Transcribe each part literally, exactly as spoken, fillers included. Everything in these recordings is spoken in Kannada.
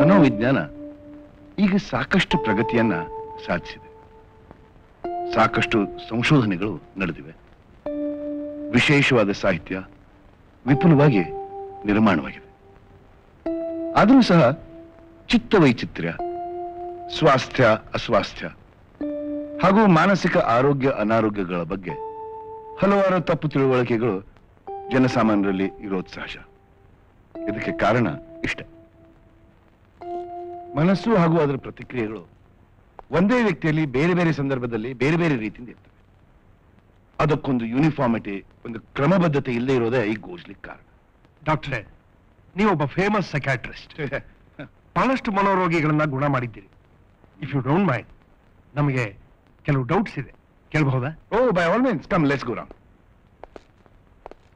ಮನೋವಿಜ್ಞಾನ ಈಗ ಸಾಕಷ್ಟು ಪ್ರಗತಿಯನ್ನ ಸಾಧಿಸಿದೆ. ಸಾಕಷ್ಟು ಸಂಶೋಧನೆಗಳು ನಡೆದಿವೆ. ವಿಶೇಷವಾದ ಸಾಹಿತ್ಯ ವಿಪುಲವಾಗಿ ನಿರ್ಮಾಣವಾಗಿದೆ. ಆದರೂ ಸಹ ಚಿತ್ತವೈಚಿತ್ರ್ಯ, ಸ್ವಾಸ್ಥ್ಯ ಅಸ್ವಾಸ್ಥ್ಯ ಹಾಗೂ ಮಾನಸಿಕ ಆರೋಗ್ಯ ಅನಾರೋಗ್ಯಗಳ ಬಗ್ಗೆ ಹಲವಾರು ತಪ್ಪು ತಿಳುವಳಿಕೆಗಳು ಜನಸಾಮಾನ್ಯರಲ್ಲಿ ಇರೋದು ಸಹಜ. ಇದಕ್ಕೆ ಕಾರಣ ಇಷ್ಟೆ, ಮನಸ್ಸು ಹಾಗೂ ಅದರ ಪ್ರತಿಕ್ರಿಯೆಗಳು ಒಂದೇ ವ್ಯಕ್ತಿಯಲ್ಲಿ ಬೇರೆ ಬೇರೆ ಸಂದರ್ಭದಲ್ಲಿ ಬೇರೆ ಬೇರೆ ರೀತಿಯಿಂದ ಇರ್ತವೆ. ಅದಕ್ಕೊಂದು ಯೂನಿಫಾರ್ಮಿಟಿ, ಒಂದು ಕ್ರಮಬದ್ಧತೆ ಇಲ್ಲದೆ ಇರೋದೇ ಈ ಗೋಜ್ಲಿಕ್ಕೆ ಕಾರಣ. ಡಾಕ್ಟ್ರೇ, ನೀವೊಬ್ಬ ಫೇಮಸ್ ಸೈಕ್ಯಾಟ್ರಿಸ್ಟ್, ಬಹಳಷ್ಟು ಮನೋರೋಗಿಗಳನ್ನ ಗುಣ ಮಾಡಿದ್ದೀರಿ. ಇಫ್ ಯು ಡೋಂಟ್ ಮೈಂಡ್, ನಮಗೆ ಕೆಲವು ಡೌಟ್ಸ್ ಇದೆ, ಕೇಳಬಹುದಾ? Oh, by all means, come, let's go round.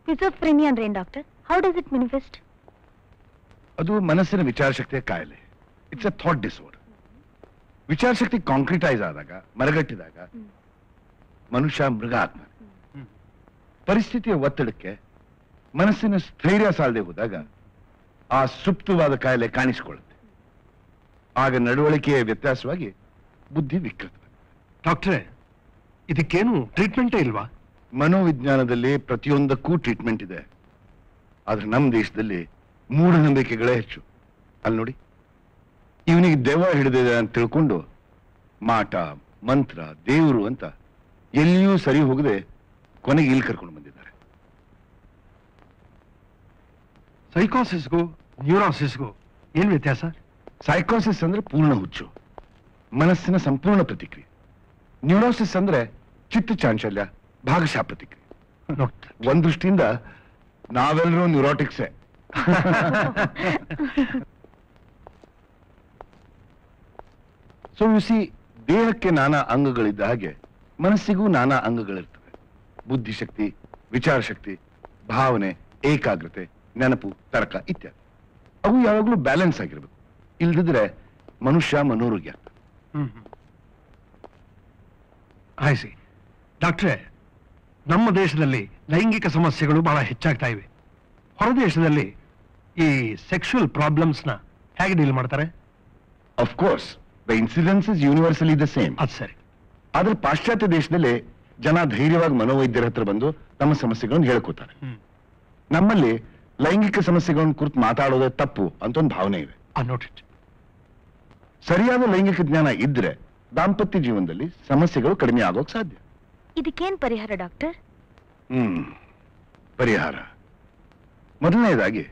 Schizophrenia ಅಂದ್ರೆ ಏನು doctor? How does it manifest? ಅದು ಮನಸ್ಸಿನ ವಿಚಾರಶಕ್ತಿಯ ಕಾಯಿಲೆ. It's a thought disorder. ವಿಚಾರಶಕ್ತಿ ಕಾಂಕ್ರಿಟೈಸ್ ಆದಾಗ, ಮರಗಟ್ಟಿದಾಗ ಮನುಷ್ಯ ಮೃಗ ಆತ್ಮ. ಪರಿಸ್ಥಿತಿಯ ಒತ್ತಡಕ್ಕೆ ಮನಸ್ಸಿನ ಸ್ಥೈರ್ಯ ಸಾಲದೆ ಹೋದಾಗ ಆ ಸುಪ್ತವಾದ ಕಾಯಿಲೆ ಕಾಣಿಸಿಕೊಳ್ಳುತ್ತೆ. ಆಗ ನಡವಳಿಕೆಯ ವ್ಯತ್ಯಾಸವಾಗಿ ಬುದ್ಧಿ ವಿಕೃತ. ಡಾಕ್ಟ್ರೇ, ಇದಕ್ಕೇನು ಟ್ರೀಟ್ಮೆಂಟೇ ಇಲ್ವಾ? ಮನೋವಿಜ್ಞಾನದಲ್ಲಿ ಪ್ರತಿಯೊಂದಕ್ಕೂ ಟ್ರೀಟ್ಮೆಂಟ್ ಇದೆ. ಆದ್ರೆ ನಮ್ಮ ದೇಶದಲ್ಲಿ ಮೂಢನಂಬಿಕೆಗಳೇ ಹೆಚ್ಚು. ಅಲ್ಲಿ ನೋಡಿ, ಇವನಿಗೆ ದೆವ್ವ ಹಿಡಿದಿದೆ ಅಂತ ತಿಳ್ಕೊಂಡು ಮಾಟ ಮಂತ್ರ ದೇವರು ಅಂತ ಎಲ್ಲಿಯೂ ಸರಿ ಹೋಗದೆ ಕೊನೆಗೆ ಇಲ್ಲಿ ಕರ್ಕೊಂಡು ಬಂದಿದ್ದಾರೆ. ಸೈಕೋಸಿಸ್ಗೂ ನ್ಯೂರೋಸಿಸ್ಗೂ ಏನ್ ವ್ಯತ್ಯಾಸ? ಸೈಕೋಸಿಸ್ ಅಂದ್ರೆ ಪೂರ್ಣ ಹುಚ್ಚು, ಮನಸ್ಸಿನ ಸಂಪೂರ್ಣ ಪ್ರತಿಕ್ರಿಯೆ. ನ್ಯೂರೋಸಿಸ್ ಅಂದ್ರೆ ಚಿತ್ತ ಚಾಂಚಲ್ಯ, ಭಾಗಶಃ ಪ್ರತಿಕ್ರಿಯೆ. ಒಂದ್ ದೃಷ್ಟಿಯಿಂದ ನಾವೆಲ್ಲರೂ ನ್ಯೂರೋಟಿಕ್ಸೇ. ಸೊ ಯು ಸಿ, ದೇಹಕ್ಕೆ ನಾನಾ ಅಂಗಗಳಿದ್ದ ಹಾಗೆ ಮನಸ್ಸಿಗೂ ನಾನಾ ಅಂಗಗಳಿರ್ತವೆ. ಬುದ್ಧಿಶಕ್ತಿ, ವಿಚಾರಶಕ್ತಿ, ಭಾವನೆ, ಏಕಾಗ್ರತೆ, ನೆನಪು, ತರ್ಕ ಇತ್ಯಾದಿ. ಅವು ಯಾವಾಗಲೂ ಬ್ಯಾಲೆನ್ಸ್ ಆಗಿರಬೇಕು. ಇಲ್ಲದಿದ್ರೆ ಮನುಷ್ಯ ಮನೋರೋಗಿ ಆಗ್ತದೆ. ಆಯ್ಸಿ ಡಾಕ್ಟ್ರೇ, ನಮ್ಮ ದೇಶದಲ್ಲಿ ಲೈಂಗಿಕ ಸಮಸ್ಯೆಗಳು ಬಹಳ ಹೆಚ್ಚಾಗ್ತಾ ಇವೆ. ಹೊರ ದೇಶದಲ್ಲಿ ಈ ಸೆಕ್ಷುಯಲ್ ಪ್ರಾಬ್ಲಮ್ಸ್ನ ಹೇಗೆ ಡೀಲ್ ಮಾಡ್ತಾರೆ? Of course the incidence is universally the same. ಅದು ಸರಿ. ಆದ್ರೆ ಪಾಶ್ಚಾತ್ಯ ದೇಶದಲ್ಲಿ ಜನ ಧೈರ್ಯವಾಗಿ ಮನೋವೈದ್ಯರ ಹತ್ರ ಬಂದು ತಮ್ಮ ಸಮಸ್ಯೆಗಳನ್ನು ಹೇಳ್ಕೊತಾರೆ. ನಮ್ಮಲ್ಲಿ ಲೈಂಗಿಕ ಸಮಸ್ಯೆಗಳನ್ನು ಕುರಿತು ಮಾತಾಡೋದೇ ತಪ್ಪು ಅಂತ ಒಂದು ಭಾವನೆ ಇದೆ. ಸರಿಯಾದ ಲೈಂಗಿಕ ಜ್ಞಾನ ಇದ್ರೆ ದಾಂಪತ್ಯ ಜೀವನದಲ್ಲಿ ಸಮಸ್ಯೆಗಳು ಕಡಿಮೆ ಆಗೋಕೆ ಸಾಧ್ಯ. ಇದಕ್ಕೇನು ಪರಿಹಾರ ಡಾಕ್ಟರ್? ಹ್ಮ್ ಪರಿಹಾರ ಮೊದಲನೇದಾಗಿ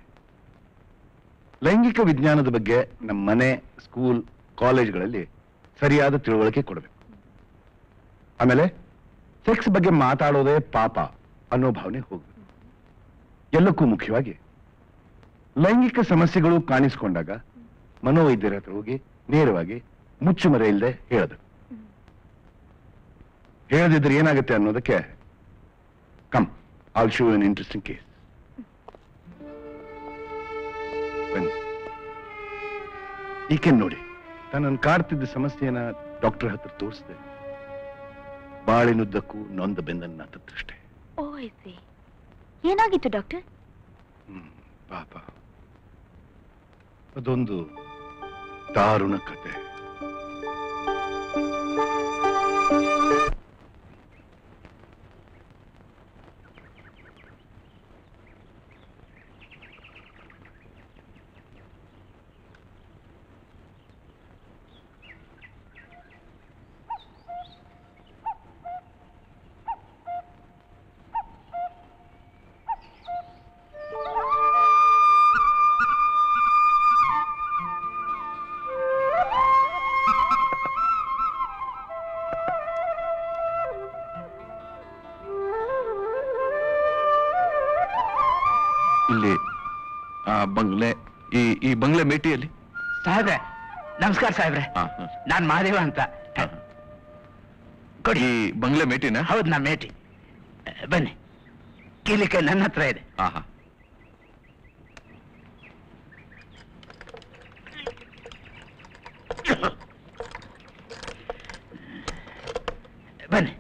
ಲೈಂಗಿಕ ವಿಜ್ಞಾನದ ಬಗ್ಗೆ ನಮ್ಮ ಮನೆ, ಸ್ಕೂಲ್, ಕಾಲೇಜ್ಗಳಲ್ಲಿ ಸರಿಯಾದ ತಿಳುವಳಿಕೆ ಕೊಡಬೇಕು. ಆಮೇಲೆ ಸೆಕ್ಸ್ ಬಗ್ಗೆ ಮಾತಾಡೋದೇ ಪಾಪ ಅನ್ನೋ ಭಾವನೆ ಹೋಗಬೇಕು. ಎಲ್ಲಕ್ಕೂ ಮುಖ್ಯವಾಗಿ ಲೈಂಗಿಕ ಸಮಸ್ಯೆಗಳು ಕಾಣಿಸಿಕೊಂಡಾಗ ಮನೋವೈದ್ಯರ ಹತ್ರ ಹೋಗಿ ನೇರವಾಗಿ ಮುಚ್ಚುಮರೆ ಇಲ್ಲದೆ ಹೇಳಬೇಕು. ಹೇಳದಿದ್ರೆ ಏನಾಗುತ್ತೆ ಅನ್ನೋದಕ್ಕೆ come I'll show you an interesting case. ಈಕೆ ನೋಡಿ, ತನ್ನ ಕಾಡ್ತಿದ್ದ ಸಮಸ್ಯೆಯನ್ನ ಡಾಕ್ಟರ್ ಹತ್ರ ತೋರಿಸಿದೆ. ಬಾಳಿನುದ್ದಕ್ಕೂ ನೊಂದ ಬೆಂದನ್ನ ತತ್ತಷ್ಟೇ. ಏನಾಗಿತ್ತು ಡಾಕ್ಟರ್? ಹ್ಮ್ ಪಾಪ, ಅದೊಂದು ದಾರುಣ ಕತೆ. ಬಂಗ್ಲೆ ಈ ಈ ಬಂಗ್ಲೆ ಮೇಟಿಯಲ್ಲಿ. ಸಾಹೇಬ್ರೆ ನಮಸ್ಕಾರ. ಸಾಹೇಬ್ರೆ ನಾನ್ ಮಹಾದೇವ ಅಂತ. ಈ ಬಂಗ್ಲೆ ಮೇಟಿನ? ಹೌದು, ನಾ ಮೇಟಿ. ಬನ್ನಿ, ಕೀಲಿಕೆ ನನ್ನ ಹತ್ರ ಇದೆ. ಬನ್ನಿ.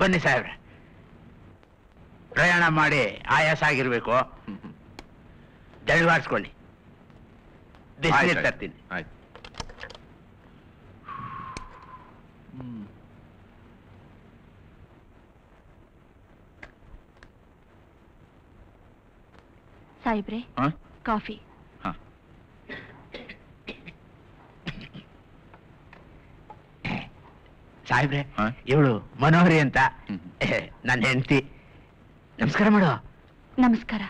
ಬನ್ನಿ ಸಾಹೇಬ್ರೆ, ಪ್ರಯಾಣ ಮಾಡಿ ಆಯಾಸ ಆಗಿರ್ಬೇಕು, ದಣಿವಾರಿಸ್ಕೊಳ್ಳಿ. ಬಿಸಿನೀರು ತರ್ತೀನಿ. ಸಾಹೇಬ್ರೆ ಕಾಫಿ. ಸಾಹೇಬ್ರೆ ಇವಳು ಮನೋಹರಿ ಅಂತ, ನನ್ನ ಹೆಂಡತಿ. ನಮಸ್ಕಾರ ಮಾಡು. ನಮಸ್ಕಾರ.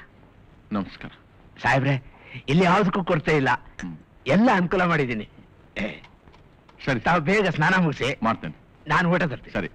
ನಮಸ್ಕಾರ ಸಾಹೇಬ್ರೆ, ಇಲ್ಲಿ ಯಾವುದಕ್ಕೂ ಕೊರತೆ ಇಲ್ಲ, ಎಲ್ಲ ಅನುಕೂಲ ಮಾಡಿದ್ದೀನಿ. ಸರಿ, ತಾವು ಬೇಗ ಸ್ನಾನ ಮುಗಿಸಿ. ಮಾಡ್ತೇನೆ ನಾನು, ಊಟ ತರ್ತೀನಿ. ಸರಿ.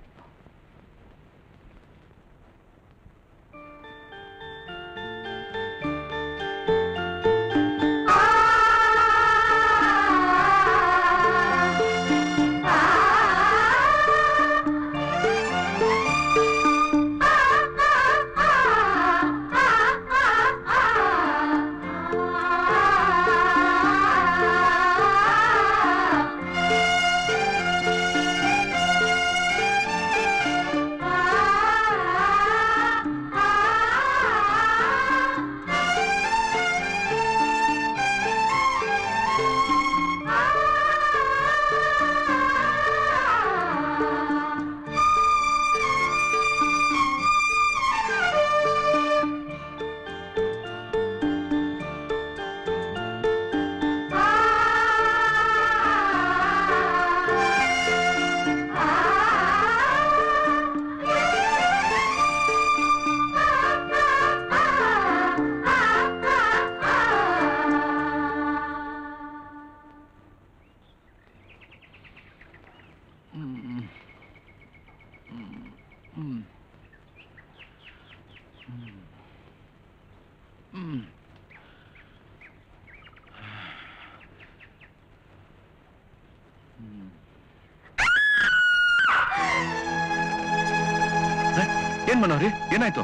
ಮನೋಹರಿ ಏನಾಯ್ತು?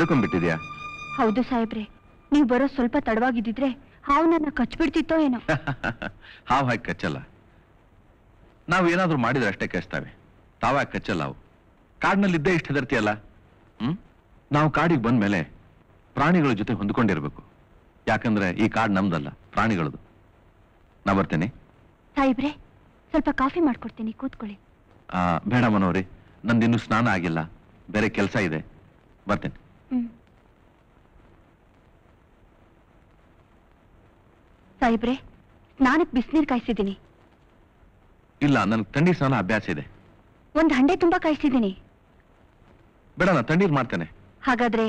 ಬದುಕೊಂಡ್ಬಿಟ್ಟಿದ್ಯಾ? ಹೌದು ಸಾಹೇಬ್ರೆ, ನೀವು ಬರೋ ಸ್ವಲ್ಪ ತಡವಾಗಿದ್ದಿದ್ರೆ ಹಾವು ನನ್ನ ಕಚ್ಚಿಬಿಡ್ತಿತ್ತೋ ಏನೋ. ಹಾವು ಹಾಗೆ ಕಚ್ಚಲ್ಲ, ನಾವು ಏನಾದರೂ ಮಾಡಿದ್ರೆ ಅಷ್ಟೇ ಕಚ್ತಾವೆ, ತಾವ್ಯಾಕೆ ಕಚ್ಚಲ್ಲ. ಅವು ಕಾಡಿನಲ್ಲಿದ್ದೇ ಇಷ್ಟು ಹೆದರ್ತಿಯಲ್ಲ. ಹ್ಮ್, ನಾವು ಕಾಡಿಗೆ ಬಂದ ಮೇಲೆ ಪ್ರಾಣಿಗಳ ಜೊತೆ ಹೊಂದ್ಕೊಂಡಿರ್ಬೇಕು. ಯಾಕಂದ್ರೆ ಈ ಕಾಡು ನಮ್ದಲ್ಲ, ಪ್ರಾಣಿಗಳದು. ನಾ ಬರ್ತೇನೆ ಸಾಹೇಬ್ರೆ, ಸ್ವಲ್ಪ ಕಾಫಿ ಮಾಡ್ಕೊಡ್ತೀನಿ, ಕೂತ್ಕೊಳ್ಳಿ. ಬೇಡ ಮನೋರಿ, ನಂದಿನ್ನೂ ಸ್ನಾನ ಆಗಿಲ್ಲ, ಬೇರೆ ಕೆಲಸ ಇದೆ, ಬರ್ತೇನೆ. ಸಾಹೇಬ್ರೆ, ಸ್ನಾನಕ್ಕೆ ಬಿಸಿನೀರು ಕಾಯಿಸಿದ್ದೀನಿ. ಇಲ್ಲ, ನನಗೆ ಥಂಡಿ ಸ್ನಾನ ಅಭ್ಯಾಸ ಇದೆ. ಒಂದು ಹಂಡೆ ತುಂಬಾ ಕಾಯಿಸಿದ್ದೀನಿ. ಬೇಡ, ನಾನು ಥಂಡೀರು ಮಾಡ್ತೇನೆ. ಹಾಗಾದ್ರೆ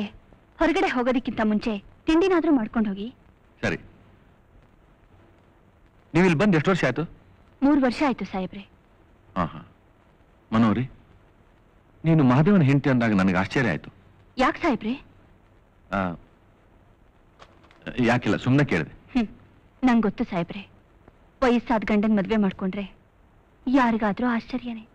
ಹೊರಗಡೆ ಹೋಗೋದಕ್ಕಿಂತ ಮುಂಚೆ ತಿಂಡಿನಾದ್ರೂ ಮಾಡ್ಕೊಂಡು ಹೋಗಿ. ಸರಿ. ನೀವು ಇಲ್ಲಿ ಬಂದು ಎಷ್ಟು ವರ್ಷ ಆಯ್ತು? ಮೂರು ವರ್ಷ ಆಯ್ತು ಸಾಹೇಬ್ರೆ. ಹಾ ಹಾ. ಮನೋರಿ, ನೀನು ಮಹಾದೇವನ ಹೆಂಡತಿ ಅಂದಾಗ ನನಗೆ ಆಶ್ಚರ್ಯ ಆಯ್ತು. ಯಾಕೆ ಸಾಹೇಬ್ರೆ? ಯಾಕಿಲ್ಲ, ಸುಮ್ಮನೆ ಕೇಳಿದೆ. ಹ್ಮ್, ನಂಗೆ ಗೊತ್ತು ಸಾಹೇಬ್ರೆ, ವಯಸ್ಸಾದ ಗಂಡನ ಮದುವೆ ಮಾಡ್ಕೊಂಡ್ರೆ ಯಾರಿಗಾದ್ರೂ ಆಶ್ಚರ್ಯನೇ.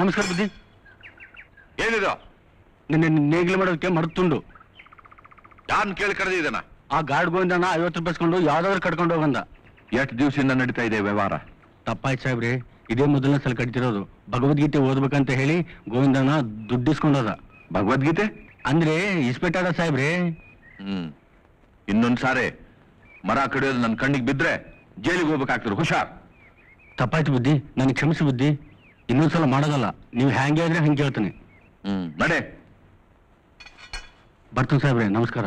ನಮಸ್ಕಾರ ಬುದ್ಧಿ. ಏನಿದು ನಿನ್ನೆ ನೇಗಿಲು ಮಾಡೋದಕ್ಕೆ ಮರುತ್ತುಂಡು? ಯಾನ್ ಕೇಳಿ ಕರೆದಿ ಇದನ್ನ? ಆ ಗಾರ್ಡ್ ಗೋವಿಂದನ ಐವತ್ತು ರೂಪಾಯಿ ಇಸ್ಕೊಂಡು ಯಾವ್ದಾದ್ರು ಕಟ್ಕೊಂಡು ಹೋಗಂದ. ಎಷ್ಟು ದಿವಸದಿಂದ ನಡೀತಾ ಇದೆ ವ್ಯವಹಾರ? ತಪ್ಪಾಯ್ತು ಸಾಹೇಬ್ರಿ, ಇದೇ ಮೊದಲನೇ ಸಲ ಕಟ್ತಿರೋದು. ಭಗವದ್ಗೀತೆ ಓದ್ಬೇಕಂತ ಹೇಳಿ ಗೋವಿಂದನ ದುಡ್ಡಿಸ್ಕೊಂಡೋದ. ಭಗವದ್ಗೀತೆ ಅಂದ್ರೆ ಇಸ್ಪೆಟ್ಟಾದ ಸಾಹೇಬ್ರಿ. ಹ್ಮ್, ಇನ್ನೊಂದ್ಸಾರಿ ಮರ ಕಡಿಯೋದು ನನ್ನ ಕಣ್ಣಿಗೆ ಬಿದ್ರೆ ಜೈಲಿಗೆ ಹೋಗ್ಬೇಕಾಗ್ತದೆ. ಹುಷಾರ್. ತಪ್ಪಾಯ್ತು ಬುದ್ಧಿ, ನನಗೆ ಕ್ಷಮಿಸಿ ಬುದ್ಧಿ, ಇನ್ನೊಂದ್ಸಲ ಮಾಡೋದಲ್ಲ. ನೀವು ಹ್ಯಾಂಗೆ ಆದ್ರೆ ಹಂಗೆ ಹೇಳ್ತೀನಿ. ಹ್ಮ್, ನಡೆ. ಬರ್ತೀನಿ ಸಾಹೇಬ್ರೆ, ನಮಸ್ಕಾರ.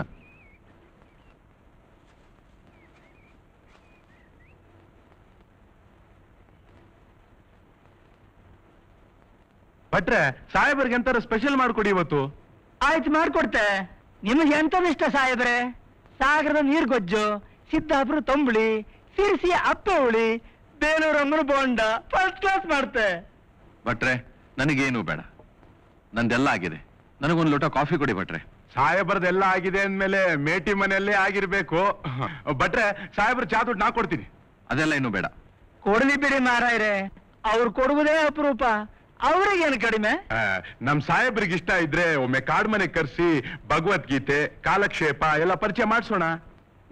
ಭಟ್ರೆ, ಸಾಹೇಬ್ರಿಗೆ ಎಂತಾರು ಸ್ಪೆಷಲ್ ಮಾಡ್ಕೊಡಿ ಇವತ್ತು. ಆಯ್ತು, ಮಾಡ್ಕೊಡ್ತೆ. ನಿಮ್ಗೆ ಎಂತದ ಇಷ್ಟ ಸಾಹೇಬ್ರೆ? ಸಾಗರದ ನೀರ್ಗೊಜ್ಜು, ಸಿದ್ದಾಪುರ ತಂಬುಳಿ, ಸಿರ್ಸಿಯ ಅಪ್ಪೆ ಹುಳಿ, ಬೇಲೂರು ಅಂಗನ ಬೋಂಡ ಫಸ್ಟ್ ಕ್ಲಾಸ್ ಮಾಡ್ತೆ. ಭಟ್ರೆ, ನನಗೇನು ಬೇಡ, ನಂದೆಲ್ಲ ಆಗಿದೆ. ನನಗೊಂದು ಲೋಟ ಕಾಫಿ ಕೊಡಿ ಭಟ್ರೆ. ಸಾಹೇಬ್ರದೆಲ್ಲ ಆಗಿದೆ ಅಂದ್ಮೇಲೆ ಮೇಟಿ ಮನೆಯಲ್ಲೇ ಆಗಿರ್ಬೇಕು ಭಟ್ರೆ. ಸಾಹೇಬ್ರ ಚಾ ದುಡ್ಡು ನಾ ಕೊಡ್ತೀನಿ. ಅದೆಲ್ಲ ಏನು ಬೇಡ. ಕೊಡಲಿ ಬಿಡಿ ಮಾರಾಯ್ರೆ, ಅವ್ರು ಕೊಡುವುದೇ ಅಪರೂಪ, ಅವ್ರಿಗೇನು ಕಡಿಮೆ. ನಮ್ ಸಾಹೇಬ್ರಿಗೆ ಇಷ್ಟ ಇದ್ರೆ ಒಮ್ಮೆ ಕಾಡ್ ಮನೆ ಕರ್ಸಿ ಭಗವದ್ಗೀತೆ, ಕಾಲಕ್ಷೇಪ ಎಲ್ಲ ಪರಿಚಯ ಮಾಡಿಸೋಣ.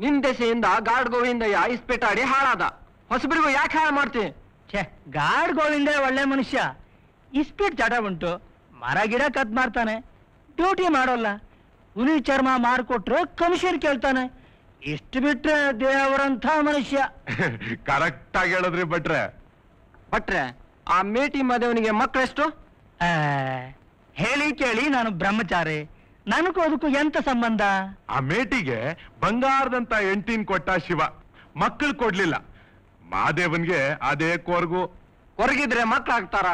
ನಿನ್ ದೆಸೆಯಿಂದ ಗಾಡ್ ಗೋವಿಂದಯ್ಯ ಇಸ್ಪೆಟಾಡಿ ಹಾಳಾದ, ಹೊಸಬ್ರಿಗೂ ಯಾಕೆ ಹಾಳು ಮಾಡ್ತೀನಿ? ಛೇ, ಗಾಡ್ ಗೋವಿಂದ ಒಳ್ಳೆ ಮನುಷ್ಯ, ಇಸ್ಪೀಟ್ ಜಟ ಉಂಟು, ಮರ ಗಿಡ ಕದ್ ಮಾಡ್ತಾನೆ, ಡ್ಯೂಟಿ ಮಾಡೋಲ್ಲ, ಹುಲಿ ಚರ್ಮ ಮಾರ್ಕೊಟ್ರೆ ಕಮಿಷನ್ ಕೇಳ್ತಾನೆ. ಇಷ್ಟು ಬಿಟ್ರೆ ದೇವರಂತ ಮನುಷ್ಯ. ಕರೆಕ್ಟ್ ಆಗಿ ಹೇಳಿದ್ರಿ ಭಟ್ರೆ. ಭಟ್ರೆ, ಆ ಮೇಟಿ ಮದೇವನಿಗೆ ಮಕ್ಕಳೆಷ್ಟು? ಹೇಳಿ ಕೇಳಿ ನಾನು ಬ್ರಹ್ಮಚಾರಿ, ನನಗೂ ಅದಕ್ಕೂ ಎಂತ ಸಂಬಂಧ? ಆ ಮೇಟಿಗೆ ಬಂಗಾರದಂತ ಎಂಟಿನ್ ಕೊಟ್ಟ ಶಿವ, ಮಕ್ಕಳು ಕೊಡ್ಲಿಲ್ಲ. ಮಾದೇವನ್ಗೆ ಅದೇ ಕೊರಗು. ಕೊರಗಿದ್ರೆ ಮಕ್ಕಳಾಗ್ತಾರ?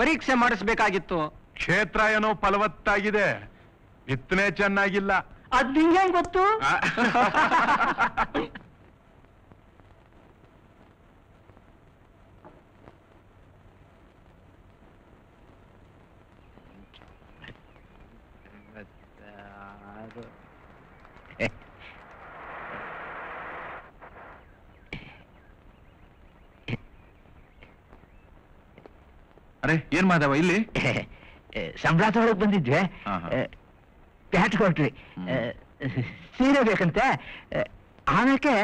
ಪರೀಕ್ಷೆ ಮಾಡಿಸ್ಬೇಕಾಗಿತ್ತು. ಕ್ಷೇತ್ರ ಏನೋ ಫಲವತ್ತಾಗಿದೆ, ಬಿತ್ತನೆ ಚೆನ್ನಾಗಿಲ್ಲ. ಅದ್ ನಿಂಗೆ ಹೆಂಗ್ ಗೊತ್ತು? अरे ऐन माधव इल्ली संब्रातोड़ बंदिद्वे ಪ್ಯಾಟ್ ಕೊಟ್ರಿ ಸೀರೆ ಬೇಕಂತೆ ಆನಕ್ಕೆ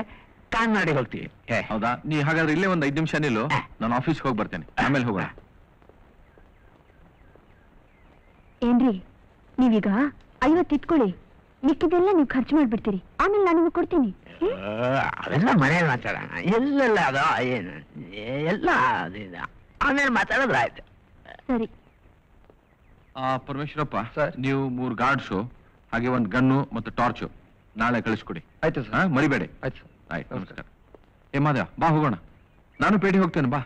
ಕಾನ್ಮಾಡಿ ಹೋಗ್ತೀವಿ. ಹೌದಾ? ನೀ ಹಾಗಾದ್ರೆ ಇಲ್ಲೇ ಒಂದು ಐದು ನಿಮಿಷ ನಿಲ್ಲು, ನಾನು ಆಫೀಸ್ಗೆ ಹೋಗಿ ಬರ್ತೇನೆ, ಆಮೇಲೆ ಹೋಗೋಣ. ಏನ್ರಿ ನೀವೀಗ ಐವತ್ತು ಇಟ್ಕೊಳ್ಳಿ, ಮಿಕ್ಕಿದೆಲ್ಲ ನೀವು ಖರ್ಚು ಮಾಡಿಬಿಡ್ತೀರಿ, ಆಮೇಲೆ ನಾನು ಕೊಡ್ತೀನಿ. ಅದೆಲ್ಲ ಮನೇಲಿ ಮಾತಾಡೋಣ, ಎಲ್ಲೆಲ್ಲ ಅದ ಏನು ಎಲ್ಲ ಆಮೇಲೆ ಮಾತಾಡೋದ್ರ ಆಯ್ತು. ಸರಿ ಪರಮೇಶ್ವರಪ್ಪ, ನೀವು ಮೂರು ಗಾರ್ಡ್ಸು ಹಾಗೆ ಒಂದು ಗನ್ನು ಮತ್ತು ಟಾರ್ಚು ನಾಳೆ ಕಳಿಸ್ಕೊಡಿ. ಆಯ್ತು ಸರ್, ಮರಿಬೇಡಿ. ಆಯ್ತು ಸರ್, ಆಯ್ತು, ನಮಸ್ಕಾರ. ಏ ಮಾಧವ, ಬಾ ಹೋಗೋಣ, ನಾನು ಪೇಟೆಗೆ ಹೋಗ್ತೇನೆ, ಬಾ.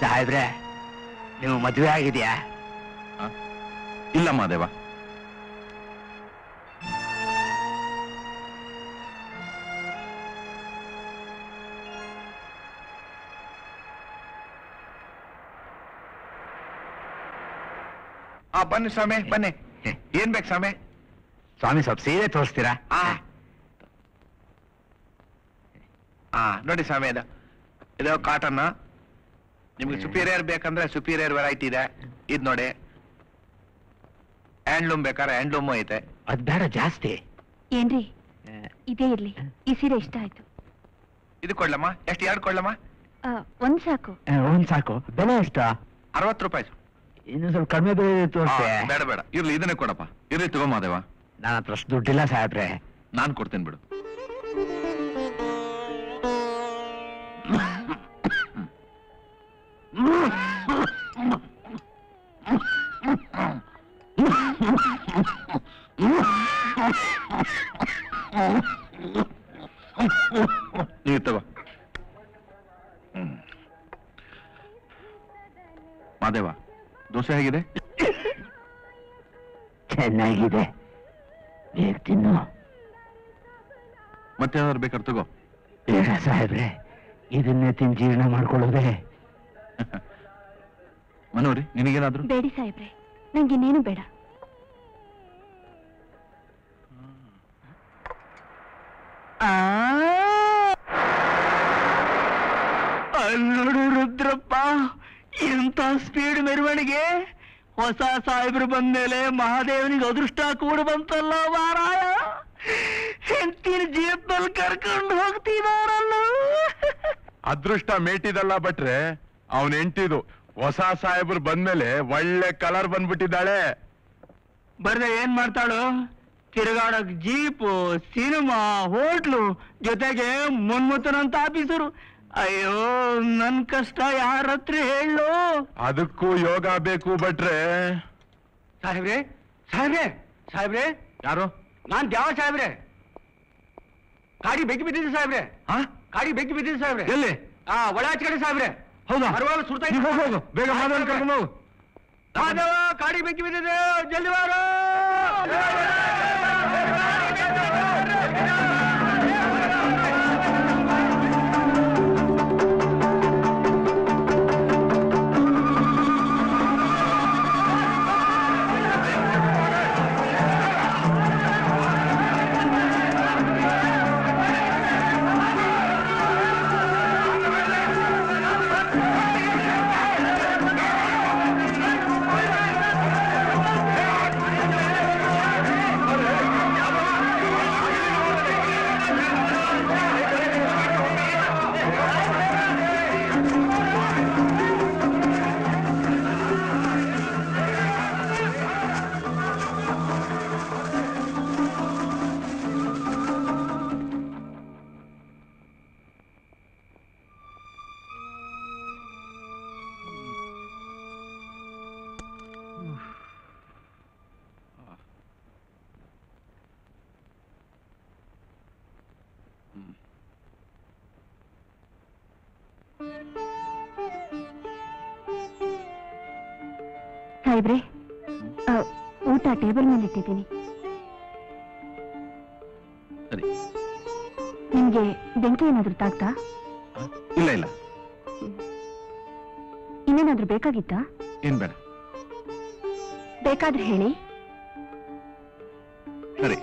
ಸಾಹೇಬ್ರೆ, ನೀವು ಮದುವೆ ಆಗಿದೆಯಾ? ಇಲ್ಲ ಮಾದೇವ. ಆ ಬನ್ನಿ ಸ್ವಾಮಿ, ಬನ್ನಿ. ಏನ್ ಬೇಕು ಸ್ವಾಮಿ? ಸ್ವಾಮಿ ಸ್ವಲ್ಪ ಸೀರೆ ತೋರಿಸ್ತೀರಾ? ಹಾ ನೋಡಿ ಸ್ವಾಮಿ, ಇದು ಇದು ಕಾಟನ್. ನಿಮ್ಗೆ ಸುಪೀರಿಯರ್ ಬೇಕಂದ್ರೆ ಸುಪೀರಿಯರ್ ವೆರೈಟಿ ಇದೆ. ಇದು ನೋಡಿ, ಹ್ಯಾಂಡ್ಲೂಮ್ ಬೇಕಾದ್ರೆ ಹ್ಯಾಂಡ್ಲೂಮ್ ಐತೆ. ಅದ್ ಬೇಡ ಜಾಸ್ತಿ. ಏನ್ರಿ ಇದೇ ಇರ್ಲಿ, ಈ ಸೀರೆ ಇಷ್ಟ ಆಯ್ತು. ಇದು ಕೊಡ್ಲಮ್ಮ? ಎಷ್ಟು ಎರಡು ಕೊಡ್ಲಮ್ಮ? ಒಂದ್ ಸಾಕು. ಒಂದ್ ಸಾಕು. ಬೆಲೆ ಎಷ್ಟು? ಅರವತ್ತು ರೂಪಾಯಿ. ಇನ್ನು ಸ್ವಲ್ಪ ಕಡಿಮೆ ಬೆಲೆ ತೋರಿಸಿ. ಬೇಡ ಬೇಡ, ಇರ್ಲಿ ಇದನ್ನೇ ಕೊಡಪ್ಪ. ಇರ್ಲಿ ತಗೊಂಬಾದೇವ. ನಾನು ಹತ್ರ ಅಷ್ಟು ದುಡ್ಡಿಲ್ಲ ಸಾಹೇಬ್ರೆ. ನಾನು ಕೊಡ್ತೇನೆ ಬಿಡು. ನೀ ತಗೋ ಮಾದೇವ. ದೋಸೆ ಹೇಗಿದೆ? ಚೆನ್ನಾಗಿದೆ, ಬೇಗ ತಿನ್ನು. ಮತ್ತೆ ಯಾವ್ದಾರು ಬೇಕಾದ್ರೆ ತಗೋ. ಬೇಡ ಸಾಹೇಬ್ರೆ, ಇದನ್ನೇ ತಿನ್ ಜೀರ್ಣ ಮಾಡ್ಕೊಳ್ಳೋದೆ. ಮನೋರಿ, ನಿನಗೇನಾದ್ರು? ಬೇಡಿ ಸಾಹೇಬ್ರೆ, ನಂಗಿನ್ನೇನು ಬೇಡ. ಅಲ್ಲೋಡು ರುದ್ರಪ್ಪ, ಎಂತ ಸ್ಪೀಡ್ ಮೆರವಣಿಗೆ. ಹೊಸ ಸಾಹೇಬ್ರು ಬಂದ್ಮೇಲೆ ಮಹಾದೇವನಿಗೆ ಅದೃಷ್ಟ ಕೂಡ ಬಂತಲ್ಲ ಮಾರಾಯ. ಹೆಂಡತಿನ ಜೀಪಲ್ಲಿ ಕರ್ಕೊಂಡು ಹೋಗ್ತಿದಾರಲ್ಲ. ಅದೃಷ್ಟ ಮೇಟಿದಲ್ಲ ಭಟ್ರೆ, ಅವನ್ ಹೆಂಡತಿದು. ಹೊಸ ಸಾಹೇಬ್ರು ಬಂದ್ಮೇಲೆ ಒಳ್ಳೆ ಕಲರ್ ಬಂದ್ಬಿಟ್ಟಿದ್ದಾಳೆ. ಬರ್ದೆ ಏನ್ ಮಾಡ್ತಾಳು? ತಿರುಗಾಡಕ್ ಜೀಪು, ಸಿನಿಮಾ, ಹೋಟ್ಲು, ಜೊತೆಗೆ ಮುನ್ಮುತ್ತನಂತ ಆಫೀಸರು. ಅಯ್ಯೋ, ನನ್ ಕಷ್ಟ ಯಾರ ಹತ್ರ ಹೇಳು? ಅದಕ್ಕೂ ಯೋಗ ಬೇಕು ಭಟ್ರೆ. ಸಾಹೇಬ್ರೆ, ಸಾಹೇಬ್ರೆ, ಸಾಹೇಬ್ರೆ. ಯಾರು? ನಾನ್ ದ್ಯಾವ ಸಾಹೇಬ್ರೆ. ಗಾಡಿ ಬೆಂಕಿ ಬಿದ್ದಿದೆ ಸಾಹೇಬ್ರೆ. ಹಾ, ಗಾಡಿ ಬೆಂಕಿ ಬಿದ್ದಿದೆ ಸಾಹೇಬ್ರೆ. ಎಲ್ಲಿ? ಹಾ, ಒಳ ಹಚ್ಕಡೆ ಸಾಹೇಬ್ರೆ. ಹೌದಾ? ಸುಡ್ತಾ ಹೋಗು, ಬೇಗ ಮಾಧವನ್ ಕರ್ಕೊಂಡು ಹೋಗು. ಮಾಧವ, ಗಾಡಿ ಬೆಂಕಿ ಬಿದ್ದಿದೆ, ಜಲ್ದಿ ಬಾರೋ. ಸಾಹೇಬ್ರೆ, ಊಟ ಟೇಬಲ್ ಮೇಲೆ ಇಟ್ಟಿದ್ದೀನಿ. ನಿಮಗೆ ಬೆಂಕಿ ಏನಾದರೂ ತಾಗ್ತಾ? ಇಲ್ಲ ಇಲ್ಲ. ಇನ್ನೇನಾದರೂ ಬೇಕಾಗಿತ್ತಾ? ಏನ್ ಬೇಡ. ಬೇಕಾದ್ರೆ ಹೇಳಿ. ಸರಿ.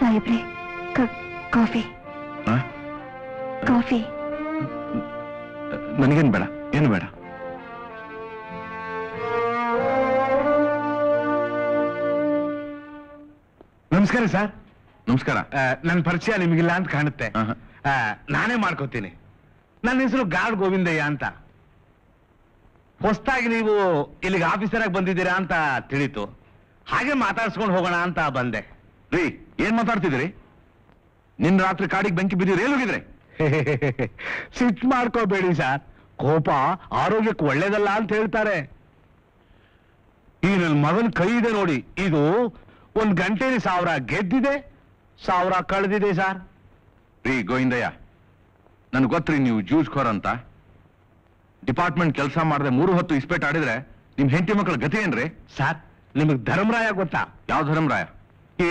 साहेब्रे कॉफी कॉफी ನನಗೇನು ಬೇಡ ಏನು ಬೇಡ ನಮಸ್ಕಾರ ಸರ್ ನಮಸ್ಕಾರ ನನ್ನ ಪರಿಚಯ ನಿಮಗಿಲ್ಲ ಅಂತ ಕಾಣುತ್ತೆ ನಾನೇ ಮಾಡ್ಕೊತೀನಿ ನನ್ನ ಹೆಸರು ಗಾರ್ಡ್ ಗೋವಿಂದಯ್ಯ ಅಂತ ಹೊಸದಾಗಿ ನೀವು ಇಲ್ಲಿಗೆ ಆಫೀಸರ್ ಆಗಿ ಬಂದಿದ್ದೀರಾ ಅಂತ ತಿಳಿತು ಹಾಗೆ ಮಾತಾಡ್ಸ್ಕೊಂಡು ಹೋಗೋಣ ಅಂತ ಬಂದೆ ರೀ ಏನ್ ಮಾತಾಡ್ತಿದ್ರಿ ನಿನ್ನ ರಾತ್ರಿ ಕಾಡಿಗೆ ಬೆಂಕಿ ಬಿದ್ದಿರಿ ಎಲ್ಲಿ ಹೋಗಿದ್ರಿ ಸಿಟ್ ಮಾಡ್ಕೋಬೇಡಿ ಸರ್ ಕೋಪ ಆರೋಗ್ಯಕ್ಕೆ ಒಳ್ಳೇದಲ್ಲ ಅಂತ ಹೇಳ್ತಾರೆ ಈ ನನ್ನ ಮಗನ ಕೈ ಇದೆ ನೋಡಿ ಇದು ಒಂದ್ ಗಂಟೆಲಿ ಸಾವಿರ ಗೆದ್ದಿದೆ ಸಾವಿರ ಕಳೆದಿದೆ ಸರ್ ರೀ ಗೋವಿಂದಯ್ಯ ನನ್ಗೆ ಗೊತ್ತ್ರಿ ನೀವು ಜ್ಯೂಸ್ಕೋರ್ ಅಂತ ಡಿಪಾರ್ಟ್ಮೆಂಟ್ ಕೆಲಸ ಮಾಡದೆ ಮೂರು ಹೊತ್ತು ಇಸ್ಪೇಟ್ ಆಡಿದ್ರೆ ನಿಮ್ ಹೆಂಡತಿ ಮಕ್ಕಳ ಗತಿ ಏನ್ರಿ ಸರ್ ನಿಮಗ್ ಧರ್ಮರಾಯ ಗೊತ್ತಾ ಯಾವ ಧರ್ಮರಾಯ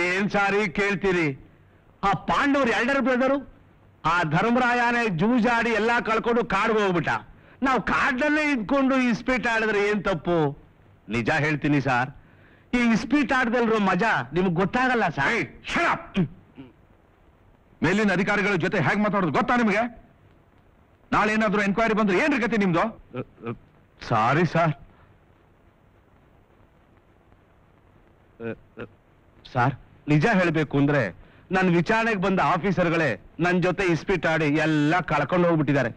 ಏನ್ ಸಾರಿ ಕೇಳ್ತೀರಿ ಆ ಪಾಂಡವ್ರು ಎಲ್ಡರ್ ಬ್ರದರು ಆ ಧರ್ಮರಾಯನೇ ಜೂಜಾಡಿ ಎಲ್ಲಾ ಕಳ್ಕೊಂಡು ಕಾಡ್ಗೆ ಹೋಗ್ಬಿಟ್ಟ ನಾವು ಕಾಡಲ್ಲೇ ಇದ್ಕೊಂಡು ಇಸ್ಪೀಟ್ ಆಡಿದ್ರೆ ಏನ್ ತಪ್ಪು ನಿಜ ಹೇಳ್ತೀನಿ ಸರ್ ಈ ಇಸ್ಪೀಟ್ ಆಡ್ದಲ್ರೋ ಮಜಾ ನಿಮ್ಗೆ ಗೊತ್ತಾಗಲ್ಲ ಸರ್ ಮೇಲಿನ ಅಧಿಕಾರಿಗಳ ಜೊತೆ ಹೇಗೆ ಮಾತಾಡೋದು ಗೊತ್ತಾ ನಿಮ್ಗೆ ನಾಳೆ ಏನಾದ್ರು ಎನ್ಕ್ವೈರಿ ಬಂದ್ರೆ ಏನ್ ಗತಿ ನಿಮ್ದು ಸಾರಿ ಸರ್ ಸರ್ ನಿಜ ಹೇಳ್ಬೇಕು ಅಂದ್ರೆ ನನ್ನ ವಿಚಾರಣೆಗೆ ಬಂದ ಆಫೀಸರ್ಗಳೇ ನನ್ನ ಜೊತೆ ಇಸ್ಪೀಟ್ ಆಡಿ ಎಲ್ಲ ಕಳ್ಕೊಂಡು ಹೋಗ್ಬಿಟ್ಟಿದ್ದಾರೆ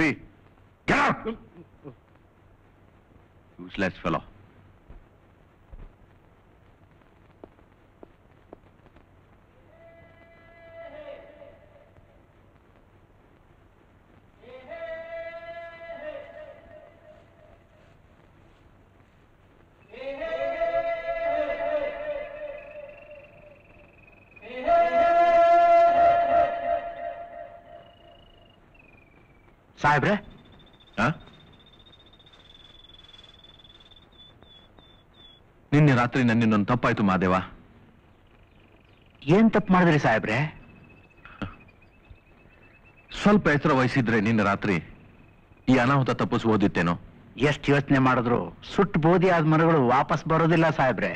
ರೀ ಯೂಸ್ಲೆಸ್ ಫೆಲೋ ಸಾಹೇಬ್ರೆ ನಿನ್ನೆ ರಾತ್ರಿ ನನ್ನಿನ್ನೊಂದು ತಪ್ಪಾಯ್ತು ಮಾದೇವ ಏನ್ ತಪ್ಪು ಮಾಡಿದ್ರಿ ಸಾಹೇಬ್ರೆ ಸ್ವಲ್ಪ ಎಚ್ಚರ ವಹಿಸಿದ್ರೆ ನಿನ್ನೆ ರಾತ್ರಿ ಈ ಅನಾಹುತ ತಪ್ಪಿಸಬಹುದಿತ್ತೇನೋ ಎಷ್ಟು ಯೋಚನೆ ಮಾಡಿದ್ರು ಸುಟ್ಟು ಬೋಧಿ ಆದ ಮರಗಳು ವಾಪಸ್ ಬರೋದಿಲ್ಲ ಸಾಹೇಬ್ರೆ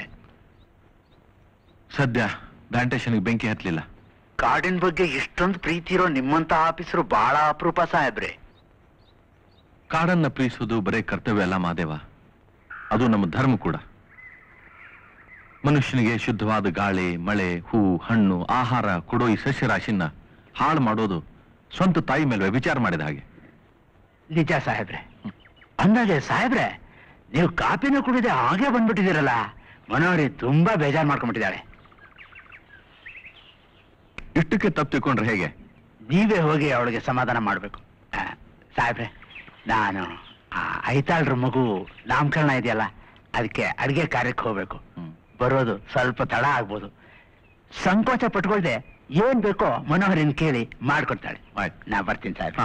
ಸದ್ಯ ಪ್ಲಾಂಟೇಶನ್ಗೆ ಬೆಂಕಿ ಹತ್ತಲಿಲ್ಲ ಕಾಡಿನ ಬಗ್ಗೆ ಇಷ್ಟೊಂದು ಪ್ರೀತಿ ಇರೋ ನಿಮ್ಮಂತ ಆಫೀಸರು ಬಹಳ ಅಪರೂಪ ಸಾಹೇಬ್ರೆ ಕಾಡನ್ನ ಪ್ರೀತಿಸೋದು ಬರೇ ಕರ್ತವ್ಯ ಅಲ್ಲ ಮಾದೇವ ಅದು ನಮ್ಮ ಧರ್ಮ ಕೂಡ ಮನುಷ್ಯನಿಗೆ ಶುದ್ಧವಾದ ಗಾಳಿ ಮಳೆ ಹೂ ಹಣ್ಣು ಆಹಾರ ಕೊಡೋ ಈ ಸಸ್ಯ ರಾಶಿನ ಹಾಳು ಮಾಡೋದು ಸ್ವಂತ ತಾಯಿ ಮೇಲೆ ವಿಚಾರ ಮಾಡಿದ ಹಾಗೆ ನಿಜ ಸಾಹೇಬ್ರೆ ಅಂದಾಗೆ ಸಾಹೇಬ್ರೆ ನೀವು ಕಾಪಿನ ಕುಡಿದೆ ಹಾಗೆ ಬಂದ್ಬಿಟ್ಟಿದ್ದೀರಲ್ಲ ಮನೋರಿ ತುಂಬಾ ಬೇಜಾರು ಮಾಡ್ಕೊಂಡ್ಬಿಟ್ಟಿದ್ದಾಳೆ ಇಷ್ಟಕ್ಕೆ ತಪ್ಪು ತಿಳ್ಕೊಂಡ್ರೆ ಹೇಗೆ ನೀವೇ ಹೋಗಿ ಅವಳಿಗೆ ಸಮಾಧಾನ ಮಾಡಬೇಕು ಸಾಹೇಬ್ರೆ ನಾನು ಐತಾಳ್ರ ಮಗು ನಾಮಕರಣ ಇದೆಯಲ್ಲ ಅದಕ್ಕೆ ಅಡಿಗೆ ಕಾರ್ಯಕ್ಕೆ ಹೋಗ್ಬೇಕು ಬರೋದು ಸ್ವಲ್ಪ ತಡ ಆಗ್ಬೋದು ಸಂಕೋಚ ಪಟ್ಕೊಳ್ದೆ ಏನ್ ಬೇಕೋ ಮನೋಹರಿನ ಕೇಳಿ ಮಾಡ್ಕೊಡ್ತಾಳೆ ನಾ ಬರ್ತೀನಿ ಸಾಹೇಬ್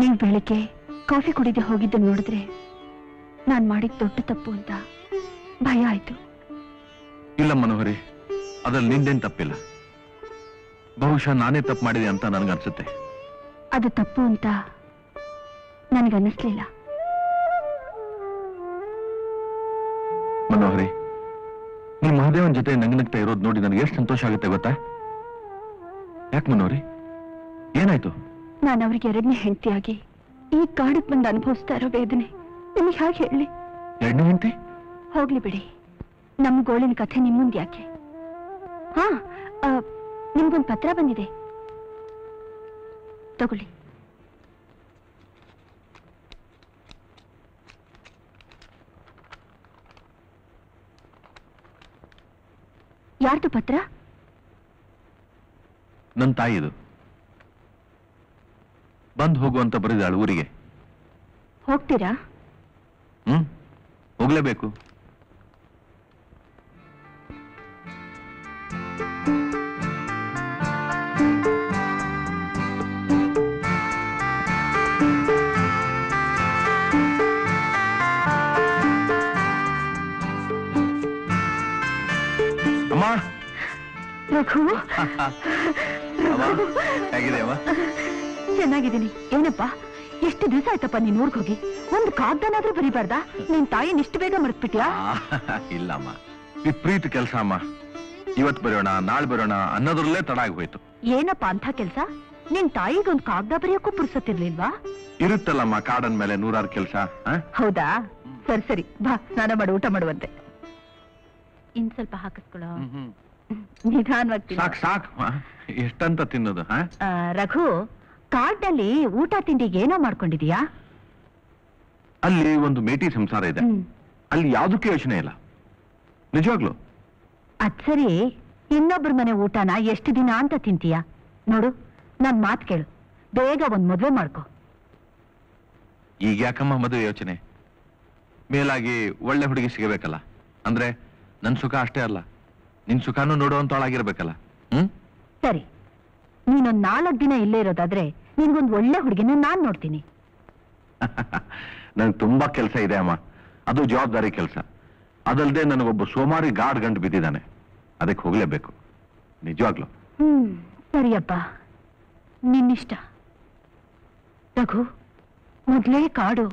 ನೀನ್ ಬೆಳಿಗ್ಗೆ ಕಾಫಿ ಕುಡಿದು ಹೋಗಿದ್ದು ನೋಡಿದ್ರೆ ನಾನ್ ಮಾಡಿದ ದೊಡ್ಡ ತಪ್ಪು ಅಂತ ಭಯ ಆಯ್ತು ಇಲ್ಲ ಮನೋಹರಿ ಅದ್ರಲ್ಲಿ ನಿಂದೇನ್ ತಪ್ಪಿಲ್ಲ ಬಹುಶಃ ನಾನೇ ತಪ್ಪು ಮಾಡಿದೆ ಅಂತ ನನ್ಗನ್ಸುತ್ತೆ ಅದು ತಪ್ಪು ಅಂತ ನನ್ಗನ್ನಿಸ್ಲಿಲ್ಲ ಮನೋಹರಿ ನೀ ಮಹಾದೇವನ್ ಜೊತೆ ನಂಗನಗ್ತಾ ಇರೋದು ನೋಡಿ ನನಗೆ ಎಷ್ಟು ಸಂತೋಷ ಆಗುತ್ತೆ ಗೊತ್ತಾ ಯಾಕೆ ಮನೋಹರಿ ಏನಾಯ್ತು ನಾನು ಅವ್ರಿಗೆ ಎರಡನೇ ಹೆಂಡತಿಯಾಗಿ ಈ ಕಾಡಕ್ ಬಂದು ಅನುಭವಿಸ್ತಾ ಇರೋ ವೇದನೆ ನಿಮಗೆ ಹಾಗೆ ಹೇಳಿ ಎರಡನೇ ಹೆಂಡತಿ ಹೋಗ್ಲಿ ಬಿಡಿ ನಮ್ ಗೋಳಿನ ಕಥೆ ನಿಮ್ ಮುಂದೆ ಯಾಕೆ ಹಾ ನಿಮ್ಗೊಂದು ಪತ್ರ ಬಂದಿದೆ ತಗೊಳ್ಳಿ ಯಾರ್ದು ಪತ್ರ ನನ್ನ ತಾಯಿದು ಬಂದ್ ಹೋಗುವಂತ ಬರೆದಾಳು ಊರಿಗೆ ಹೋಗ್ತೀರಾ ಹ್ಮ್ ಹೋಗ್ಲೇಬೇಕು ರಘು ಹೇಗಿದೆಯಮ್ಮ? ಚೆನ್ನಾಗಿದ್ದೀನಿ. ಏನಪ್ಪ ಎಷ್ಟು ದಿವಸ ಆಯ್ತಪ್ಪ ನೀನ್ ಊರ್ಗ್ ಹೋಗಿ? ಒಂದು ಕಾಗ್ದನಾದ್ರೂ ಬರಿಬಾರ್ದಾ? ನಿನ್ ತಾಯಿನ ಇಷ್ಟು ಬೇಗ ಮರೆತ್ಬಿಟ್ಯಾ? ಇಲ್ಲಮ್ಮ, ಈ ಪ್ರೀತಿ ಕೆಲಸ ಅಮ್ಮ, ಇವತ್ ಬರೋಣ ನಾಳೆ ಬರೋಣ ಅನ್ನೋದ್ರಲ್ಲೇ ತಡ ಆಗೋಯ್ತು. ಏನಪ್ಪ ಅಂತ ಕೆಲ್ಸ? ನಿನ್ ತಾಯಿಗೊಂದು ಕಾಗ್ದ ಬರೆಯೋಕ್ಕೂ ಪುರ್ಸತ್ತಿರ್ಲಿಲ್ವಾ? ಇರುತ್ತಲ್ಲಮ್ಮ ಕಾಡನ್ ಮೇಲೆ ನೂರಾರು ಕೆಲಸ. ಹೌದಾ, ಸರಿ ಸರಿ ಬಾ, ಸ್ನಾನ ಮಾಡಿ ಊಟ ಮಾಡುವಂತೆ. ಇನ್ ಸ್ವಲ್ಪ ಹಾಕಿಸ್ಕೊಳ್ಳೋ, ನಿಧಾನವಾಗಿ. ಸಾಕು ಸಾಕು, ಎಷ್ಟಂತ ತಿನ್ನೋದು? ರಘು, ಕಾಡ್ನಲ್ಲಿ ಊಟ ತಿಂಡಿ ಏನೋ ಮಾಡ್ಕೊಂಡಿದೀಯಾ? ಅಲ್ಲಿ ಒಂದು ಮೇಟಿ ಸಂಸಾರ ಇದೆ, ಅಲ್ಲಿ ಯಾವುದಕ್ಕೆ ಯೋಚನೆ ಇಲ್ಲ ನಿಜವಾಗ್ಲು. ಅದ್ ಸರಿ, ಇನ್ನೊಬ್ರ ಮನೆ ಊಟನ ಎಷ್ಟು ದಿನ ಅಂತ ತಿಂತೀಯಾ? ನೋಡು, ನನ್ ಮಾತ್ ಕೇಳು, ಬೇಗ ಒಂದ್ ಮದ್ವೆ ಮಾಡ್ಕೊ. ಈಗ ಯಾಕಮ್ಮ ಮದುವೆ ಯೋಚನೆ? ಮೇಲಾಗಿ ಒಳ್ಳೆ ಹುಡುಗಿ ಸಿಗಬೇಕಲ್ಲ, ಅಂದ್ರೆ ನನ್ ಸುಖ ಅಷ್ಟೇ ಅಲ್ಲ, ನಿನ್ ಸುಖಾನು ನೋಡುವಂತೊಳಗಿರ್ಬೇಕಲ್ಲ. ಹ್ಮ್, ಸರಿ, ನೀನೊಂದ್ ನಾಲ್ಕ್ ದಿನ ಇಲ್ಲೇ ಇರೋದಾದ್ರೆ ನಿನ್ಗೊಂದ್ ಒಳ್ಳೆ ಹುಡುಗಿನ ನಾನ್ ನೋಡ್ತೀನಿ. ನನ್ಗೆ ತುಂಬಾ ಕೆಲಸ ಇದೆ ಅಮ್ಮ, ಅದು ಜವಾಬ್ದಾರಿ ಕೆಲಸ. ಅದಲ್ಲದೆ ನನಗೊಬ್ಬ ಸೋಮಾರಿ ಗಾಡ್ ಗಂಟು ಬಿದ್ದಿದ್ದಾನೆ, ಅದಕ್ಕೆ ಹೋಗ್ಲೇಬೇಕು ನಿಜವಾಗ್ಲು. ಹ್ಮ್, ಸರಿಯಪ್ಪ, ನಿನ್ನಿಷ್ಟ. ರಘು, ಮೊದ್ಲೇ ಕಾಡು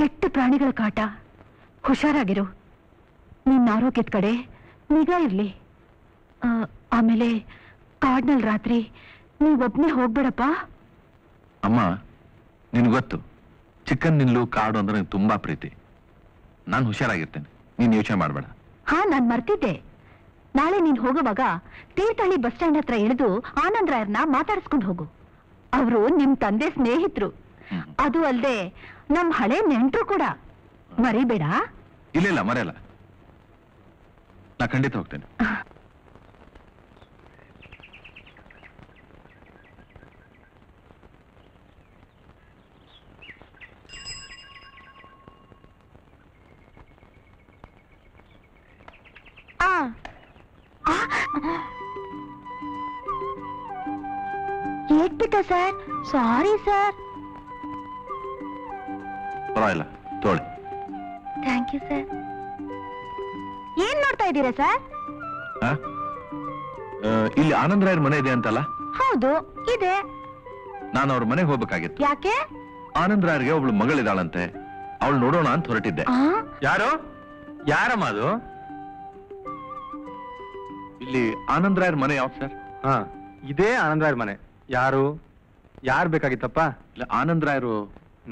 ಕೆಟ್ಟ ಪ್ರಾಣಿಗಳ ಕಾಟ, ಹುಷಾರಾಗಿರು, ನಿನ್ನ ಆರೋಗ್ಯದ ಕಡೆ ನಿಗಾ ಇರ್ಲಿ. ಆಮೇಲೆ ಕಾಡ್ನಲ್ಲಿ ರಾತ್ರಿ ನೀವೊಬ್ನೇ ಹೋಗ್ಬೇಡಪ್ಪ. ಅಮ್ಮ, ನಿನ್ ಗೊತ್ತು ಚಿಕನ್ ನಿಲ್ಲೂ ಕಾಡು ಅಂದ್ರೆ ನಂಗೆ ತುಂಬಾ ಪ್ರೀತಿ. ನಾನು ಹುಷಾರಾಗಿರ್ತೇನೆ, ನೀನ್ ಯೋಚನೆ ಮಾಡ್ಬೇಡ. ಹಾ, ನಾನ್ ಮರ್ತಿದ್ದೆ, ನಾಳೆ ನೀನ್ ಹೋಗುವಾಗ ತೀರ್ಥಹಳ್ಳಿ ಬಸ್ ಸ್ಟ್ಯಾಂಡ್ ಹತ್ರ ಇಳಿದು ಆನಂದ್ ರಾಯರ್ನ ಮಾತಾಡಿಸ್ಕೊಂಡು ಹೋಗು. ಅವರು ನಿಮ್ ತಂದೆ ಸ್ನೇಹಿತರು, ಅದು ಅಲ್ಲದೆ ನಮ್ ಹಳೆ ನೆಂಟರು ಕೂಡ, ಮರಿಬೇಡ. ಇಲ್ಲ ಇಲ್ಲ, ಮರೆಯಲ್ಲ, ನಾ ಖಂಡಿತ ಹೋಗ್ತೇನೆ. ಏಟ್ಬಿಟ್ಟ ಸರ್, ಸಾರಿ ಸರ್. ಪರವಾಗಿಲ್ಲ ತೋಳಿ. Thank you sir. ಏನ್ ನೋಡ್ತಾ ಇದ್ದೀರಾ ಸರ್? ಇಲ್ಲಿ ಆನಂದ್ ರಾಯರ್ ಮನೆ ಇದೆ ಅಂತಲ್ಲ? ಹೌದು ಇದೆ. ನಾನು ಅವ್ರ ಮನೆಗೆ ಹೋಗ್ಬೇಕಾಗಿತ್ತು. ಯಾಕೆ? ಆನಂದ್ ರಾಯರ್ಗೆ ಒಬ್ಳು ಮಗಳಿದಾಳಂತೆ, ಅವಳು ನೋಡೋಣ ಅಂತ ಹೊರಟಿದ್ದೆ. ಯಾರು? ಯಾರಮ್ಮ ಅದು? ಇಲ್ಲಿ ಆನಂದ್ ರಾಯರ್ ಮನೆ ಯಾವ್ದು ಸರ್? ಹಾ, ಇದೇ ಆನಂದ್ ರಾಯರ್ ಮನೆ. ಯಾರು ಯಾರು ಬೇಕಾಗಿತ್ತಪ್ಪ? ಇಲ್ಲ, ಆನಂದ್ ರಾಯರು.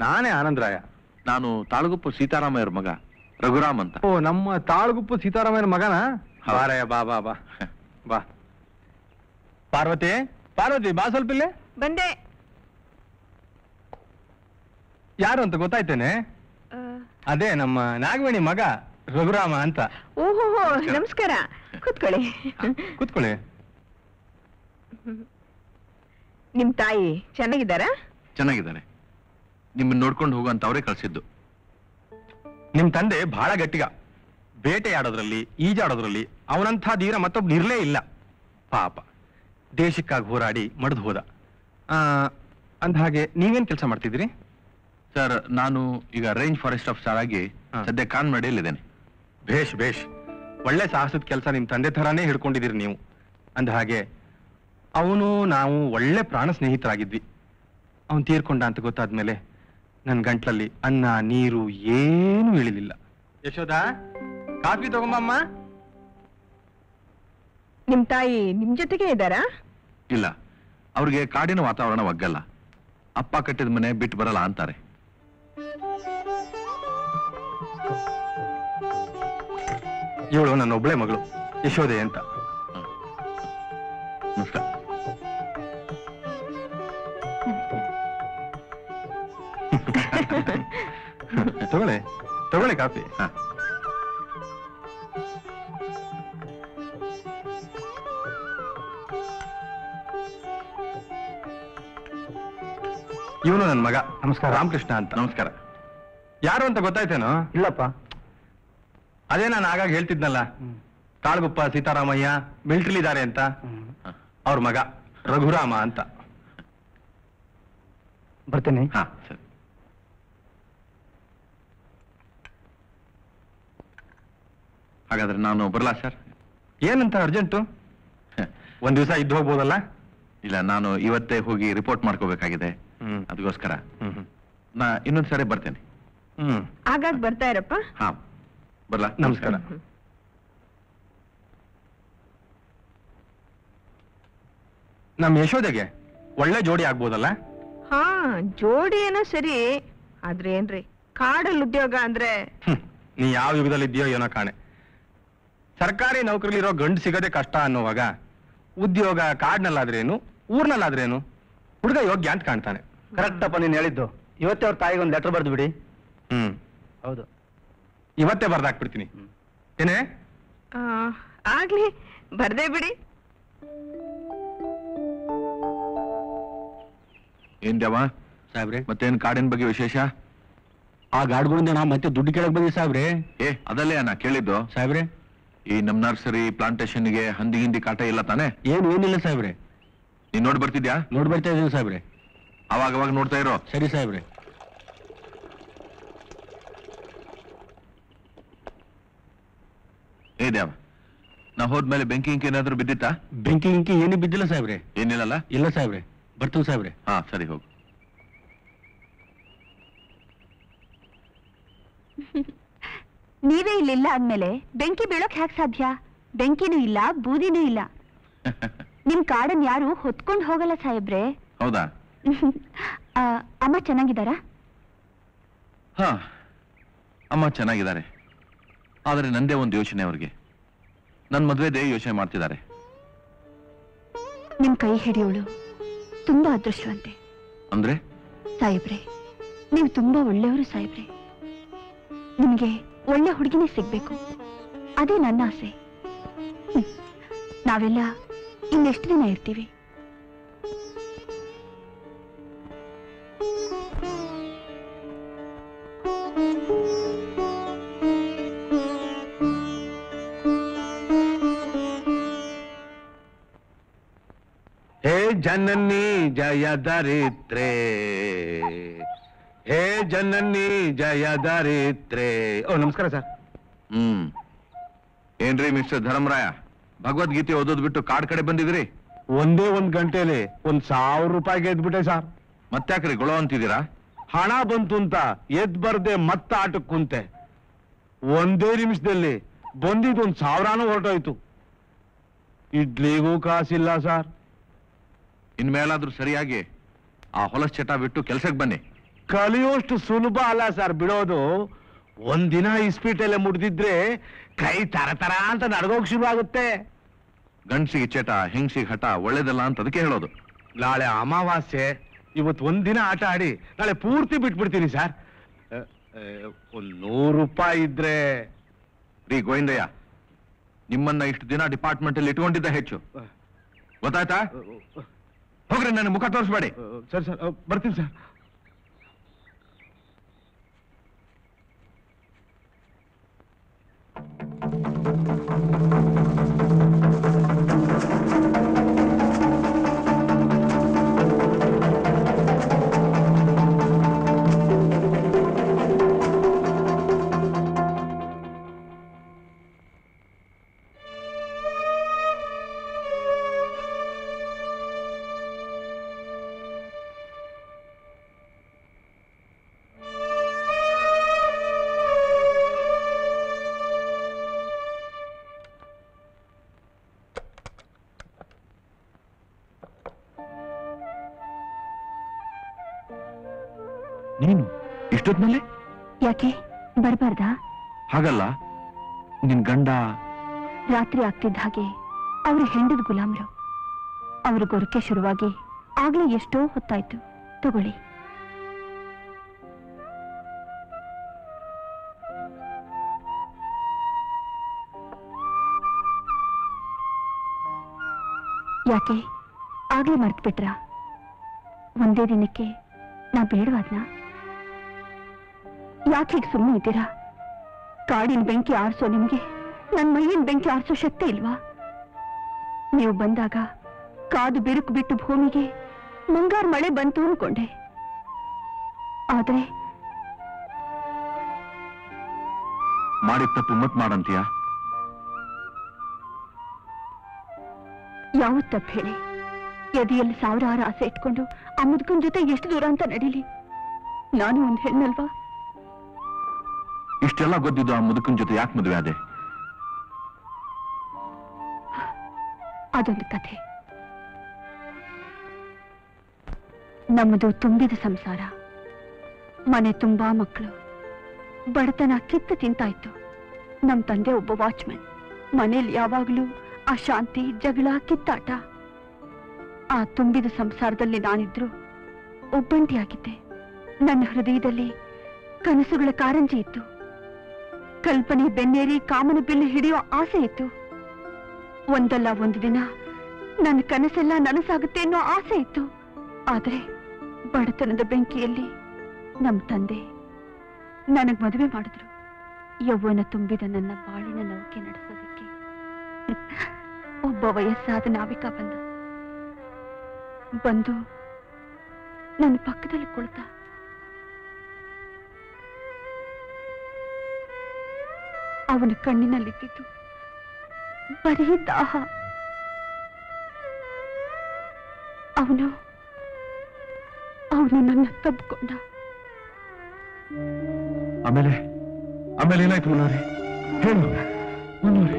ನಾನೇ ಆನಂದ್ ರಾಯ. ನಾನು ತಾಳಗುಪ್ಪು ಸೀತಾರಾಮಯ್ಯರ ಮಗ, ರಘುರಾಮ್ ಅಂತ. ಓ, ನಮ್ಮ ತಾಳಗುಪ್ಪು ಸೀತಾರಾಮಯ್ಯರ ಮಗನ? ಬಾರಯ್ಯ, ಬಾ ಬಾ ಬಾ ಬಾ. ಪಾರ್ವತಿ, ಪಾರ್ವತಿ ಬಾ ಸ್ವಲ್ಪ ಇಲ್ಲೇ. ಬಂದೆ. ಯಾರು ಅಂತ ಗೊತ್ತಾಯ್ತೇನೆ, ಅದೇ ನಮ್ಮ ನಾಗವೇಣಿ ಮಗ ರಘುರಾಮ ಅಂತ. ಓಹೋ, ನಮಸ್ಕಾರ, ಕೂತ್ಕೊಳ್ಳಿ ಕೂತ್ಕೊಳ್ಳಿ. ನಿಮ್ ತಾಯಿ ಚೆನ್ನಾಗಿದ್ದಾರಾ? ಚೆನ್ನಾಗಿದ್ದಾನೆ, ನಿಮ್ಮನ್ನ ನೋಡ್ಕೊಂಡು ಹೋಗುವಂತ ಅವರೇ ಕಳ್ಸಿದ್ದು. ನಿಮ್ ತಂದೆ ಬಹಳ ಗಟ್ಟಿಗ, ಬೇಟೆಯಾಡೋದ್ರಲ್ಲಿ ಈಜಾಡೋದ್ರಲ್ಲಿ ಅವನಂಥ ಧೀರ ಮತ್ತೊಬ್ರು ಇರ್ಲೇ ಇಲ್ಲ. ಪಾಪ ದೇಶಕ್ಕಾಗಿ ಹೋರಾಡಿ ಮಡ್ದು ಹೋದ. ಅಂದ ಹಾಗೆ ನೀವೇನ್ ಕೆಲಸ ಮಾಡ್ತಿದ್ದೀರಿ? ಸರ್, ನಾನು ಈಗ ರೇಂಜ್ ಫಾರೆಸ್ಟ್ ಆಫೀಸರ್ ಆಗಿ ಸದ್ಯ ಕಾನ್ಮಡಿಯಲ್ಲಿದ್ದೇನೆ. ಭೇಷ್ ಭೇಷ್, ಒಳ್ಳೆ ಸಾಹಸದ ಕೆಲಸ ನಿಮ್ ತಂದೆ ಥರಾನೇ ಹಿಡ್ಕೊಂಡಿದ್ದೀರಿ ನೀವು. ಅಂದ ಹಾಗೆ ಅವನು ನಾವು ಒಳ್ಳೆ ಪ್ರಾಣ ಸ್ನೇಹಿತರಾಗಿದ್ವಿ. ಅವನು ತೀರ್ಕೊಂಡ ಅಂತ ಗೊತ್ತಾದ್ಮೇಲೆ ನನ್ನ ಗಂಟ್ಲಲ್ಲಿ ಅನ್ನ ನೀರು ಏನೂ ಇಳಿಲಿಲ್ಲ. ಯಶೋಧ, ಕಾಫಿ ತಗೊಂಬಮ್ಮ. ನಿಮ್ ತಾಯಿ ನಿಮ್ ಜೊತೆಗೆ ಇದ್ದಾರಾ? ಇಲ್ಲ, ಅವ್ರಿಗೆ ಕಾಡಿನ ವಾತಾವರಣ ಒಗ್ಗಲ್ಲ, ಅಪ್ಪ ಕಟ್ಟಿದ ಮನೆ ಬಿಟ್ಟು ಬರಲ್ಲ ಅಂತಾರೆ. ಇವಳು ನನ್ನ ಒಬ್ಳೆ ಮಗಳು, ಯಶೋಧೆ ಅಂತ. ನಮಸ್ಕಾರ. ತಗೊಳ್ಳಿ ತಗೊಳ್ಳಿ ಕಾಫಿ. ಇವನು ನನ್ನ ಮಗ. ನಮಸ್ಕಾರ. ರಾಮಕೃಷ್ಣ ಅಂತ. ನಮಸ್ಕಾರ. ಯಾರು ಅಂತ ಗೊತ್ತಾಯ್ತೇನೋ? ಇಲ್ಲಪ್ಪ, ಅದೇ ನಾನು ಆಗಾಗ ಹೇಳ್ತಿದ್ನಲ್ಲ, ತಾಳಗುಪ್ಪ ಸೀತಾರಾಮಯ್ಯ ಮಿಲ್ಟ್ರಿಲಿ ಇದ್ದಾರೆ ಅಂತ, ಅವ್ರ ಮಗ ರಘುರಾಮ ಅಂತ. ಬರ್ತೇನೆ. ಹಾ ಸರಿ. ಹಾಗಾದ್ರೆ ನಾನು ಬರಲಾ ಸರ್? ಏನಂತ ಅರ್ಜೆಂಟು? ಒಂದ ದಿವಸ ಇದ್ದು ಹೋಗಬಹುದಲ್ಲ? ಇಲ್ಲ, ನಾನು ಇವತ್ತೇ ಹೋಗಿ ರಿಪೋರ್ಟ್ ಮಾಡ್ಕೋಬೇಕಾಗಿದೆ. ಅದಕ್ಕೋಸ್ಕರ ನಾ ಇನ್ನೊಂದು ಸಾರಿ ಬರ್ತೇನೆ. ಹ್ಮ್, ಆಗಾಗ ಬರ್ತಾ ಇರಪ್ಪ. ಹಾ, ಬರ್ಲಾ? ನಮಸ್ಕಾರ. ನಮ್ ಯಶೋದೆಗೆ ಒಳ್ಳೆ ಜೋಡಿ ಆಗ್ಬೋದಲ್ಲ? ಹಾ, ಜೋಡಿ ಏನೋ ಸರಿ, ಆದ್ರೆ ಏನ್ರಿ ಕಾಡಲ್ ಉದ್ಯೋಗ ಅಂದ್ರೆ. ನೀ ಯಾವ ಯುಗದಲ್ಲಿ ಇದೆಯೋ ಏನೋ ಕಾಣೆ. ಸರ್ಕಾರಿ ನೌಕರಿಲಿರೋ ಗಂಡು ಸಿಗದೆ ಕಷ್ಟ ಅನ್ನೋವಾಗ ಉದ್ಯೋಗ ಕಾಡ್ನಲ್ಲಾದ್ರೇನು ಊರ್ನಲ್ಲಾದ್ರೇನು ಹುಡುಗ ಯೋಗ್ಯ ಅಂತ ಕಾಣ್ತಾನೆ. ಕರೆಕ್ಟ್ ಅಪ್ಪ ನೀನ್ ಹೇಳಿದ್ದು. ಇವತ್ತೇ ಅವ್ರ ತಾಯಿಗೆ ಒಂದು ಲೆಟರ್ ಬರ್ದು ಬಿಡಿ. ಹ್ಮ್, ಹೌದು, ಇವತ್ತೇ ಬರ್ದಾಕ್ಬಿಡ್ತೀನಿ. ಏನೇ ಆಗ್ಲಿ, ಬರ್ದೇ ಬಿಡಿ. ಏನ್ ದೇವ ಸಾಹೇಬ್ರೆ, ಮತ್ತೇನ್ ಕಾಡಿನ ಬಗ್ಗೆ ವಿಶೇಷ? ಆ ಗಾಡ್ಗಳಿಂದ ನಾ ಮತ್ತೆ ದುಡ್ಡು ಕೇಳಕ್ ಬಂದಿ ಸಾಹೇಬ್ರೆ. ಏ, ಅದಲ್ಲೇ ನಾ ಕೇಳಿದ್ದು ಸಾಹೇಬ್ರೆ. ಈ ನಮ್ ನರ್ಸರಿ ಪ್ಲಾಂಟೇಶನ್ಗೆ ಹಂದಿ ಹಿಂದಿ ಕಾಟ ಇಲ್ಲ ತಾನೆ? ಏನ್ ಏನಿಲ್ಲ ಸಾಹೇಬ್ರೆ. ನೀನ್ ನೋಡ್ ಬರ್ತಿದ್ಯಾ? ನೋಡ್ ಬರ್ತಾ ಇದ್ದೀನಿ ಸಾಹೇಬ್ರೆ. ಅವಾಗ ಅವಾಗ ನೋಡ್ತಾ ಇರೋ. ಸರಿ ಸಾಹೇಬ್ರೆ. ಏ ದೇವ, ನಾ ಹೋದ್ಮೇಲೆ ಬೆಂಕಿ ಇಂಕಿ ಏನಾದ್ರು ಬಿದ್ದಿತ್ತಾ? ಬೆಂಕಿ ಇಂಕಿ ಏನು ಬಿದ್ದಿಲ್ಲ ಸಾಹೇಬ್ರೆ. ಏನಿಲ್ಲಲ್ಲ? ಇಲ್ಲ ಸಾಹೇಬ್ರೆ. ಬರ್ತೀವಿ ಸಾಹೇಬ್ರೆ. ಹಾ, ಸರಿ, ಹೋಗು. ನೀವೇ ಇಲ್ಲಿಲ್ಲ ಆದ್ಮೇಲೆ ಬೆಂಕಿ ಬೀಳೋಕ್ ಹ್ಯಾಕ್ ಸಾಧ್ಯ? ಬೆಂಕಿನೂ ಇಲ್ಲ, ಬೂದಿನೂ ಇಲ್ಲ. ನಿಮ್ ಕಾಡನ್ ಯಾರು ಹೊತ್ಕೊಂಡ್ ಹೋಗಲ್ಲ ಸಾಹೇಬ್ರೆ. ಹೌದಾ? ಅಮ್ಮ ಚೆನ್ನಾಗಿದ್ದಾರಾ? ಹಾ, ಅಮ್ಮ ಚೆನ್ನಾಗಿದ್ದಾರೆ. ಆದ್ರೆ ನಂದೇ ಒಂದು ಯೋಚನೆ ಅವ್ರಿಗೆ. ನನ್ ಮದ್ವೆದೇ ಯೋಚನೆ ಮಾಡ್ತಿದ್ದಾರೆ. ನಿಮ್ ಕೈ ಹಿಡಿಯೋಳು ತುಂಬಾ ಅದೃಷ್ಟವಂತೆ. ಅಂದ್ರೆ ಸಾಹೇಬ್ರೆ, ನೀವು ತುಂಬಾ ಒಳ್ಳೆಯವರು ಸಾಹೇಬ್ರೆ. ನಿಮ್ಗೆ ಒಳ್ಳೆ ಹುಡುಗಿನೇ ಸಿಗ್ಬೇಕು, ಅದೇ ನನ್ನ ಆಸೆ. ನಾವೆಲ್ಲ ಇನ್ನೆಷ್ಟು ದಿನ ಇರ್ತೀವಿ? ಹೇ ಜನನಿ ಜಯ ಧರಿತ್ರೆ, ಹೇ ಜನನಿ ಜಯ ಧರಿತ್ರೆ. ಓ, ನಮಸ್ಕಾರ ಸರ್. ಹ್ಮ್, ಏನ್ರಿ ಮಿಸ್ಟರ್ ಧರ್ಮರಾಯ, ಭಗವದ್ಗೀತೆ ಓದೋದ್ ಬಿಟ್ಟು ಕಾಡ್ ಕಡೆ ಬಂದಿದ್ರಿ? ಒಂದೇ ಒಂದ್ ಗಂಟೆಲಿ ಒಂದ್ ಸಾವಿರ ರೂಪಾಯಿ ಗೆದ್ಬಿಟ್ಟೆ ಸರ್. ಮತ್ತಾಕ್ರಿ ಗೊಳೋ ಅಂತಿದ್ದೀರಾ? ಹಣ ಬಂತು ಅಂತ ಎದ್ ಬರ್ದೆ ಮತ್ತ ಆಟಕ್ ಕುಂತೆ. ಒಂದೇ ನಿಮಿಷದಲ್ಲಿ ಬಂದಿದ್ ಒಂದ್ ಸಾವಿರಾನು ಹೊರಟೋಯ್ತು. ಇಡ್ಲಿಗೂ ಕಾಸಿಲ್ಲ ಸರ್. ಇನ್ಮೇಲಾದ್ರೂ ಸರಿಯಾಗಿ ಆ ಹೊಲಸ್ ಚಟ ಬಿಟ್ಟು ಕೆಲ್ಸಕ್ಕೆ ಬನ್ನಿ. ಕಲಿಯೋಷ್ಟು ಸುಲಭ ಅಲ್ಲ ಸರ್ ಬಿಡೋದು. ಒಂದಿನ ಇಸ್ಪೀಟಲ್ಲೇ ಮುಡ್ದಿದ್ರೆ ಕೈ ತರತರ ಅಂತ ನಡ್ಗೋಗ್ ಶುರು ಆಗುತ್ತೆ. ಗಂಡ್ಸಿಗೆ ಚಟ, ಹೆಂಗ್ಸಿಗೆ ಹಠ ಒಳ್ಳೇದಲ್ಲ ಅಂತ ಅದಕ್ಕೆ ಹೇಳೋದು. ನಾಳೆ ಅಮಾವಾಸ್ಯೆ, ಇವತ್ತು ಒಂದಿನ ಆಟ ಆಡಿ ನಾಳೆ ಪೂರ್ತಿ ಬಿಟ್ಬಿಡ್ತೀನಿ ಸರ್. ಒಂದ್ ನೂರು ರೂಪಾಯಿ ಇದ್ರೆ. ರೀ ಗೋವಿಂದಯ್ಯ, ನಿಮ್ಮನ್ನ ಇಷ್ಟು ದಿನ ಡಿಪಾರ್ಟ್ಮೆಂಟ್ ಅಲ್ಲಿ ಇಟ್ಕೊಂಡಿದ್ದ ಹೆಚ್ಚು, ಗೊತ್ತಾಯ್ತಾ? ಹೋಗ್ರಿ, ನನ್ನ ಮುಖ ತೋರಿಸ್ಬೇಡಿ. ಸರ್ ಸರ್ ಬರ್ತೀನಿ ಸರ್. ನೀನು ಇಷ್ಟೊತ್ನಲ್ಲಿ ಯಾಕೆ ಬರ್ಬಾರ್ದ? ಹಾಗಲ್ಲ, ನಿನ್ ಗಂಡ ರಾತ್ರಿ ಆಗ್ತಿದ್ದ ಹಾಗೆ ಅವ್ರ ಹೆಂಡದ ಗುಲಾಮ್ರು. ಅವ್ರ ಗೊರಕೆ ಶುರುವಾಗಿ ಆಗ್ಲೇ ಎಷ್ಟೋ ಹೊತ್ತಾಯ್ತು. ತಗೊಳ್ಳಿ. ಯಾಕೆ ಆಗ್ಲೇ ಮರ್ತ್ಬಿಟ್ರ? ಒಂದೇ ದಿನಕ್ಕೆ ನಾ ಬೇಡವಾದ್ನ? ಯಾಕೆ ಹೀಗೆ ಸುಮ್ಮನೆ ಇದ್ದೀರಾ? ಕಾಡಿನ ಬೆಂಕಿ ಆರಿಸೋ ನಿಮ್ಗೆ ನನ್ನ ಮೈಯಿನ ಬೆಂಕಿ ಆರಿಸೋ ಶಕ್ತಿ ಇಲ್ವಾ? ನೀವು ಬಂದಾಗ ಕಾದು ಬಿರುಕು ಬಿಟ್ಟು ಭೂಮಿಗೆ ಮುಂಗಾರು ಮಳೆ ಬಂತು ಅನ್ಕೊಂಡೆ. ಆದ್ರೆ ಮಾಡಿದ ತಪ್ಪು ಮತ್ ಮಾಡಂತೀಯ. ಯಾವುದು ತಪ್ಪು ಹೇಳಿ? ಎದೆಯಲ್ಲಿ ಸಾವಿರಾರು ಆಸೆ ಇಟ್ಕೊಂಡು ಆ ಮುದುಕನ ಜೊತೆ ಎಷ್ಟು ದೂರ ಅಂತ ನಡೀಲಿ? ನಾನು ಒಂದು ಹೆಣ್ಣಲ್ವಾ? ಇಷ್ಟೆಲ್ಲ ಗೊತ್ತಿದ್ದು ಆ ಮುದುಕನ ಜೊತೆ ಯಾಕೆ ಮದುವೆ ಆದೆ? ಅದೊಂದು ಕಥೆ. ನಮ್ಮದು ತುಂಬಿದ ಸಂಸಾರ, ಮನೆ ತುಂಬಾ ಮಕ್ಕಳು, ಬಡತನ ಕಿತ್ತು ತಿಂತಾಯ್ತು. ನಮ್ಮ ತಂದೆ ಒಬ್ಬ ವಾಚ್ಮನ್. ಮನೇಲಿ ಯಾವಾಗಲೂ ಅಶಾಂತಿ, ಜಗಳ, ಕಿತ್ತಾಟ. ಆ ತುಂಬಿದ ಸಂಸಾರದಲ್ಲಿ ನಾನಿದ್ರು ಒಬ್ಬಂಟಿಯಾಗಿದ್ದೆ. ನನ್ನ ಹೃದಯದಲ್ಲಿ ಕನಸುಗಳ ಕಾರಂಜಿ ಇತ್ತು, ಕಲ್ಪನೆ ಬೆನ್ನೇರಿ ಕಾಮನ ಬಿಲ್ಲು ಹಿಡಿಯೋ ಆಸೆ ಇತ್ತು. ಒಂದಲ್ಲ ಒಂದು ದಿನ ನನ್ನ ಕನಸೆಲ್ಲ ನನಸಾಗುತ್ತೆ ಅನ್ನೋ ಆಸೆ ಇತ್ತು. ಆದರೆ ಬಡತನದ ಬೆಂಕಿಯಲ್ಲಿ ನಮ್ಮ ತಂದೆ ನನಗೆ ಮದುವೆ ಮಾಡಿದ್ರು. ಯೌವನ ತುಂಬಿದ ನನ್ನ ಬಾಳಿನ ನೌಕೆ ನಡೆಸೋದಕ್ಕೆ ಒಬ್ಬ ವಯಸ್ಸಾದ ನಾವಿಕ ಬಂದ ಬಂದು ನನ್ನ ಪಕ್ಕದಲ್ಲಿ ಕುಳಿತ. ಅವನ ಕಣ್ಣಿನಲ್ಲಿದ್ದಿದ್ದು ಬರೀ ದಾಹ. ಅವನು ಅವನು ನನ್ನ ತಬ್ಕೊಂಡ. ಆಮೇಲೆ ಆಮೇಲೆ ಏನಾಯ್ತು ಮುನ್ನೋರೆ? ಹೇಳು ಮುನ್ನೋರೆ.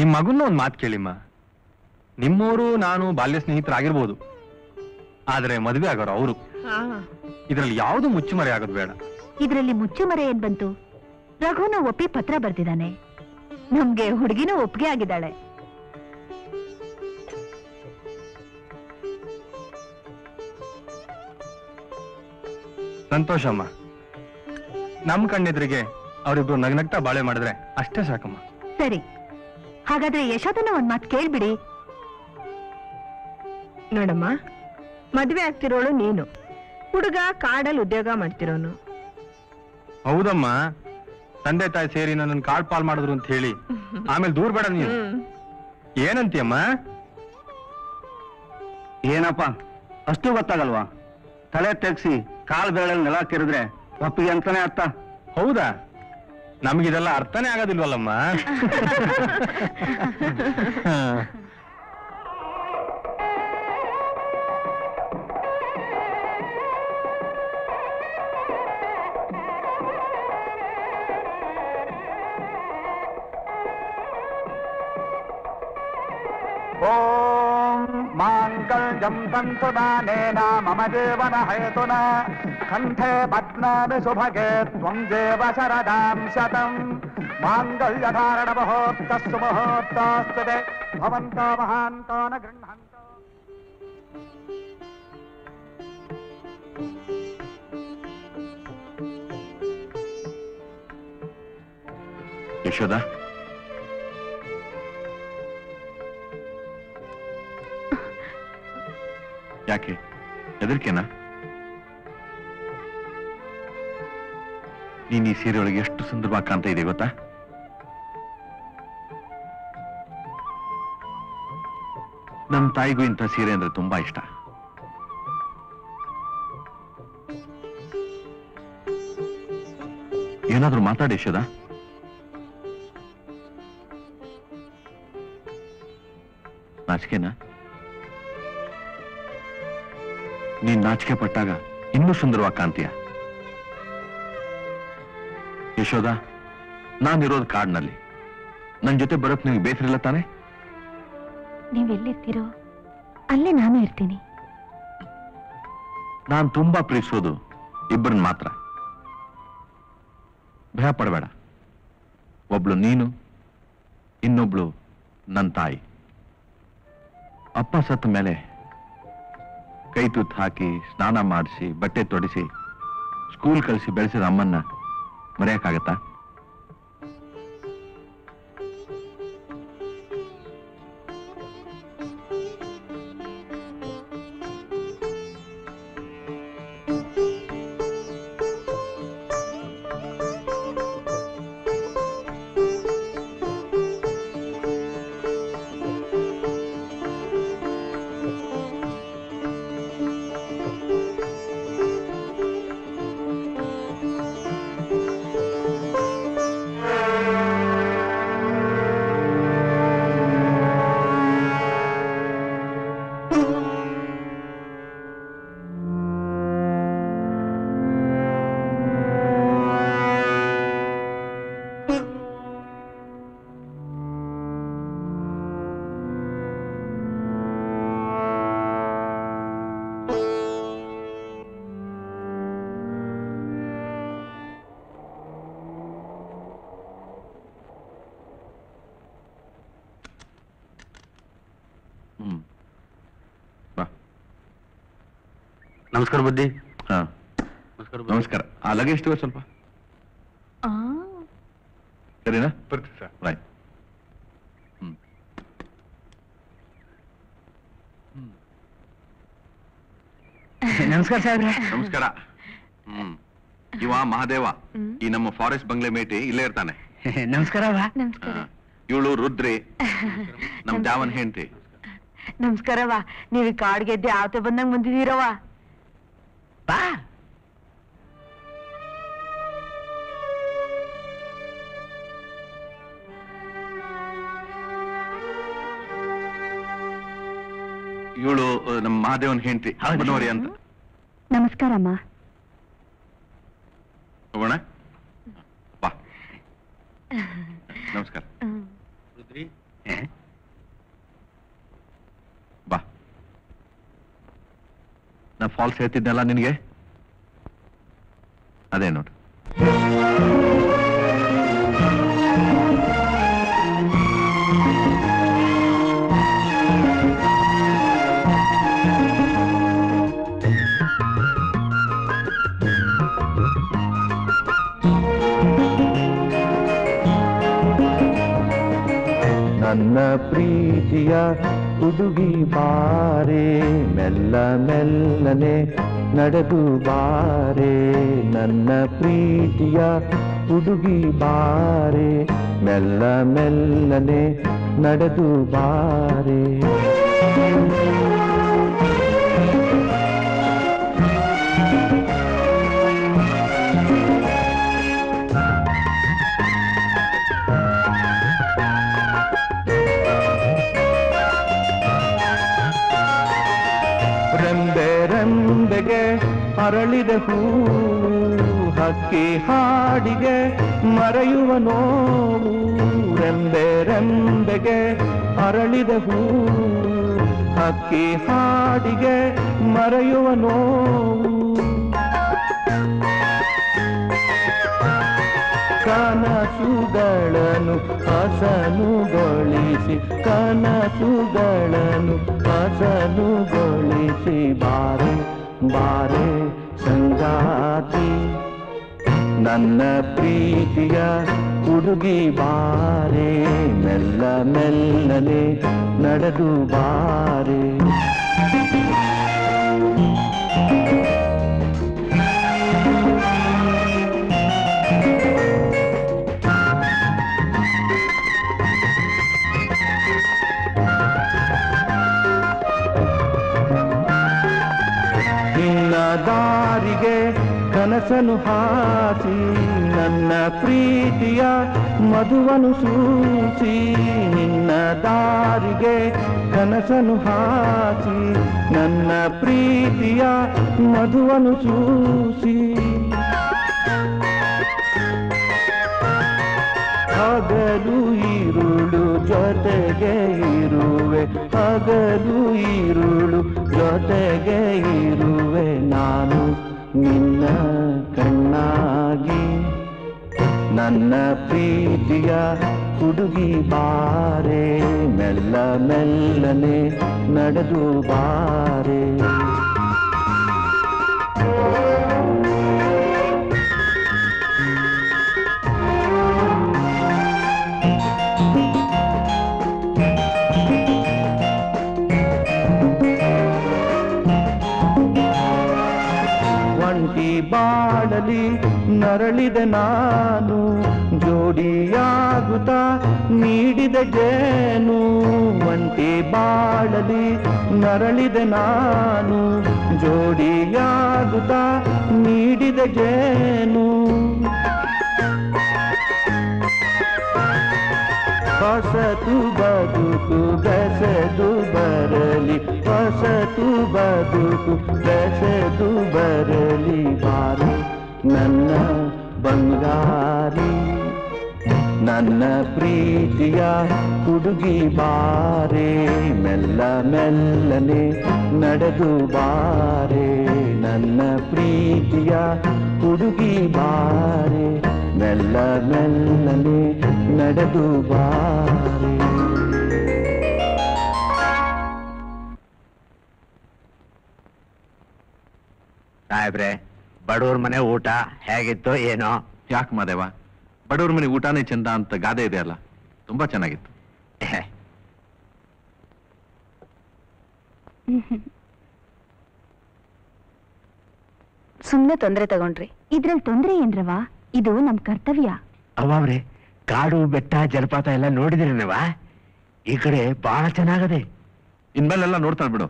ನಿಮ್ಮ ಮಗನ್ನ ಒಂದು ಮಾತು ಕೇಳಿಮ್ಮ. ನಿಮ್ಮವರು ನಾನು ಬಾಲ್ಯ ಸ್ನೇಹಿತರಾಗಿರ್ಬೋದು, ಆದ್ರೆ ಮದುವೆ ಆಗೋರು ಅವರು. ಇದರಲ್ಲಿ ಯಾವುದು ಮುಚ್ಚುಮರೆ ಆಗೋದು ಬೇಡ. ಇದರಲ್ಲಿ ಮುಚ್ಚುಮರೆ ಏನ್ ಬಂತು? ರಘುನ ಒಪ್ಪಿ ಪತ್ರ ಬರ್ತಿದ್ದಾನೆ. ನಮ್ಗೆ ಹುಡುಗಿನೂ ಒಪ್ಪಿಗೆ ಆಗಿದ್ದಾಳೆ. ಸಂತೋಷಮ್ಮ. ನಮ್ ಕಣ್ಣೆದ್ರಿಗೆ ಅವರಿಬ್ರು ನಗ್ನಗ್ತಾ ಬಾಳೆ ಮಾಡಿದ್ರೆ ಅಷ್ಟೇ ಸಾಕಮ್ಮ. ಸರಿ, ಹಾಗಾದ್ರೆ ಯಶೋಧನ ಒಂದ್ ಮಾತು ಕೇಳ್ಬಿಡಿ. ನೋಡಮ್ಮ, ಮದ್ವೆ ಆಗ್ತಿರೋಳು ನೀನು, ಹುಡುಗ ಕಾಡಲ್ಲಿ ಉದ್ಯೋಗ ಮಾಡ್ತಿರೋನು. ಹೌದಮ್ಮ, ತಂದೆ ತಾಯಿ ಸೇರಿ ನನ್ನ ಕಾಡ್ ಪಾಲ್ ಮಾಡಿದ್ರು ಅಂತ ಹೇಳಿ ಆಮೇಲೆ ದೂರ ಬೇಡ ನೀನು. ಏನಂತೀಯಮ್ಮ? ಏನಪ್ಪ, ಅಷ್ಟು ಗೊತ್ತಾಗಲ್ವಾ? ತಲೆ ತೆಗ್ಸಿ ಕಾಲ್ ಬೆರಳಲ್ಲಿ ನೆಲ ಕೆರಿದ್ರೆ ಒಪ್ಪಿಗೆ ಅಂತಾನೆ ಅರ್ಥ. ಹೌದಾ? ನಮಗಿದೆಲ್ಲ ಅರ್ಥನೇ ಆಗೋದಿಲ್ವಲ್ಲಮ್ಮ. ಓಂ ಮಾಂಗಲ್ಯಂ ತಂತುದಾನೇನ ಮಮ ಜೀವನ ಹೇತುನಾ ಕಂಠೆ ಪದ್ಮಾಭಿ ಸುಭಗೆ ತ್ವಂ ದೇವ ಶರದಾಂ ಶತಂ ಮಾಂಗಲ್ಯ ಧಾರಣ ಮಹೋತ್ತಸ್ಸು ಮಹೋತ್ತಾಸ್ತುತೆ ಭವಂತ ಮಹಾಂತೋ ನ ಗೃಹಂತ. ಯಶೋಧ, ಯಾಕೆ ಹೆದರಿಕೆನಾ? ನೀನ್ ಈ ಸೀರೆ ಒಳಗೆ ಎಷ್ಟು ಸುಂದರವಾಗಿ ಕಾಣ್ತಾ ಇದೆ ಗೊತ್ತಾ? ನಮ್ಮ ತಾಯಿಗೂ ಇಂಥ ಸೀರೆ ಅಂದ್ರೆ ತುಂಬಾ ಇಷ್ಟ. ಏನಾದ್ರೂ ಮಾತಾಡಿ ಯಶೋಧ. ನಾಚಿಕೆನಾ? ನೀನ್ ನಾಚಿಕೆ ಪಟ್ಟಾಗ ಇನ್ನೂ ಸುಂದರವಾಗಿ ಕಾಣ್ತೀಯ. ಯಶೋಧ, ನಾನಿರೋದು ಕಾಡಿನಲ್ಲಿ, नन जोते बरक नहीं बेसरिल्ल ताने ನೀವು ಎಲ್ಲಿರ್ತೀರೋ ಅಲ್ಲೇ ನಾನು ಇರ್ತೀನಿ. ನಾನು ತುಂಬಾ ಪ್ರೀತಿಸೋದು ಇಬ್ಬರನ್ನ ಮಾತ್ರ. ಭಯ ಪಡಬೇಡ. ಒಬ್ಳು ನೀನು, ಇನ್ನೊಬ್ಳು ನನ್ನ ತಾಯಿ. ಅಪ್ಪ ಸತ್ತ ಮೇಲೆ ಕೈ ತುತ್ತು ಹಾಕಿ ಸ್ನಾನ ಮಾಡಿಸಿ ಬಟ್ಟೆ ತೊಡಿಸಿ ಸ್ಕೂಲ್ ಕಳಿಸಿ ಬೆಳೆಸಿದ ಅಮ್ಮನ್ನ ಮರೆಯಕ್ಕಾಗತ್ತಾ? नमस्कार बुद्धि. हाँ नमस्कार. आ लगे इष्ट स्वल्प सर सर राय नमस्कार साहब. नमस्कार. हम्म इव महादेव ಈ ನಮ್ಮ ಫಾರೆಸ್ಟ್ ಬಂಗ್ಲೆ ಮೇಟಿ ಇಲ್ಲೇ ಇರ್ತಾನೆ. ನಮಸ್ಕಾರ ವಾ. ನಮಸ್ಕಾರ. ಇವಳು ರುದ್ರಿ ನಮ್ಮ ದಾವನ್ ಹೆಂಡ್ತಿ. ನಮಸ್ಕಾರ ವಾ. ನೀವು ಕಾಡ್ಗೆದ್ದೆ ಆವತ್ತೆ ಬಂದಂಗ ಬಂದಿದ್ದೀರವಾ. ಬಾ ಇವಳು ನಮ್ಮ ಮಹಾದೇವನ ಹೆಂಡತಿ ಬನ್ನೋರಿ ಅಂತ. ನಮಸ್ಕಾರ ಅಮ್ಮ. ಹೋಗೋಣ ಬಾ. ನಮಸ್ಕಾರ ರುದ್ರಿ. ಬಾ. ನಾ ಫಾಲ್ಸ್ ಹೇಳ್ತಿದ್ದೆಲ್ಲ ನಿನಗೆ, ಅದೇ ನೋಡು. ನನ್ನ ಪ್ರೀತಿಯ ಹುಡುಗಿ ಬಾರೆ, ಮೆಲ್ಲ ಮೆಲ್ಲನೆ ನಡೆದು ಬಾರೆ. ನನ್ನ ಪ್ರೀತಿಯ ಹುಡುಗಿ ಬಾರೆ, ಮೆಲ್ಲ ಮೆಲ್ಲನೆ ನಡೆದು ಬಾರೆ. ಅರಳಿದ ಹೂವು ಹಕ್ಕಿ ಹಾಡಿಗೆ ಮರೆಯುವ ನೋವು. ರೆಂಬೆ ರೆಂಬೆಗೆ ಅರಳಿದ ಹೂವು ಹಕ್ಕಿ ಹಾಡಿಗೆ ಮರೆಯುವ ನೋವು. ಕನಸುಗಳನ್ನು ಹಸನುಗೊಳಿಸಿ, ಕನಸುಗಳನ್ನು ಹಸನುಗೊಳಿಸಿ ಬಾರೆ ಬಾರೆ ಸಂಗಾತಿ. ನನ್ನ ಪ್ರೀತಿಯ ಹುಡುಗಿ ಬಾರೆ, ಮೆಲ್ಲ ಮೆಲ್ಲನೆ ನಡೆದು ಬಾರೆ. ದಾರಿಗೆ ಕನಸನು ಹಾಸಿ, ನನ್ನ ಪ್ರೀತಿಯ ಮಧುವನು ಸೂಸಿ. ನಿನ್ನ ದಾರಿಗೆ ಕನಸನು ಹಾಸಿ, ನನ್ನ ಪ್ರೀತಿಯ ಮಧುವನು ಸೂಸಿ. ಹಗಲು ಇರು ಜೊತೆಗೆ ಇರುವೆ, ಹಗಲು ಇರುಳು ಜೊತೆಗೆ ಇರುವೆ. ನಾನು ನಿನ್ನ ಕಣ್ಣಾಗಿ ನನ್ನ ಪ್ರೀತಿಯ ಹುಡುಗಿ ಬಾರೆ, ಮೆಲ್ಲ ಮೆಲ್ಲನೆ ನಡೆದು ಬಾರೆ. ಬಾಳಲಿ ನರಳಿದೆ ನಾನು, ಜೋಡಿಯಾಗುತ್ತಾ ನೀಡಿದೆ ಜೇನು. ಒಂಟಿ ಬಾಳಲಿ ನರಳಿದೆ ನಾನು, ಜೋಡಿಯಾಗುತ್ತಾ ನೀಡಿದೆ ಜೇನು. ಹೊಸತು ಬದುಕು ಬೆಸೆದು ಬರಲಿ, ಹೊಸತು ಬದುಕು ಬೆಸೆದು ಬರಲಿ. ಬಾರಿ ನನ್ನ ಬಂಗಾರಿ, ನನ್ನ ಪ್ರೀತಿಯ ಹುಡುಗಿ ಬಾರೆ, ಮೆಲ್ಲ ಮೆಲ್ಲನೆ ನಡೆದು ಬಾರೆ. ನನ್ನ ಪ್ರೀತಿಯ ಹುಡುಗಿ ಬಾರೆ, ಮೆಲ್ಲ ಮೆಲ್ಲನೆ ನಡೆದು ಬಾರೆ. ಸಾಹೇಬ್ರೆ, ಬಡವ್ರ ಮನೆ ಊಟ ಹೇಗಿತ್ತು ಏನೋ? ಯಾಕೆ ಮಾದೇವ, ಬಡವ್ರ ಮನೆ ಊಟನೇ ಚಂದ ಅಂತ ಗಾದೆ ಇದೆ ಅಲ್ಲ, ತುಂಬಾ ಚೆನ್ನಾಗಿತ್ತು. ಸುಮ್ಮನೆ ತೊಂದರೆ ತಗೊಂಡ್ರಿ, ಇದ್ರಲ್ಲಿ ತೊಂದರೆ ಏನ್ರವಾ, ಇದು ನಮ್ ಕರ್ತವ್ಯ. ಅವ್ರೆ, ಕಾಡು ಬೆಟ್ಟ ಜಲಪಾತ ಎಲ್ಲ ನೋಡಿದ್ರೇನವಾ? ಈ ಕಡೆ ಬಹಳ ಚೆನ್ನಾಗದೆ, ಇನ್ಮೇಲೆಲ್ಲ ನೋಡ್ತಾ ಬಿಡು.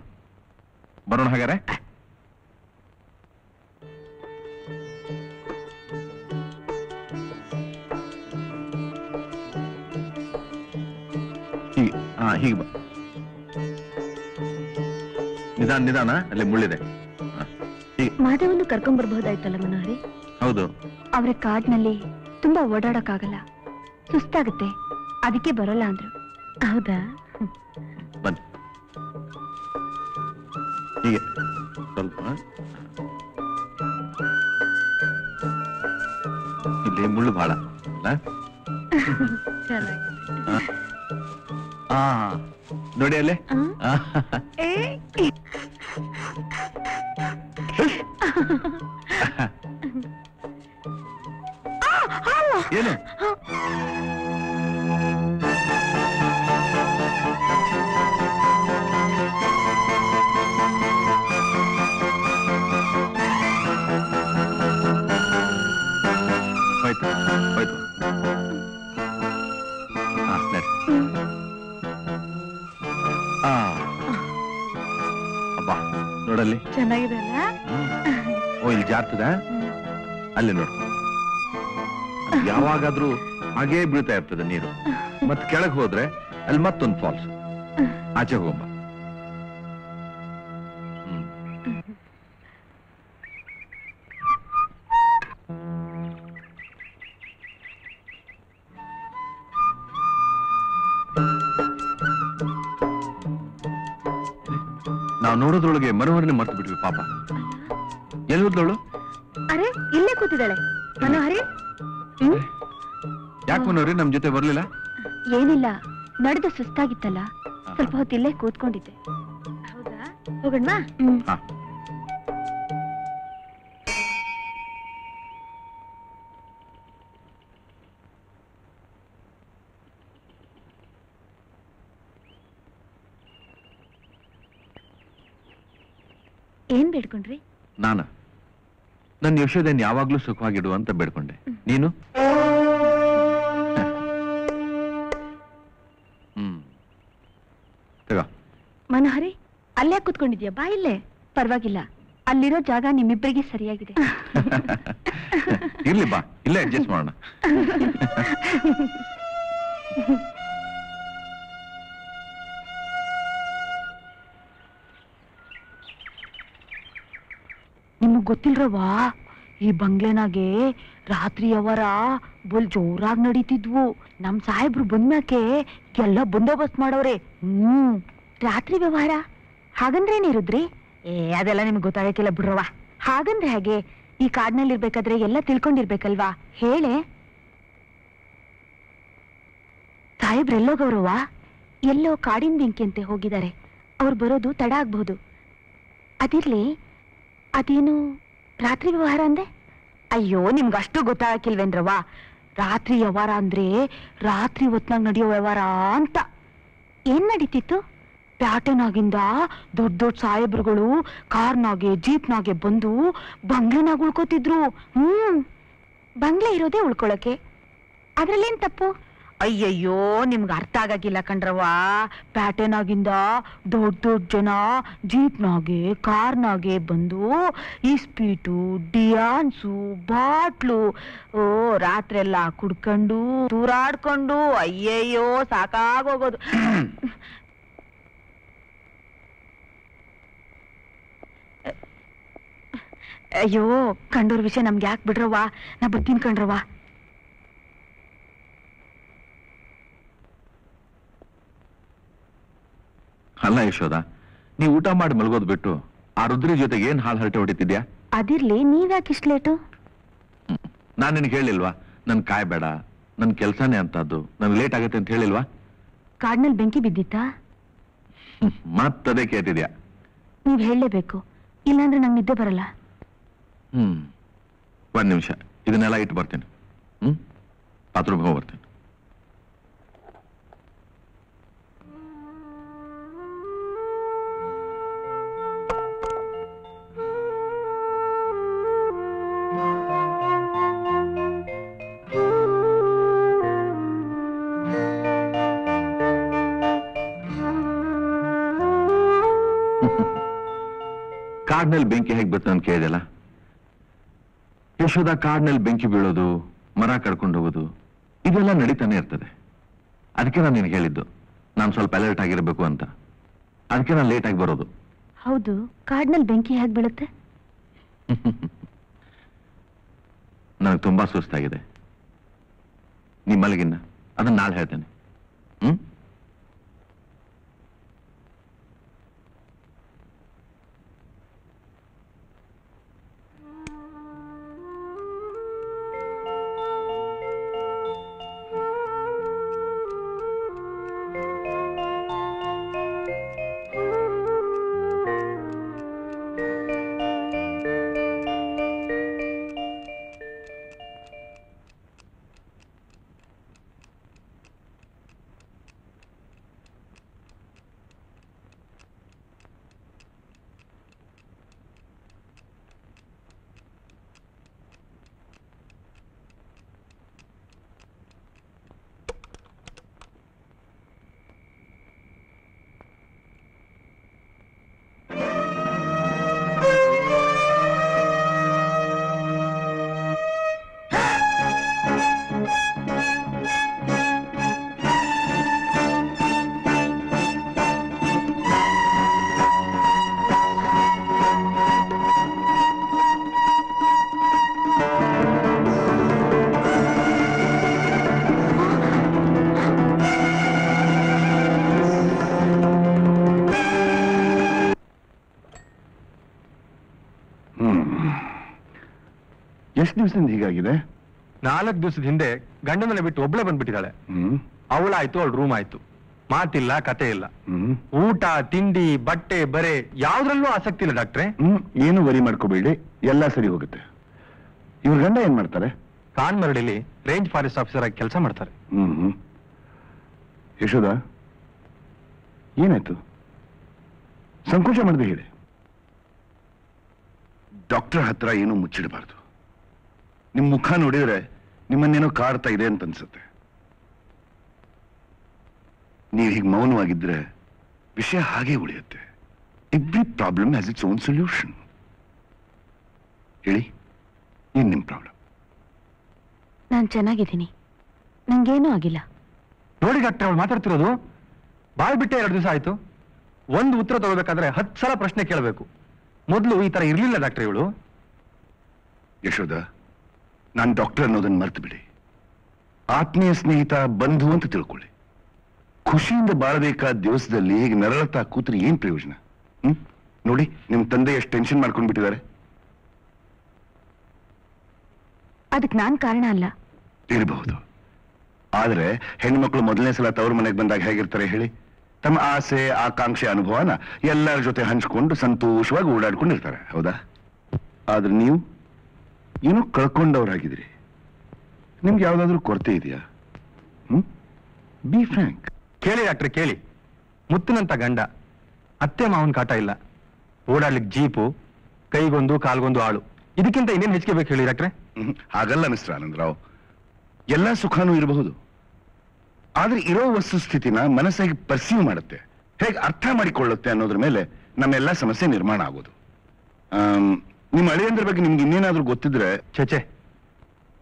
ಬರೋಣ ಹಾಗಾದ್ರೆ. ಹೀಗೆ ಬಾ, ನಿಧಾನ ನಿಧಾನ, ಅಲ್ಲಿ ಮುಳ್ಳಿದೆ. ಮಾಧವನ್ನ ಕರ್ಕೊಂಡ್ ಬರ್ಬಹುದಾಯ್ತಲ್ಲ ಮನೋಹರಿ? ಹೌದು, ಅವರ ಕಾಡಿನಲ್ಲಿ ತುಂಬಾ ಓಡಾಡಕ್ಕಾಗಲ್ಲ, ಸುಸ್ತಾಗುತ್ತೆ, ಅದಕ್ಕೆ ಬರಲ್ಲ ಅಂದ್ರು. ಹೌದಾ, ಬನ್ನಿ. ಹೀಗೆ ಸ್ವಲ್ಪ ಇಲ್ಲಿ ಮುಳ್ಳು ಬಹಳ. ಹಾ ನೋಡಿ ಅಲ್ಲೇ. ಏನು ಆಯ್ತು ಆಯ್ತು. ಹಾ ಸರಿ. ಹಾ ಅಬ್ಬಾ, ನೋಡಲ್ಲಿ ಚೆನ್ನಾಗಿದೆ ಅಲ್ಲ? ಓ, ಇಲ್ಲಿ ಜಾರ್ತದ ಅಲ್ಲಿ ನೋಡು, ಯಾವಾಗಾದ್ರೂ ಹಾಗೇ ಬೀಳ್ತಾ ಇರ್ತದೆ ನೀರು. ಮತ್ ಕೆಳಗೆ ಹೋದ್ರೆ ಅಲ್ಲಿ ಮತ್ತೊಂದು ಫಾಲ್ಸ್. ಆಚೆ ಹೋಗಮ್ಮ. ನಾವು ನೋಡೋದ್ರೊಳಗೆ ಮನೋಹರನೇ ಮರ್ತು ಬಿಟ್ವಿ ಪಾಪ. ಎಲ್ಲಿ ಹೋದ್ಲವಳು? ಅರೆ, ಇಲ್ಲೇ ಕೂತಿದ್ದಾಳೆ ಮನೋಹರಿ. ಯಾಕೆ ಮನೋಹರಿ ನಮ್ ಜೊತೆ ಬರ್ಲಿಲ್ಲ? ಏನಿಲ್ಲ, ನಡೆದು ಸುಸ್ತಾಗಿತ್ತಲ್ಲ, ಸ್ವಲ್ಪ ಹೊತ್ತು ಇಲ್ಲೇ ಕೂತ್ಕೊಂಡಿದ್ದೆ. ಹೌದಾ, ಹೋಗಣ್ವಾ? ಏನ್ ಬೇಡ್ಕೊಂಡ್ರಿ? ನಾನಾ, ನನ್ನ ಯಶೋಧನ್ ಯಾವಾಗ್ಲೂ ಸುಖವಾಗಿಡು ಅಂತ ಬೇಡ್ಕೊಂಡೆ. ನೀನು? ಹ್ಮ್ ಮನೋಹರಿ, ಅಲ್ಲೇ ಕೂತ್ಕೊಂಡಿದ್ಯಾ? ಬಾ ಇಲ್ಲೇ, ಪರವಾಗಿಲ್ಲ, ಅಲ್ಲಿರೋ ಜಾಗ ನಿಮ್ಮಿಬ್ಬರಿಗೆ ಸರಿಯಾಗಿದೆ. ಇರ್ಲಿ, ಬಾ ಇಲ್ಲೇ ಅಡ್ಜಸ್ಟ್ ಮಾಡೋಣ. ನಿಮಗ್ ಗೊತ್ತಿಲ್ರವಾ, ಈ ಬಂಗ್ಲೆನಾಗೆ ರಾತ್ರಿ ಅವರ ಬಲ್ ಜೋರಾಗಿ ನಡೀತಿದ್ವು. ನಮ್ ಸಾಹೇಬ್ರು ಬಂದ್ಮ್ಯಾಕೆ ಎಲ್ಲ ಬಂದೋಬಸ್ತ್ ಮಾಡೋರೆ. ಹ್ಮ್ ರಾತ್ರಿ ವ್ಯವಹಾರ ಹಾಗಂದ್ರೆ ಏನಿರುದ್ರಿ? ಏ ಅದೆಲ್ಲ ನಿಮ್ಗೆ ಗೊತ್ತಾಗಕ್ಕಿಲ್ಲ ಬಿಡ್ರವ. ಹಾಗಂದ್ರೆ ಹಾಗೆ, ಈ ಕಾಡ್ನಲ್ಲಿ ಇರ್ಬೇಕಾದ್ರೆ ಎಲ್ಲ ತಿಳ್ಕೊಂಡಿರ್ಬೇಕಲ್ವಾ? ಹೇಳೆ ಸಾಹೇಬ್ರೆಲ್ಲೋ ಗೌರವ? ಎಲ್ಲೋ ಕಾಡಿನ ಬೆಂಕಿಯಂತೆ ಹೋಗಿದ್ದಾರೆ. ಅವ್ರು ಬರೋದು ತಡ ಆಗ್ಬಹುದು. ಅದಿರ್ಲಿ, ಅದೇನು ರಾತ್ರಿ ವ್ಯವಹಾರ ಅಂದೆ? ಅಯ್ಯೋ ನಿಮ್ಗೆ ಅಷ್ಟು ಗೊತ್ತಾಗಕ್ಕಿಲ್ವೇನ್ರವ? ರಾತ್ರಿ ವ್ಯವಹಾರ ಅಂದ್ರೆ ರಾತ್ರಿ ಹೊತ್ನಾಗ ನಡೆಯೋ ವ್ಯವಹಾರ ಅಂತ. ಏನ್ ನಡೀತಿತ್ತು? ಪ್ಯಾಟೆನಾಗಿಂದ ದೊಡ್ಡ ದೊಡ್ಡ ಸಾಹೇಬ್ರುಗಳು ಕಾರ್ನಾಗೆ ಜೀಪ್ನಾಗೆ ಬಂದು ಬಂಗ್ಲೆನಾಗ ಉಳ್ಕೋತಿದ್ರು. ಹ್ಮ್ ಬಂಗ್ಲೆ ಇರೋದೇ ಉಳ್ಕೊಳಕ್ಕೆ, ಅದ್ರಲ್ಲೇನ್ ತಪ್ಪು? ಅಯ್ಯಯ್ಯೋ ನಿಮ್ಗೆ ಅರ್ಥ ಆಗಾಗಿಲ್ಲ ಕಣ್ರವ. ಪ್ಯಾಟೆನಾಗಿಂದ ದೊಡ್ಡ ದೊಡ್ಡ ಜನ ಜೀಪ್ನಾಗೆ ಕಾರ್ನಾಗೆ ಬಂದು ಇಸ್ಪೀಟು ಡಿಯಾನ್ಸು ಬಾಟ್ಲು ಓ ರಾತ್ರೆಲ್ಲ ಕುಡ್ಕೊಂಡು ತೂರಾಡ್ಕೊಂಡು ಅಯ್ಯಯ್ಯೋ ಸಾಕಾಗೋಗೋದು. ಅಯ್ಯೋ ಕಂಡೋರ್ ವಿಷಯ ನಮ್ಗೆ ಯಾಕೆ ಬಿಡ್ರವ್ವ, ನಾ ಬರ್ತೀನಿ ಕಣ್ರವ್ವ. ಅಲ್ಲ ಯಶೋದ, ನೀ ಊಟ ಮಾಡಿ ಮಲಗೋದ್ ಬಿಟ್ಟು ಆ ರುದ್ರಿ ಜೊತೆಗೆ ಏನ್ ಹಾಳು ಹರಟೆ ಹೊಡಿತಿದ್ಯಾ? ಅದಿರ್ಲಿ, ನೀವ್ಯಾಕೆ ಇಷ್ಟು ಲೇಟು? ನಾನ್ ನಿನ್ಗೆ ಹೇಳಿಲ್ವಾ ನನ್ ಕಾಯ್ಬೇಡ, ನನ್ ಕೆಲ್ಸನೇ ಅಂತದ್ದು, ನನ್ ಲೇಟ್ ಆಗತ್ತೆ ಅಂತ ಹೇಳಿಲ್ವಾ? ಕಾಡ್ನಲ್ಲಿ ಬೆಂಕಿ ಬಿದ್ದಿತ್ತಾ? ಮತ್ತದೇ ಕೇಳ್ತಿದ್ಯಾ? ನೀವ್ ಹೇಳಲೇಬೇಕು, ಇಲ್ಲಾಂದ್ರೆ ನಂಗೆ ನಿದ್ದೆ ಬರಲ್ಲ. ಹ್ಮ್ ಒಂದ್ ನಿಮಿಷ ಇದನ್ನೆಲ್ಲ ಇಟ್ಟು ಬರ್ತೀನಿ. ಹ್ಮ್ ಬಾತ್ರೂಮ್ ಹೋಗಿ ಬರ್ತೀನಿ. ಕಾಡ್ನಲ್ಲಿ ಬೆಂಕಿ ಹೇಗೆ ಬರ್ತದೆ ಅಂತ ಕೇಳಿದೆಲ್ಲ ಯಶೋದ. ಕಾಡ್ನಲ್ಲಿ ಬೆಂಕಿ ಬೀಳೋದು, ಮರ ಕಡ್ಕೊಂಡು ಹೋಗೋದು, ಇದೆಲ್ಲ ನಡೀತಾನೆ ಇರ್ತದೆ. ಅದಕ್ಕೆ ನಾನು ನಿನಗೆ ಹೇಳಿದ್ದು ನಾನು ಸ್ವಲ್ಪ ಅಲರ್ಟ್ ಆಗಿರಬೇಕು ಅಂತ. ಅದಕ್ಕೆ ನಾನು ಲೇಟ್ ಆಗಿ ಬರೋದು. ಹೌದು, ಕಾಡ್ನಲ್ಲಿ ಬೆಂಕಿ ಹೇಗೆ ಬೀಳುತ್ತೆ? ನನಗೆ ತುಂಬಾ ಸುಸ್ತಾಗಿದೆ. ನಿಮ್ಮಲ್ಲಿಗಿನ್ನ ಅದನ್ನ ನಾಳೆ ಹೇಳ್ತೇನೆ. ಹ್ಮ್ ದಿವಸದಿಂದ ಹೀಗಾಗಿದೆ. ನಾಲ್ಕು ದಿವಸದ ಹಿಂದೆ ಗಂಡ ಮನೆ ಬಿಟ್ಟು ಒಬ್ಳೆ ಬಂದ್ಬಿಟ್ಟಿದ್ದಾಳೆ. ಅವಳಾಯ್ತು, ಅವಳ ರೂಮ್ ಆಯ್ತು, ಮಾತಿಲ್ಲ ಕತೆ ಇಲ್ಲ. ಊಟ ತಿಂಡಿ ಬಟ್ಟೆ ಬರೆ ಯಾವ್ದ್ರಲ್ಲೂ ಆಸಕ್ತಿ ಇಲ್ಲ ಡಾಕ್ಟ್ರೆ. ಏನು ವರಿ ಮಾಡ್ಕೋಬೇಡಿ, ಎಲ್ಲ ಸರಿ ಹೋಗುತ್ತೆ. ಇವ್ರ ಗಂಡ ಏನ್ ಮಾಡ್ತಾರೆ? ಕಾನ್ಮರಡಿಲಿ ರೇಂಜ್ ಫಾರೆಸ್ಟ್ ಆಫೀಸರ್ ಆಗಿ ಕೆಲಸ ಮಾಡ್ತಾರೆ. ಹ್ಮ್ ಯಶೋದ, ಏನಾಯ್ತು? ಸಂಕೋಚ ಮಾಡದೆ ಹೇಳಿ, ಡಾಕ್ಟರ್ ಹತ್ರ ಏನು ಮುಚ್ಚಿಡಬಾರ್ದು. ನಿಮ್ ಮುಖ ನೋಡಿದ್ರೆ ನಿಮ್ಮನ್ನೇನೋ ಕಾಡ್ತಾ ಇದೆ ಅಂತ ಅನ್ಸುತ್ತೆ. ನೀವು ಹೀಗೆ ಮೌನವಾಗಿದ್ರೆ ವಿಷಯ ಹಾಗೆ ಉಳಿಯುತ್ತೆ. Every problem has its own solution. ಹೇಳಿ, ಏನ್ ನಿಮ್ ಪ್ರಾಬ್ಲಮ್? ನಾನು ಚೆನ್ನಾಗಿದ್ದೀನಿ, ನಂಗೇನೂ ಆಗಿಲ್ಲ. ನೋಡಿ ಡಾಕ್ಟರ್, ಅವ್ಳು ಮಾತಾಡ್ತಿರೋದು ಬಾಯ್ ಬಿಟ್ಟೆ ಎರಡು ದಿವಸ ಆಯ್ತು. ಒಂದು ಉತ್ತರ ತಗೋಬೇಕಾದ್ರೆ ಹತ್ತು ಸಲ ಪ್ರಶ್ನೆ ಕೇಳಬೇಕು. ಮೊದಲು ಈ ತರ ಇರ್ಲಿಲ್ಲ ಡಾಕ್ಟರ್ ಇವಳು. ಯಶೋದ, ನಾನು ಡಾಕ್ಟರ್ ಅನ್ನೋದನ್ನ ಮರ್ತು ಬಿಡಿ. ಆತ್ಮೀಯ ಸ್ನೇಹಿತ ಬಂಧು ಅಂತ ತಿಳ್ಕೊಳ್ಳಿ. ಖುಷಿಯಿಂದ ಬಾಳಬೇಕಾದ ದಿವಸದಲ್ಲಿ ಹೀಗೆ ನರಳತಾ ಕೂತ್ರೆ ಏನ್ ಪ್ರಯೋಜನ? ಹ್ಮ್ ನೋಡಿ ನಿಮ್ ತಂದೆ ಎಷ್ಟು ಟೆನ್ಷನ್ ಮಾಡ್ಕೊಂಡ್ಬಿಟ್ಟಿದ್ದಾರೆ. ಅದಕ್ಕೆ ನಾನ್ ಕಾರಣ ಅಲ್ಲ. ಇರಬಹುದು, ಆದ್ರೆ ಹೆಣ್ಮಕ್ಳು ಮೊದಲನೇ ಸಲ ತವರು ಮನೆಗೆ ಬಂದಾಗ ಹೇಗಿರ್ತಾರೆ ಹೇಳಿ? ತಮ್ಮ ಆಸೆ ಆಕಾಂಕ್ಷೆ ಅನುಭವನ ಎಲ್ಲರ ಜೊತೆ ಹಂಚ್ಕೊಂಡು ಸಂತೋಷವಾಗಿ ಓಡಾಡ್ಕೊಂಡಿರ್ತಾರೆ, ಹೌದಾ? ಆದ್ರೆ ನೀವು ಏನೋ ಕಳ್ಕೊಂಡವ್ರಾಗಿದ್ರಿ. ನಿಮ್ಗೆ ಯಾವ್ದಾದ್ರು ಕೊರತೆ ಇದೆಯಾ? Hmm be frank. ಕೇಳಿ ಡಾಕ್ಟ್ರೆ ಕೇಳಿ, ಮುತ್ತಿನಂತ ಗಂಡ, ಅತ್ತೆ ಮಾವನ್ ಕಾಟ ಇಲ್ಲ, ಓಡಾಡ್ಲಿಕ್ಕೆ ಜೀಪು, ಕೈಗೊಂದು ಕಾಲ್ಗೊಂದು ಆಳು, ಇದಕ್ಕಿಂತ ಇನ್ನೇನು ಹೆಚ್ಚಿಗೆ ಬೇಕು ಹೇಳಿ ಡಾಕ್ಟ್ರೆ? ಹ್ಮ್ ಹಾಗಲ್ಲ ಮಿಸ್ಟರ್ ಆನಂದ್ ರಾವ್, ಎಲ್ಲ ಸುಖನೂ ಇರಬಹುದು, ಆದ್ರೆ ಇರೋ ವಸ್ತುಸ್ಥಿತಿನ ಮನಸ್ಸಾಗಿ ಪರ್ಸೀವ್ ಮಾಡುತ್ತೆ, ಹೇಗೆ ಅರ್ಥ ಮಾಡಿಕೊಳ್ಳುತ್ತೆ ಅನ್ನೋದ್ರ ಮೇಲೆ ನಮ್ಮೆಲ್ಲ ಸಮಸ್ಯೆ ನಿರ್ಮಾಣ ಆಗೋದು. ನಿಮ್ಮ ಅಳಿಯಂದ್ರ ಬಗ್ಗೆ ನಿಮ್ಗೆ ಇನ್ನೇನಾದ್ರೂ ಗೊತ್ತಿದ್ರೆ? ಚೇಚೆ,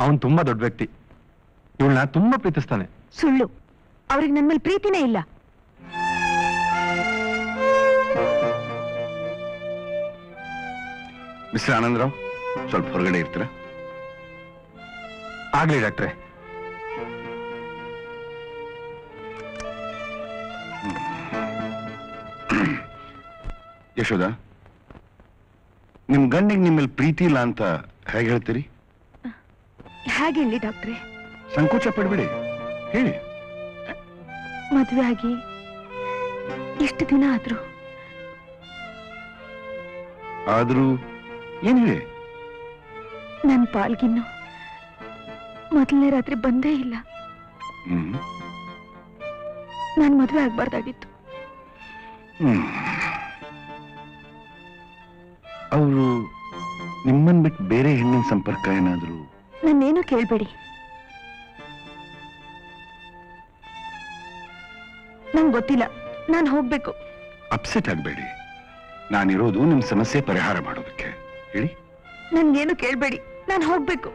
ಅವನು ತುಂಬಾ ದೊಡ್ಡ ವ್ಯಕ್ತಿ, ಇವಳನ್ನ ತುಂಬಾ ಪ್ರೀತಿಸ್ತಾನೆ. ಸುಳ್ಳು, ಅವ್ರಿಗೆ ನನ್ನ ಮೇಲೆ ಪ್ರೀತಿನೇ ಇಲ್ಲ. ಮಿಸ್ಟರ್ ಆನಂದರಾವ್, ಸ್ವಲ್ಪ ಹೊರಗಡೆ ಇರ್ತೀರಾ? ಆಗ್ಲಿ ಡಾಕ್ಟ್ರೆ. ಯಶೋದ, ನಿಮ್ ಗಂಡಿಗೆ ನಿಮ್ಮಲ್ಲಿ ಪ್ರೀತಿ ಇಲ್ಲ ಅಂತ ಹೇಗೆ ಹೇಳ್ತೀರಿ? ಹೇಗೆ ಹೇಳಿ ಡಾಕ್ಟ್ರೆ? ಸಂಕೋಚ ಪಡ್ಬೇಡಿ, ಹೇಳಿ. ಮದುವೆ ಆಗಿ ಎಷ್ಟು ದಿನ ಆದ್ರೂ ಆದ್ರೂ ಏನ್ ಹೇಳಿ, ನನ್ನ ಪಾಲ್ಗಿನ್ನು ಮೊದಲನೇ ರಾತ್ರಿ ಬಂದೇ ಇಲ್ಲ. ನಾನು ಮದುವೆ ಆಗ್ಬಾರ್ದಾಗಿತ್ತು. ಅವರು ನಿಮ್ಮನ್ ಬಿಟ್ಟು ಬೇರೆ ಹೆಣ್ಣಿನ ಸಂಪರ್ಕ ಏನಾದ್ರು? ನನ್ನೇನು ಕೇಳ್ಬೇಡಿ, ನಂಗೆ ಗೊತ್ತಿಲ್ಲ, ನಾನು ಹೋಗ್ಬೇಕು. ಅಪ್ಸೆಟ್ ಆಗ್ಬೇಡಿ, ನಾನಿರೋದು ನಿಮ್ ಸಮಸ್ಯೆ ಪರಿಹಾರ ಮಾಡೋದಕ್ಕೆ ಹೇಳಿ. ನನ್ಗೇನು ಕೇಳ್ಬೇಡಿ, ನಾನು ಹೋಗ್ಬೇಕು.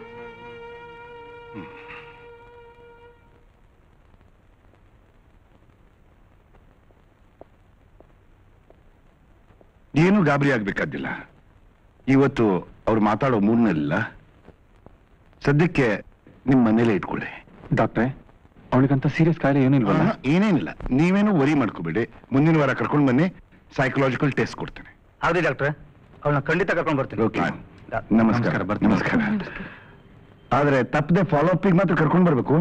ಏನು ಗಾಬರಿ ಆಗ್ಬೇಕಾದಿಲ್ಲ, ಇವತ್ತು ಅವ್ರು ಮಾತಾಡೋ ಮೂಡ್ನಲ್ಲ, ಸದ್ಯಕ್ಕೆ ನಿಮ್ಮ ಮನೇಲೆ ಇಟ್ಕೊಳ್ಳಿ. ಡಾಕ್ಟ್ರೆ, ಅವಳಿಗಂತ ಸೀರಿಯಸ್ ಕಾಯಿಲೆ ಏನಿಲ್ವಲ್ಲ? ಏನೇನಿಲ್ಲ, ನೀವೇನು ವರಿ ಮಾಡ್ಕೋಬೇಡಿ. ಮುಂದಿನ ವಾರ ಕರ್ಕೊಂಡು ಬನ್ನಿ, ಸೈಕಲಾಜಿಕಲ್ ಟೆಸ್ಟ್ ಕೊಡ್ತೇನೆ. ಹೌದು ಡಾಕ್ಟ್ರೆ, ಅವಳನ್ನ ಖಂಡಿತ ಕರ್ಕೊಂಡು ಬರ್ತೀನಿ. ನಮಸ್ಕಾರ. ನಮಸ್ಕಾರ. ಆದ್ರೆ ತಪ್ಪದೆ ಫಾಲೋ ಅಪ್ ಮಾತ್ರ ಕರ್ಕೊಂಡು ಬರ್ಬೇಕು.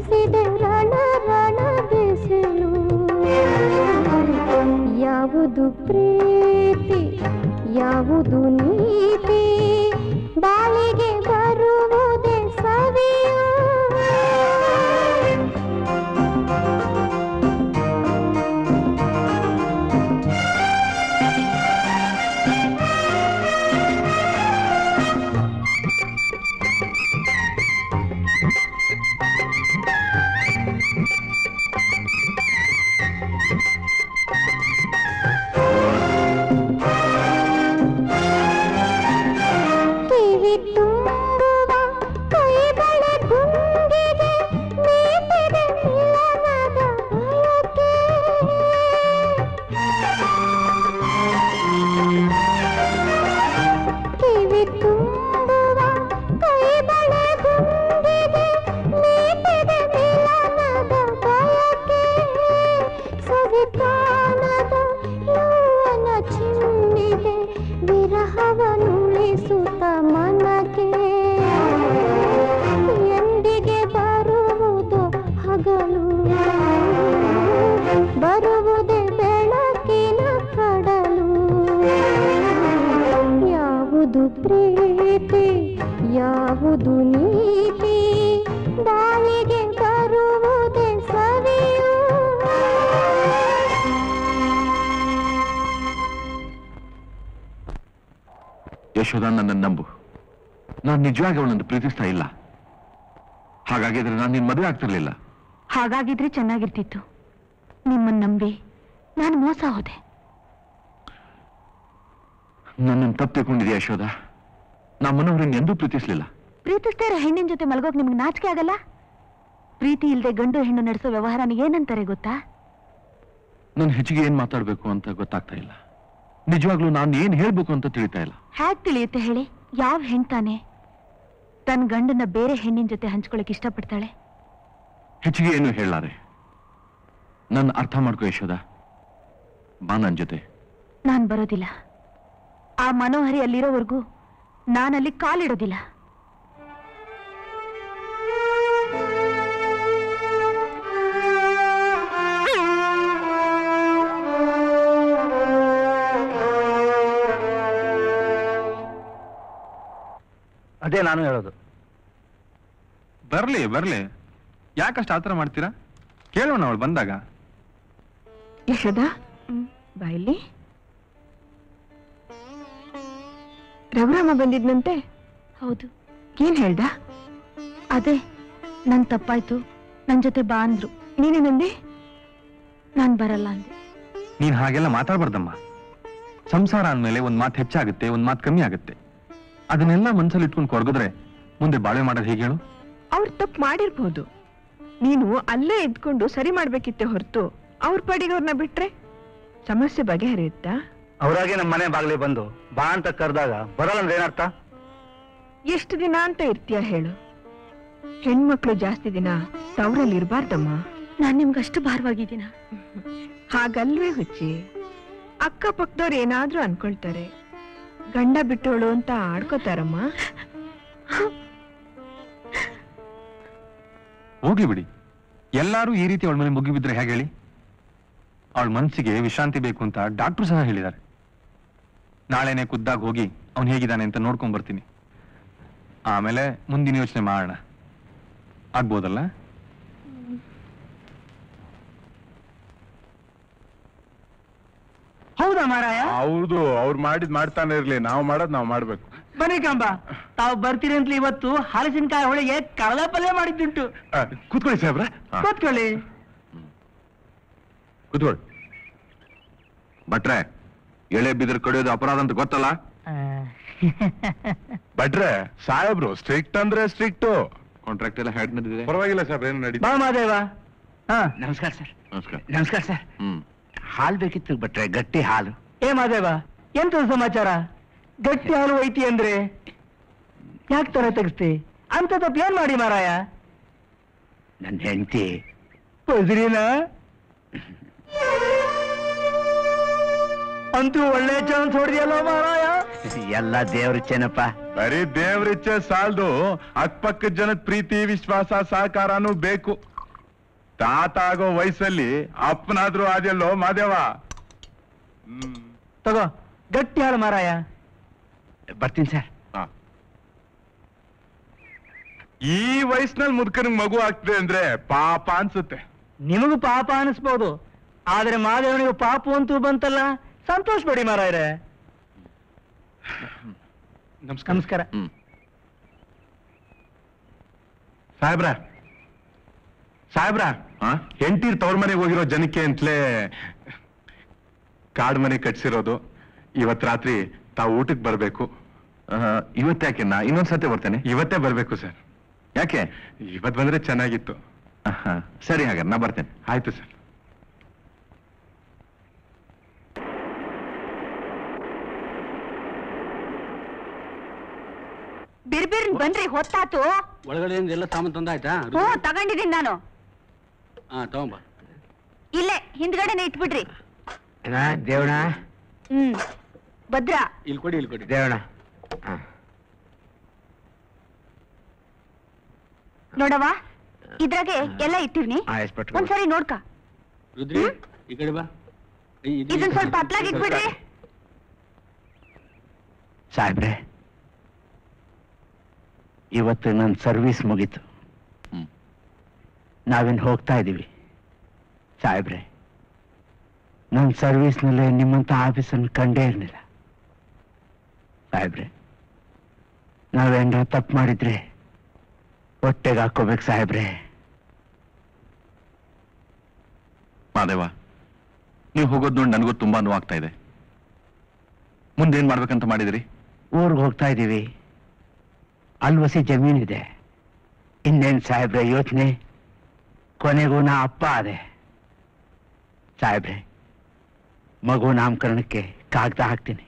ಿಸಿದ ರಣ ರಣ ಬಿಸಿಲು ಯಾವುದು ನೀತಿ ಬಾಳಿಗೆ ಬರುವುದೇ ಸವಿಯು ನನ್ನ ನಂಬು, ನಾನು ನಿಜವಾಗಿ ಅವಳನ್ನು ಪ್ರೀತಿಸ್ತಾ ಇಲ್ಲ. ಹಾಗಾಗಿದ್ರೆ ನಾನು ನಿನ್ನ ಮದುವೆ ಆಗ್ತಿರ್ಲಿಲ್ಲ. ಹಾಗಾಗಿದ್ರೆ ಚೆನ್ನಾಗಿರ್ತಿತ್ತು. ನಿಮ್ಮನ್ನು ನಂಬಿ ನಾನು ಮೋಸ ಹೋದೆ. ನನ್ನನ್ನು ತಪ್ಪಿಕೊಂಡಿದ್ದೆ ಯಶೋಧ. ನಾನು ಮನೋಹರನ್ನ ಎಂದೂ ಪ್ರೀತಿಸ್ಲಿಲ್ಲ. ಪ್ರೀತಿಸ್ತಾ ಇರೋ ಹೆಣ್ಣಿನ ಜೊತೆ ಮಲಗೋಕೆ ನಿಮ್ಗೆ ನಾಚಿಕೆ ಆಗಲ್ಲ? ಪ್ರೀತಿ ಇಲ್ಲದೆ ಗಂಡು ಹೆಣ್ಣು ನಡೆಸೋ ವ್ಯವಹಾರನ ಏನಂತಾರೆ ಗೊತ್ತಾ? ನಾನು ಹೆಚ್ಚಿಗೆ ಏನ್ ಮಾತಾಡಬೇಕು ಅಂತ ಗೊತ್ತಾಗ್ತಾ ಇಲ್ಲ. ನಿಜವಾಗ್ಲೂ ನಾನು ಏನ್ ಹೇಳ್ಬೇಕು ಅಂತ ತಿಳಿತಾ ಇಲ್ಲ. ಹೇಗ್ ತಿಳಿಯುತ್ತೆ ಹೇಳಿ? ಯಾವ ಹೆಣ್ತಾನೆ ತನ್ನ ಗಂಡನ್ನ ಬೇರೆ ಹೆಣ್ಣಿನ ಜೊತೆ ಹಂಚ್ಕೊಳಕ್ ಇಷ್ಟಪಡ್ತಾಳೆ? ಹೆಚ್ಚಿಗೆ ಏನು ಹೇಳಾರೆ. ನನ್ನ ಅರ್ಥ ಮಾಡ್ಕೋ ಯಶೋದ. ಬಾ ನನ್ ಜೊತೆ. ನಾನ್ ಬರೋದಿಲ್ಲ. ಆ ಮನೋಹರಿ ಅಲ್ಲಿರೋವರೆಗೂ ನಾನಲ್ಲಿ ಕಾಲಿಡೋದಿಲ್ಲ. ಅದೇ ನಾನು ಹೇಳೋದು. ಬರ್ಲಿ ಬರ್ಲಿ, ಯಾಕಷ್ಟು ಆತರ ಮಾಡ್ತೀರಾ? ಕೇಳೋಣ ಅವಳು ಬಂದಾಗ. ಯಶೋದಾ ಬಾಯಲ್ಲಿ ರಘುರಾಮ ಬಂದಿದ್ನಂತೆ. ಹೌದು. ಏನ್ ಹೇಳ್ದ? ಅದೇ ನನ್ ತಪ್ಪಾಯ್ತು, ನನ್ ಜೊತೆ ಬಾ ಅಂದ್ರು. ನೀನೇನಂದೆ? ನಾನ್ ಬರಲ್ಲ ಅಂದೆ. ನೀನ್ ಹಾಗೆಲ್ಲ ಮಾತಾಡ್ಬಾರ್ದಮ್ಮ. ಸಂಸಾರ ಅಂದ್ಮೇಲೆ ಒಂದ್ ಮಾತು ಹೆಚ್ಚಾಗುತ್ತೆ, ಒಂದ್ ಮಾತು ಕಮ್ಮಿ ಆಗುತ್ತೆ. ಅದನ್ನೆಲ್ಲ ಮನ್ಸಲ್ಲಿ ಇಟ್ಕೊಂಡು ಕೊರಗಿದ್ರೆ ಮುಂದೆ ಬಾಳ್ವೆ ಮಾಡೋದು ಹೇಗೆ ಹೇಳು? ಅವ್ರು ತಪ್ಪು ಮಾಡಿರ್ಬಹುದು. ನೀನು ಅಲ್ಲೇ ಇದ್ಕೊಂಡು ಸರಿ ಮಾಡ್ಬೇಕಿತ್ತೆ ಹೊರತು ಅವ್ರ ಪಾಡಿಗೆ ಅವ್ರನ್ನ ಬಿಟ್ರೆ ಸಮಸ್ಯೆ ಬಗೆಹರಿಯುತ್ತಾ? ಅವರಾಗೆ ನಮ್ಮ ಮನೆ ಬಾಗ್ಲೆ ಬಂದು ಬಾ ಅಂತ ಕರೆದಾಗ ಬರಲ್ಲ ಅಂದ್ರೆ ಏನರ್ಥ? ಎಷ್ಟು ದಿನ ಅಂತ ಇರ್ತೀಯ ಹೇಳು? ಹೆಣ್ಮಕ್ಳು ಜಾಸ್ತಿ ದಿನ ತವರಲ್ಲಿ ಇರಬಾರ್ದಮ್ಮ. ನಾನ್ ನಿಮ್ಗಷ್ಟು ಭಾರವಾಗಿದ್ದೀನ? ಹಾಗಲ್ವೇ ಹುಚ್ಚಿ. ಅಕ್ಕ ಪಕ್ಕದವ್ರು ಏನಾದ್ರೂ ಅನ್ಕೊಳ್ತಾರೆ, ಗಂಡ ಬಿಟ್ಟೋಳು ಅಂತ ಆಡ್ಕೋತಾರಮ್ಮ. ಹೋಗಿ ಬಿಡಿ. ಎಲ್ಲಾರು ಈ ರೀತಿ ಅವಳ ಮೇಲೆ ಮುಗಿಬಿದ್ರೆ ಹೇಗೆ ಹೇಳಿ? ಅವಳ ಮನಸ್ಸಿಗೆ ವಿಶ್ರಾಂತಿ ಬೇಕು ಅಂತ ಡಾಕ್ಟ್ರು ಸಹ ಹೇಳಿದ್ದಾರೆ. ನಾಳೆನೆ ಖುದ್ದಾಗಿ ಹೋಗಿ ಅವನು ಹೇಗಿದ್ದಾನೆ ಅಂತ ನೋಡ್ಕೊಂಡ್ ಬರ್ತೀನಿ. ಆಮೇಲೆ ಮುಂದಿನ ಯೋಚನೆ ಮಾಡೋಣ. ಆಗ್ಬೋದಲ್ಲ? ಹೌದಾ ಮಾರಾಯ? ಹೌದು. ಅವ್ರು ಮಾಡಿದ್ ಮಾಡ್ತಾನೆ ಇರ್ಲಿ, ನಾವು ಮಾಡೋದ್ ನಾವು ಮಾಡ್ಬೇಕು. ಬನ್ನಿ ಕಂಬ, ತಾವು ಬರ್ತೀರಿ ಅಂತ ಇವತ್ತು ಹಲಸಿನಕಾಯಿ ಹೋಳಿಗೆ ಕಡಲ ಪಲ್ಯ ಮಾಡಿದ್ದುಂಟು. ಕೂತ್ಕೊಳ್ಳಿ ಸಾಹೇಬ್ರ, ಕೂತ್ಕೊಳ್ಳಿ ಕೂತ್ಕೊಳ್ಳಿ. ಭಟ್ರೆ, ಎಳೆ ಬಿದಿರು ಕಡಿಯೋದು ಅಪರಾಧ ಅಂತ ಗೊತ್ತಲ್ಲ? ಭಟ್ರೆ, ಸಾಹೇಬ್ರು ಸ್ಟ್ರಿಕ್ಟ್ ಅಂದ್ರೆ ಸ್ಟ್ರಿಕ್ಟ್. ಕಾಂಟ್ರಾಕ್ಟ್ ಎಲ್ಲ ಹ್ಯಾಡ್ ನಡೆದಿದೆ, ಪರವಾಗಿಲ್ಲ ಸಾಹೇಬ್ರ. ಏನು ನಡೀತು? ಬಾ ಮಾದೇವ. ಹಾ, ನಮಸ್ಕಾರ ಸರ್. ನಮಸ್ಕಾರ ನಮಸ್ಕಾರ ಸರ್. ಹ್ಮ್, ಹಾಲು ಬೇಕಿತ್ತು ಭಟ್ರೆ, ಗಟ್ಟಿ ಹಾಲು. ಏ ಮಾದೇವ, ಎಂತ ಸಮಾಚಾರ? ಗಟ್ಟಿ ಹಾಲು ಒಯ್ತಿ ಅಂದ್ರೆ ಯಾಕೆ ತರ ತೆಗಿಸ್ತಿ? ಅಂತ ತಪ್ಪು ಏನ್ ಮಾಡಿ ಮಾರಾಯ? ನನ್ನ ಹೆಂಡತಿ ಪದ್ರಿನಾ ಅಂತೂ ಒಳ್ಳೆ ಚಾನ್ಸ್ ಹೊಡೆದಿಯಲ್ಲ ಮಾರಾಯ. ಎಲ್ಲ ದೇವ್ರಿಚ್ಛೆನಪ್ಪ. ಬರೀ ದೇವ್ರಿಚ್ಛೆ ಸಾಲದು, ಅಕ್ಕಪಕ್ಕದ ಜನದ ಪ್ರೀತಿ ವಿಶ್ವಾಸ ಸಹಕಾರನೂ ಬೇಕು. ತಾತ ಆಗೋ ವಯಸ್ಸಲ್ಲಿ ಅಪ್ಪನಾದ್ರೂ ಅದೆಲ್ಲೋ ಮಾದೇವ. ತಗೋ ಗಟ್ಟಿ ಹಾಲು ಮಾರಾಯ. ಬರ್ತೀನಿ ಸರ್. ಈ ವಯಸ್ಸಿನಲ್ಲಿ ಮುದುಕನಿಗೆ ಮಗು ಆಗ್ತಿದೆ ಅಂದ್ರೆ ಪಾಪ ಅನ್ಸುತ್ತೆ. ನಿಮಗೂ ಪಾಪ ಅನಿಸ್ಬೋದು, ಆದ್ರೆ ಮಾದೇವನಿಗೂ ಪಾಪು ಅಂತೂ ಬಂತಲ್ಲ, ಸಂತೋಷ ಪಡಿ ಮಾರಾಯರೇ. ನಮಸ್ಕಾರ ಸಾಹೇಬ್ರ. ಸಾಹೇಬ್ರ, ಎಂಟೀರ್ ತವ್ರ ಮನೆಗೆ ಹೋಗಿರೋ ಜನಕ್ಕೆ ಅಂತಲೇ ಕಾಡ್ ಮನೆ ಕಟ್ಸಿರೋದು. ಇವತ್ ರಾತ್ರಿ ತಾವು ಊಟಕ್ಕೆ ಬರ್ಬೇಕು. ಇವತ್ತು ಯಾಕೆ? ನಾ ಇನ್ನೊಂದ್ಸತಿ ಬರ್ತೇನೆ. ಇವತ್ತೇ ಬರ್ಬೇಕು ಸರ್. ಯಾಕೆ? ಇವತ್ ಬಂದ್ರೆ ಚೆನ್ನಾಗಿತ್ತು. ಸರಿ, ಹಾಗಾದ್ರೆ ನಾ ಬರ್ತೇನೆ. ಆಯ್ತು ಸರ್. ಬಿರ್ಬಿರ್ ಬನ್ರಿ, ಹೊತ್ತಾತು. ಒಳಗಡೆ ಎಲ್ಲ ಸಾಮಾನು ತಂದಾಯ್ತಾ? ಹ್ಞೂ, ತಗೊಂಡಿದ್ದೀನಿ ನಾನು. ಹಾ, ತಗೊಂಬ. ಇಲ್ಲೇ ಹಿಂದ್ಗಡೆನೆ ಇಟ್ಬಿಡ್ರಿ. ದೇವಣ. ಹ್ಮ್, ಭದ್ರ. ಇಲ್ಲಿ ಕೊಡಿ, ಇಲ್ಲಿ ಕೊಡಿ ದೇವಣ. ನೋಡವ, ಇದ್ರಾಗೆ ಎಲ್ಲ ಇಟ್ಟಿರ್ನಿ. ಒಂದ್ಸರಿ ನೋಡ್ಕ. ರುದ್ರಿ, ಈ ಕಡೆ ಬಾ. ಇದನ್ನ ಸ್ವಲ್ಪ ಪತ್ಲಾಗಿ ಇಟ್ಬಿಡ್ರಿ. ಸಾಹೇಬ್ರೆ, ಇವತ್ತು ನನ್ನ ಸರ್ವಿಸ್ ಮುಗೀತು. ನಾವೇನು ಹೋಗ್ತಾ ಇದ್ದೀವಿ. ಸಾಹೇಬ್ರೆ, ನನ್ನ ಸರ್ವಿಸ್ನಲ್ಲೇ ನಿಮ್ಮಂಥ ಆಫೀಸನ್ನು ಕಂಡೇ ಇರಲಿಲ್ಲ. ಸಾಹೇಬ್ರೆ, ನಾವೇನಾರ ತಪ್ಪು ಮಾಡಿದ್ರೆ ಹೊಟ್ಟೆಗೆ ಹಾಕೋಬೇಕು ಸಾಹೇಬ್ರೆ. ಮಾದೇವ, ನೀವು ಹೋಗೋದು ನೋಡಿ ನನಗೂ ತುಂಬಾ ನೋವಾಗ್ತಾ ಇದೆ. ಮುಂದೇನು ಮಾಡ್ಬೇಕಂತ ಮಾಡಿದ್ರಿ? ಊರಿಗೆ ಹೋಗ್ತಾ ಇದ್ದೀವಿ. ಅಲ್ವಸಿ ಜಮೀನಿದೆ. ಇನ್ನೇನು ಸಾಹೇಬ್ರೆ ಯೋಚನೆ? ಕೊನೆಗೂ ನಾ ಅಪ್ಪ ಅದೇ ಸಾಹೇಬ್ರೆ. ಮಗು ನಾಮಕರಣಕ್ಕೆ ಕಾಗ್ದ ಹಾಕ್ತೀನಿ.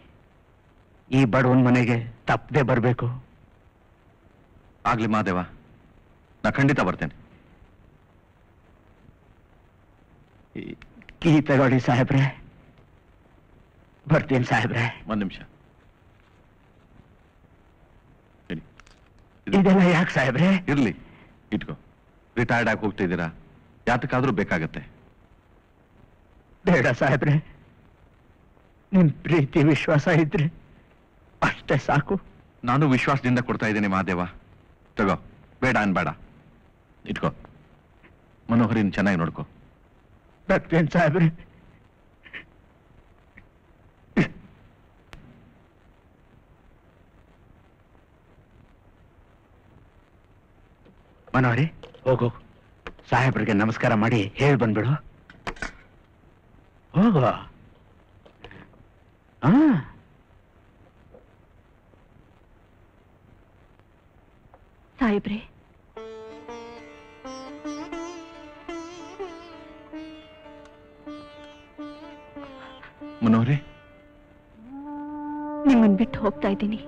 ಈ ಬಡವನ ಮನೆಗೆ ತಪ್ಪದೆ ಬರಬೇಕು. ಆಗ್ಲಿ ಮಾದೇವ, ನಾ ಖಂಡಿತ ಬರ್ತೇನೆ. ಕೀ ತಗೊಳ್ಳಿ ಸಾಹೇಬ್ರೆ. ಬರ್ತೇನೆ ಸಾಹೇಬ್ರೆ. ಒಂದ್ ನಿಮಿಷ. ಇದೆಲ್ಲ ಯಾಕೆ ಸಾಹೇಬ್ರೆ? ಇರ್ಲಿ, ಇಟ್ಕೋ. ರಿಟೈರ್ಡ್ ಆಗಿ ಹೋಗ್ತಿದ್ದೀರಾ, ಯಾತಕ್ಕಾದ್ರೂ ಬೇಕಾಗತ್ತೆ. ಬೇಡ ಸಾಹೇಬ್ರೆ, ನಿಮ್ ಪ್ರೀತಿ ವಿಶ್ವಾಸ ಇದ್ರೆ ಅಷ್ಟೇ ಸಾಕು. ನಾನು ವಿಶ್ವಾಸದಿಂದ ಕೊಡ್ತಾ ಇದ್ದೀನಿ ಮಾದೇವ, ತಗೋ. ಬೇಡ ಅನ್ಬೇಡ, ಇಟ್ಕೋ. ಮನೋಹರಿನ ಚೆನ್ನಾಗಿ ನೋಡ್ಕೋ. ಬರ್ತೇನೆ ಸಾಹೇಬ್ರೆ. ಮನೋಹರಿ, ಹೋಗು. ಸಾಹೇಬ್ರಿಗೆ ನಮಸ್ಕಾರ ಮಾಡಿ ಹೇಳಿ ಬಂದ್ಬಿಡು. ಹೋಗು. ಹಾ, ಸಾಹೇಬ್ರೆ, ಮನೋಹರಿ, ನಿಮ್ಮನ್ ಬಿಟ್ಟು ಹೋಗ್ತಾ ಇದ್ದೀನಿ.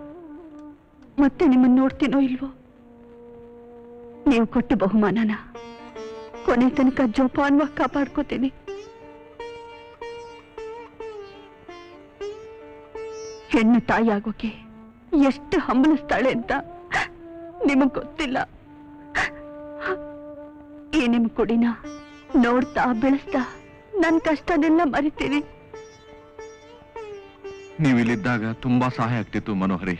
ಮತ್ತೆ ನಿಮ್ಮನ್ನ ನೋಡ್ತೀನೋ ಇಲ್ವೋ? ನೀವು ಕೊಟ್ಟ ಬಹುಮಾನನ ಕೊನೆ ತನಕ ಜೋಪಾನವಾಗಿ ಕಾಪಾಡ್ಕೋತೀನಿ. ಹೆಣ್ಣು ತಾಯಿ ಆಗೋಕೆ ಎಷ್ಟು ಹಂಬಲಿಸ್ತಾಳೆ ಅಂತ ನಿಮಗ್ ಗೊತ್ತಿಲ್ಲ. ಈ ನಿಮ್ ಕುಡಿನ ನೋಡ್ತಾ ಬೆಳೆಸ್ತಾ ನನ್ ಕಷ್ಟದೆಲ್ಲ ಮರಿತೀನಿ. ನೀವಿಲ್ಲಿದ್ದಾಗ ತುಂಬಾ ಸಹಾಯ ಆಗ್ತಿತ್ತು ಮನೋಹರಿ.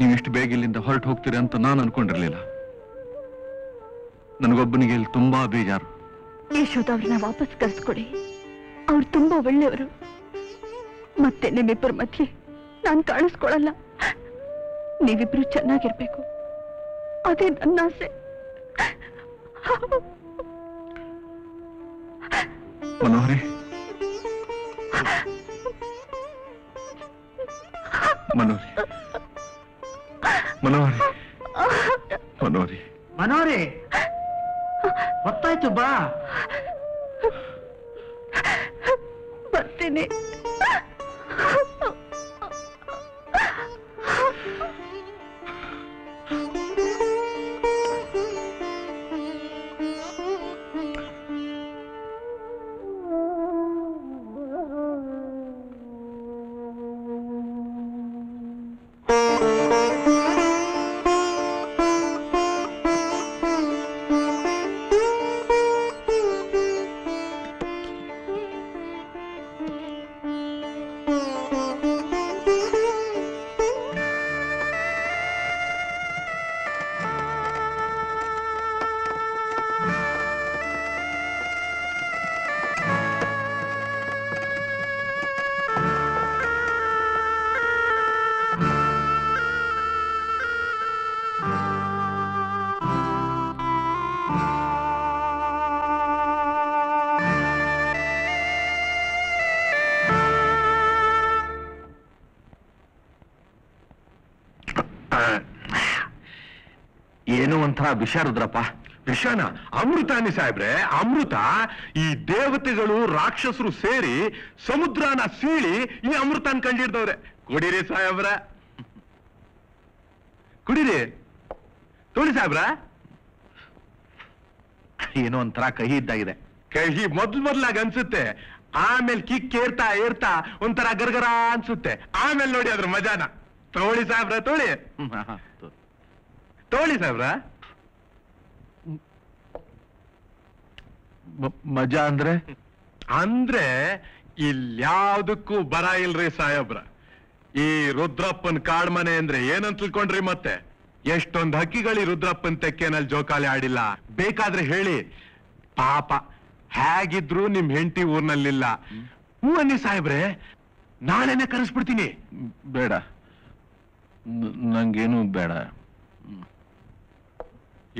ನೀವಿಷ್ಟು ಬೇಗ ಇಲ್ಲಿಂದ ಹೊರಟು ಹೋಗ್ತೀರಿ ಅಂತ ನಾನು ಅನ್ಕೊಂಡಿರ್ಲಿಲ್ಲ. ನನ್ಗೊಬ್ಬನಿಗೆ ಇಲ್ಲಿ ತುಂಬಾ ಬೇಜಾರು. ಯಶೋಧ ಅವ್ರನ್ನ ವಾಪಸ್ ಕರ್ಸ್ಕೊಡಿ. ಅವ್ರು ತುಂಬಾ ಒಳ್ಳೆಯವರು. ಮತ್ತೆ ನಿಮ್ಮಿಬ್ಬರ ಮಧ್ಯೆ ನಾನು ಕಾಣಿಸ್ಕೊಳಲ್ಲ. ನೀವಿಬ್ರು ಚೆನ್ನಾಗಿರ್ಬೇಕು, ಅದೇ ನನ್ನ ಆಸೆ. ಮನೋಹರಿ, ಮನೋಹರಿ, ಮನೋಹರಿ, ಮನೋಹರಿ, ಮನೋಹರಿ, ಗೊತ್ತಾಯ್ತು, ಬಾ. ಬರ್ತೀನಿ. ವಿಷಾರುದ್ರಪ್ಪ. ವಿಷಾನ? ಅಮೃತಾನಿ ಸಾಹೇಬ್ರೆ, ಅಮೃತ ಈ ದೇವತೆಗಳು ರಾಕ್ಷಸರು ಸೇರಿ ಸಮುದ್ರನ ಸೀಳಿ ಈ ಅಮೃತನ ಕಂಡಿಡ್ದವ್ರೆ. ಕುಡಿರಿ ಸಾಹೇಬ್ರ, ಕುಡಿರಿ. ತೋಳಿ ಸಾಹೇಬ್ರ, ಏನೋ ಒಂಥರ ಕಹಿ ಇದ್ದಾಗಿದೆ. ಕಹಿ ಮೊದ್ಲು ಮೊದ್ಲಾಗಿ ಅನ್ಸುತ್ತೆ, ಆಮೇಲೆ ಕಿಕ್ಕೇರ್ತಾ ಏರ್ತಾ ಒಂಥರ ಗರ್ಗರ ಅನ್ಸುತ್ತೆ, ಆಮೇಲೆ ನೋಡಿ ಅದ್ರ ಮಜಾನ. ತೋಳಿ ಸಾಹೇಬ್ರ, ತೋಳಿ ತೋಳಿ ಸಾಹೇಬ್ರ. ಮಜಾ ಅಂದ್ರೆ ಅಂದ್ರೆ ಇಲ್ಯಾವುದಕ್ಕೂ ಬರ ಇಲ್ರಿ ಸಾಹೇಬ್ರ. ಈ ರುದ್ರಪ್ಪನ್ ಕಾಡ್ಮನೆ ಅಂದ್ರೆ ಏನಂತ ತಿಳ್ಕೊಂಡ್ರಿ ಮತ್ತೆ? ಎಷ್ಟೊಂದ್ ಹಕ್ಕಿಗಳು ರುದ್ರಪ್ಪನ್ ತೆಕ್ಕೇನಲ್ಲಿ ಜೋಕಾಲಿ ಆಡಿಲ್ಲ. ಬೇಕಾದ್ರೆ ಹೇಳಿ, ಪಾಪ ಹೇಗಿದ್ರು ನಿಮ್ ಹೆಂಡತಿ ಊರ್ನಲ್ಲಿಲ್ಲ. ಹೂ ಅನ್ನಿ ಸಾಹೇಬ್ರೆ, ನಾಳೆನೆ ಕರೆಸ್ಬಿಡ್ತೀನಿ. ಬೇಡ, ನಂಗೇನು ಬೇಡ.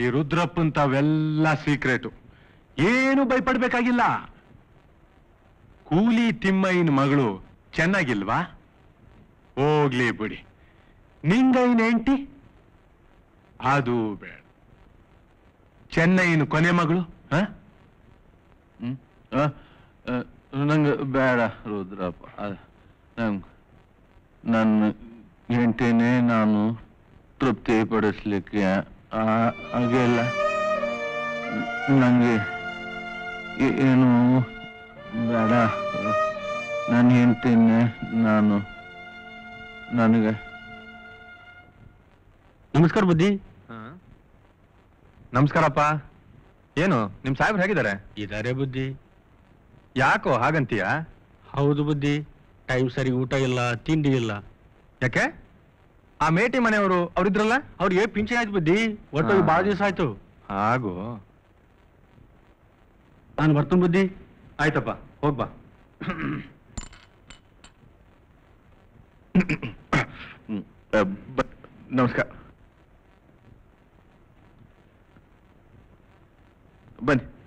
ಈ ರುದ್ರಪ್ಪನ್ ತಾವೆಲ್ಲ ಸೀಕ್ರೆಟು, ಏನು ಭಯಪಡ್ಬೇಕಾಗಿಲ್ಲ. ಕೂಲಿ ತಿಮ್ಮಯ್ಯನ ಮಗಳು ಚೆನ್ನಾಗಿಲ್ವಾ? ಹೋಗ್ಲಿ ಬಿಡಿ. ನಿಂಗಯ್ಯನ ಹೆಂಡತಿ? ಅದು ಬೇಡ. ಚೆನ್ನಯ್ಯನ ಕೊನೆ ಮಗಳು? ನಂಗೆ ಬೇಡ ರುದ್ರಪ್ಪ, ನನ್ನ ಹೆಂಡತಿನೇ ನಾನು ತೃಪ್ತಿ ಪಡಿಸ್ಲಿಕ್ಕೆ ಹಾಗೆಲ್ಲ ನಂಗೆ ಏನು ಬೇಡ. ನಾನು ಹೆಂಡ್ತೀನಿ, ನಾನು ನನಗೆ. ನಮಸ್ಕಾರ ಬುದ್ಧಿ. ನಮಸ್ಕಾರಪ್ಪ. ಏನು ನಿಮ್ಮ ಸಾಹೇಬ್ರು ಹೇಗಿದ್ದಾರೆ? ಇದಾರೆ ಬುದ್ಧಿ. ಯಾಕೋ ಹಾಗಂತೀಯ? ಹೌದು ಬುದ್ಧಿ, ಟೈಮ್ ಸರಿ ಊಟ ಇಲ್ಲ, ತಿಂಡಿ ಇಲ್ಲ. ಯಾಕೆ? ಆ ಮೇಟಿ ಮನೆಯವರು ಅವ್ರಿದ್ರಲ್ಲ, ಅವ್ರಿಗೆ ಪಿಂಚಣಿ ಆಯ್ತು ಬುದ್ಧಿ, ಒಟ್ಟು ಭಾಳ ದಿವಸ ಆಯ್ತು. ಹಾಗೂ ನಾನು ಬರ್ತೀನಿ ಬುದ್ಧಿ. ಆಯ್ತಪ್ಪ, ಹೋಗ್ಬಾ. ನಮಸ್ಕಾರ, ಬನ್ನಿ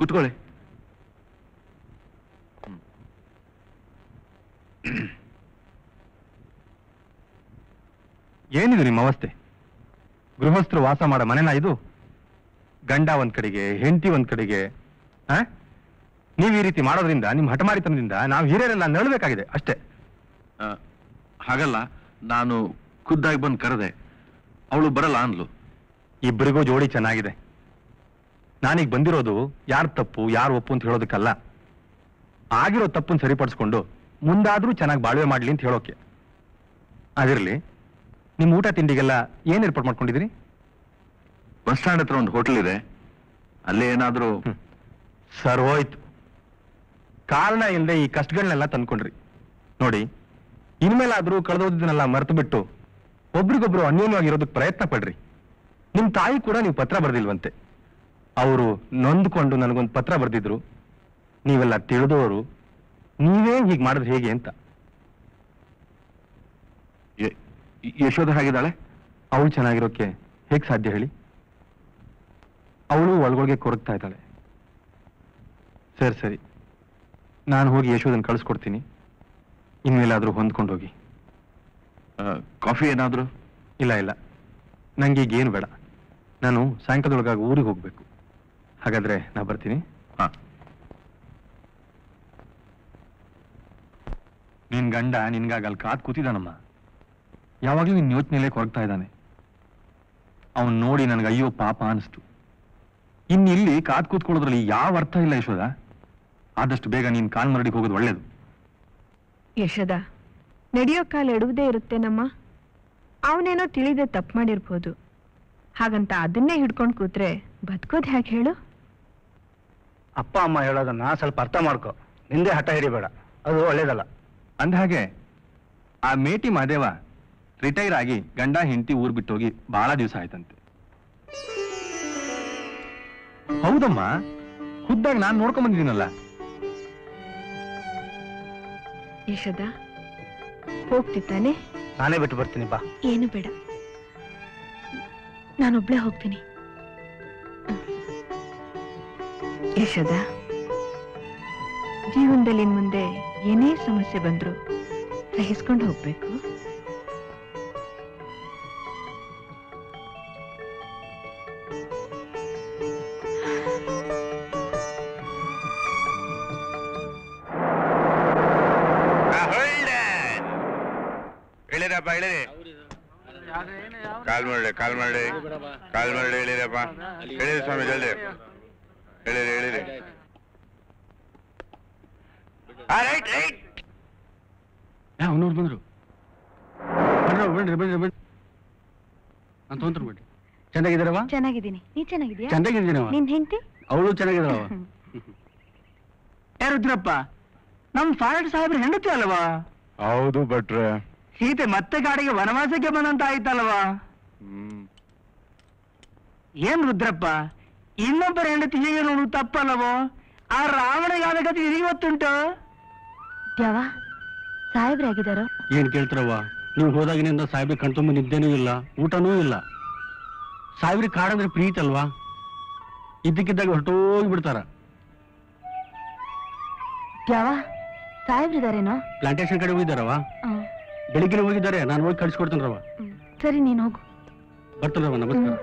ಕೂತ್ಕೊಳ್ಳಿ. ಏನಿದು ನಿಮ್ಮ ಅವಸ್ಥೆ? ಗೃಹಸ್ಥರು ವಾಸ ಮಾಡೋ ಮನೆನಾ ಇದು? ಗಂಡ ಒಂದ್ ಕಡೆಗೆ, ಹೆಂಡತಿ ಒಂದ್ ಕಡೆಗೆ. ನೀವ್ ಈ ರೀತಿ ಮಾಡೋದ್ರಿಂದ, ನಿಮ್ ಹಠಮಾರಿತನದಿಂದ ನಾವು ಹಿರಿಯರೆಲ್ಲ ನಳ್ಬೇಕಾಗಿದೆ ಅಷ್ಟೇ. ಹಾಗಲ್ಲ, ನಾನು ಖುದ್ದಾಗಿ ಬಂದು ಕರೆದೆ, ಅವಳು ಬರಲ್ಲ ಅನ್ಲು. ಇಬ್ಬರಿಗೂ ಜೋಡಿ ಚೆನ್ನಾಗಿದೆ. ನಾನೀಗ ಬಂದಿರೋದು ಯಾರು ತಪ್ಪು ಯಾರು ಒಪ್ಪು ಅಂತ ಹೇಳೋದಕ್ಕಲ್ಲ, ಆಗಿರೋ ತಪ್ಪನ್ನು ಸರಿಪಡಿಸ್ಕೊಂಡು ಮುಂದಾದ್ರೂ ಚೆನ್ನಾಗಿ ಬಾಳ್ವೆ ಮಾಡ್ಲಿ ಅಂತ ಹೇಳೋಕೆ. ಅದಿರ್ಲಿ, ನಿಮ್ಮ ಊಟ ತಿಂಡಿಗೆಲ್ಲ ಏನ್ ಏರ್ಪಾಟ್ ಮಾಡ್ಕೊಂಡಿದ್ರಿ? ಬಸ್ ಸ್ಟ್ಯಾಂಡ್ ಹತ್ರ ಒಂದು ಹೋಟೆಲ್ ಇದೆ, ಅಲ್ಲೇ ಏನಾದ್ರೂ. ಸರ್ ಹೋಯ್ತು, ಕಾರಣ ಇಲ್ಲದೆ ಈ ಕಷ್ಟಗಳನ್ನೆಲ್ಲ ತಂದ್ಕೊಂಡ್ರಿ. ನೋಡಿ, ಇನ್ಮೇಲಾದ್ರೂ ಕಳೆದೋದನ್ನೆಲ್ಲ ಮರೆತು ಬಿಟ್ಟು ಒಬ್ರಿಗೊಬ್ರು ಅನ್ಯೋನ್ಯವಾಗಿರೋದಕ್ಕೆ ಪ್ರಯತ್ನ ಪಡ್ರಿ. ನಿಮ್ ತಾಯಿ ಕೂಡ ನೀವು ಪತ್ರ ಬರ್ದಿಲ್ವಂತೆ, ಅವರು ನೊಂದ್ಕೊಂಡು ನನಗೊಂದು ಪತ್ರ ಬರ್ದಿದ್ರು. ನೀವೆಲ್ಲ ತಿಳಿದವರು, ನೀವೇ ಹೀಗೆ ಮಾಡಿದ್ರೆ ಹೇಗೆ ಅಂತ. ಯಶೋಧ ಹೇಗಿದ್ದಾಳೆ? ಅವಳು ಚೆನ್ನಾಗಿರೋಕೆ ಹೇಗೆ ಸಾಧ್ಯ ಹೇಳಿ? ಅವಳು ಒಳಗೊಳಗೆ ಕೊರಗ್ತಾ ಇದ್ದಾಳೆ. ಸರಿ ಸರಿ, ನಾನು ಹೋಗಿ ಯಶೋಧನ ಕಳಿಸ್ಕೊಡ್ತೀನಿ. ಇನ್ನೆಲ್ಲಾದರೂ ಹೊಂದ್ಕೊಂಡು ಹೋಗಿ. ಕಾಫಿ ಏನಾದರೂ? ಇಲ್ಲ ಇಲ್ಲ, ನನಗೀಗೇನು ಬೇಡ. ನಾನು ಸಾಯಂಕಾಲದೊಳಗಾಗಿ ಊರಿಗೆ ಹೋಗಬೇಕು. ಹಾಗಾದರೆ ನಾ ಬರ್ತೀನಿ. ಹಾಂ, ನಿನ್ನ ಗಂಡ ನಿನ್ಗಾಗಲ್ಲಿ ಕಾದು ಕೂತಿದ್ದಾನಮ್ಮ. ಯಾವಾಗಲೂ ನಿನ್ನ ಯೋಚನೆಯಲ್ಲೇ ಕೊರಗ್ತಾ ಇದ್ದಾನೆ. ಅವನು ನೋಡಿ ನನಗೆ ಅಯ್ಯೋ ಪಾಪ ಅನಿಸ್ತು. ಇನ್ನಿಲ್ಲಿ ಕಾದು ಕೂತ್ಕೊಳ್ಳೋದ್ರಲ್ಲಿ ಯಾವ ಅರ್ಥ ಇಲ್ಲ ಯಶೋಧ. ಆದಷ್ಟು ಬೇಗ ನೀನು ಕಾಲ್ಮರಡಿಗೆ ಹೋಗೋದು ಒಳ್ಳೇದು. ಯಶೋಧ, ನಡೆಯೋ ಕಾಲು ಎಡುವುದೇ ಇರುತ್ತೇನಮ್ಮ. ಅವನೇನೋ ತಿಳಿದೆ ತಪ್ಪು ಮಾಡಿರ್ಬೋದು, ಹಾಗಂತ ಅದನ್ನೇ ಹಿಡ್ಕೊಂಡು ಕೂತ್ರೆ ಬದುಕೋದು ಹೇಗೆ ಹೇಳು? ಅಪ್ಪ ಅಮ್ಮ ಹೇಳೋದನ್ನ ಸ್ವಲ್ಪ ಅರ್ಥ ಮಾಡ್ಕೊ, ನಿಂದೇ ಹಠ ಹಿಡಿಬೇಡ, ಅದು ಒಳ್ಳೇದಲ್ಲ. ಅಂದ ಹಾಗೆ, ಆ ಮೇಟಿ ಮಾದೇವ ರಿಟೈರ್ ಆಗಿ ಗಂಡ ಹೆಂಡತಿ ಊರು ಬಿಟ್ಟೋಗಿ ಬಹಳ ದಿವಸ ಆಯ್ತಂತೆ. ಹೌದಮ್ಮ, ಖುದ್ದಾಗಿ ನಾನು ನೋಡ್ಕೊಂಡ್ ಬಂದಿದ್ದೀನಲ್ಲ. ಯಶೋಧ ಹೋಗ್ತಿದ್ದಾನೆ, ನಾನೇ ಬಿಟ್ಟು ಬರ್ತೀನಿ ಬಾ. ಏನು ಬೇಡ, ನಾನೊಬ್ಳೆ ಹೋಗ್ತೀನಿ. ಯಶೋಧ, ಜೀವನದಲ್ಲಿ ಮುಂದೆ ಏನೇ ಸಮಸ್ಯೆ ಬಂದ್ರು ಸಹಿಸ್ಕೊಂಡು ಹೋಗ್ಬೇಕು. ಕಾಲ್ಮರಡೆ ಕಾಲ್ಮರಡೆ ಕಾಲ್ಮರಡೆ ಹೇಳಿರಪ್ಪ ಹೇಳಿರಿ ಸ್ವಾಮಿ ಜಲ್ದಿ ಹೇಳಿರಿ ಹೇಳಿರಿ ಅವನವ್ರು ಬಂದ್ರು ಬನ್ರಿ ಬನ್ರಿ ಬನ್ರಿ ನಾನು ತೊಂದ್ರೆ ಬಿಡಿ ಚೆನ್ನಾಗಿದ್ದೀರವ ಚೆನ್ನಾಗಿದ್ದೀನಿ ನೀ ಚೆನ್ನಾಗಿದ್ದೀಯಾ ಚೆನ್ನಾಗಿದ್ದೀನವ ನಿನ್ನ ಹೆಂಡತಿ ಅವಳು ಚೆನ್ನಾಗಿದ್ದಾಳವ ಯಾರು ಇದ್ರಪ್ಪ ನಮ್ ಫಾರೆಡ್ ಸಾಹೇಬ್ರ ಹೆಂಡತಿ ಅಲ್ವಾ ಹೌದು ಭಟ್ರೆ ಸೀತೆ ಮತ್ತೆ ಕಾಡಿಗೆ ವನವಾಸಕ್ಕೆ ಬಂದಂತ ಆಯ್ತಲ್ವಾ ಏನ್ ರುದ್ರಪ್ಪ ಇನ್ನೊಬ್ಬರ ಹೆಂಡತಿ ಹೀಗೆ ನೋಡು ತಪ್ಪಲ್ಲವೋ ಆ ರಾವಣಗಾದ ಗತಿ ಇವತ್ತುಂಟು ಯಾವ ಸಾಹೇಬ್ರಾಗಿದ್ದಾರೋ ಏನ್ ಕೇಳ್ತಾರವ್ವ ನೀವು ಹೋದಾಗಿನಿಂದ ಸಾಹೇಬ್ರ ಕಣ್ತುಂಬ ನಿದ್ದೇನೂ ಇಲ್ಲ ಊಟನೂ ಇಲ್ಲ ಸಾಹೇಬ್ರಿಗೆ ಕಾಡಂದ್ರೆ ಪ್ರೀತಿ ಅಲ್ವಾ ಇದ್ದಕ್ಕಿದ್ದಾಗ ಹೊರಟೋಗಿ ಬಿಡ್ತಾರ ಯಾವ ಸಾಹೇಬ್ರಿದಾರೇನೋ ಪ್ಲಾಂಟೇಶನ್ ಕಡೆ ಹೋಗಿದ್ದಾರವ ಬೆಳಿಗ್ಗೆ ಹೋಗಿದ್ದಾರೆ ನಾನು ಹೋಗಿ ಕಳಿಸ್ಕೊಡ್ತೀನಿ ರವ ಸರಿ ನೀನು ಹೋಗು ಬರ್ತೀನಿ ರವ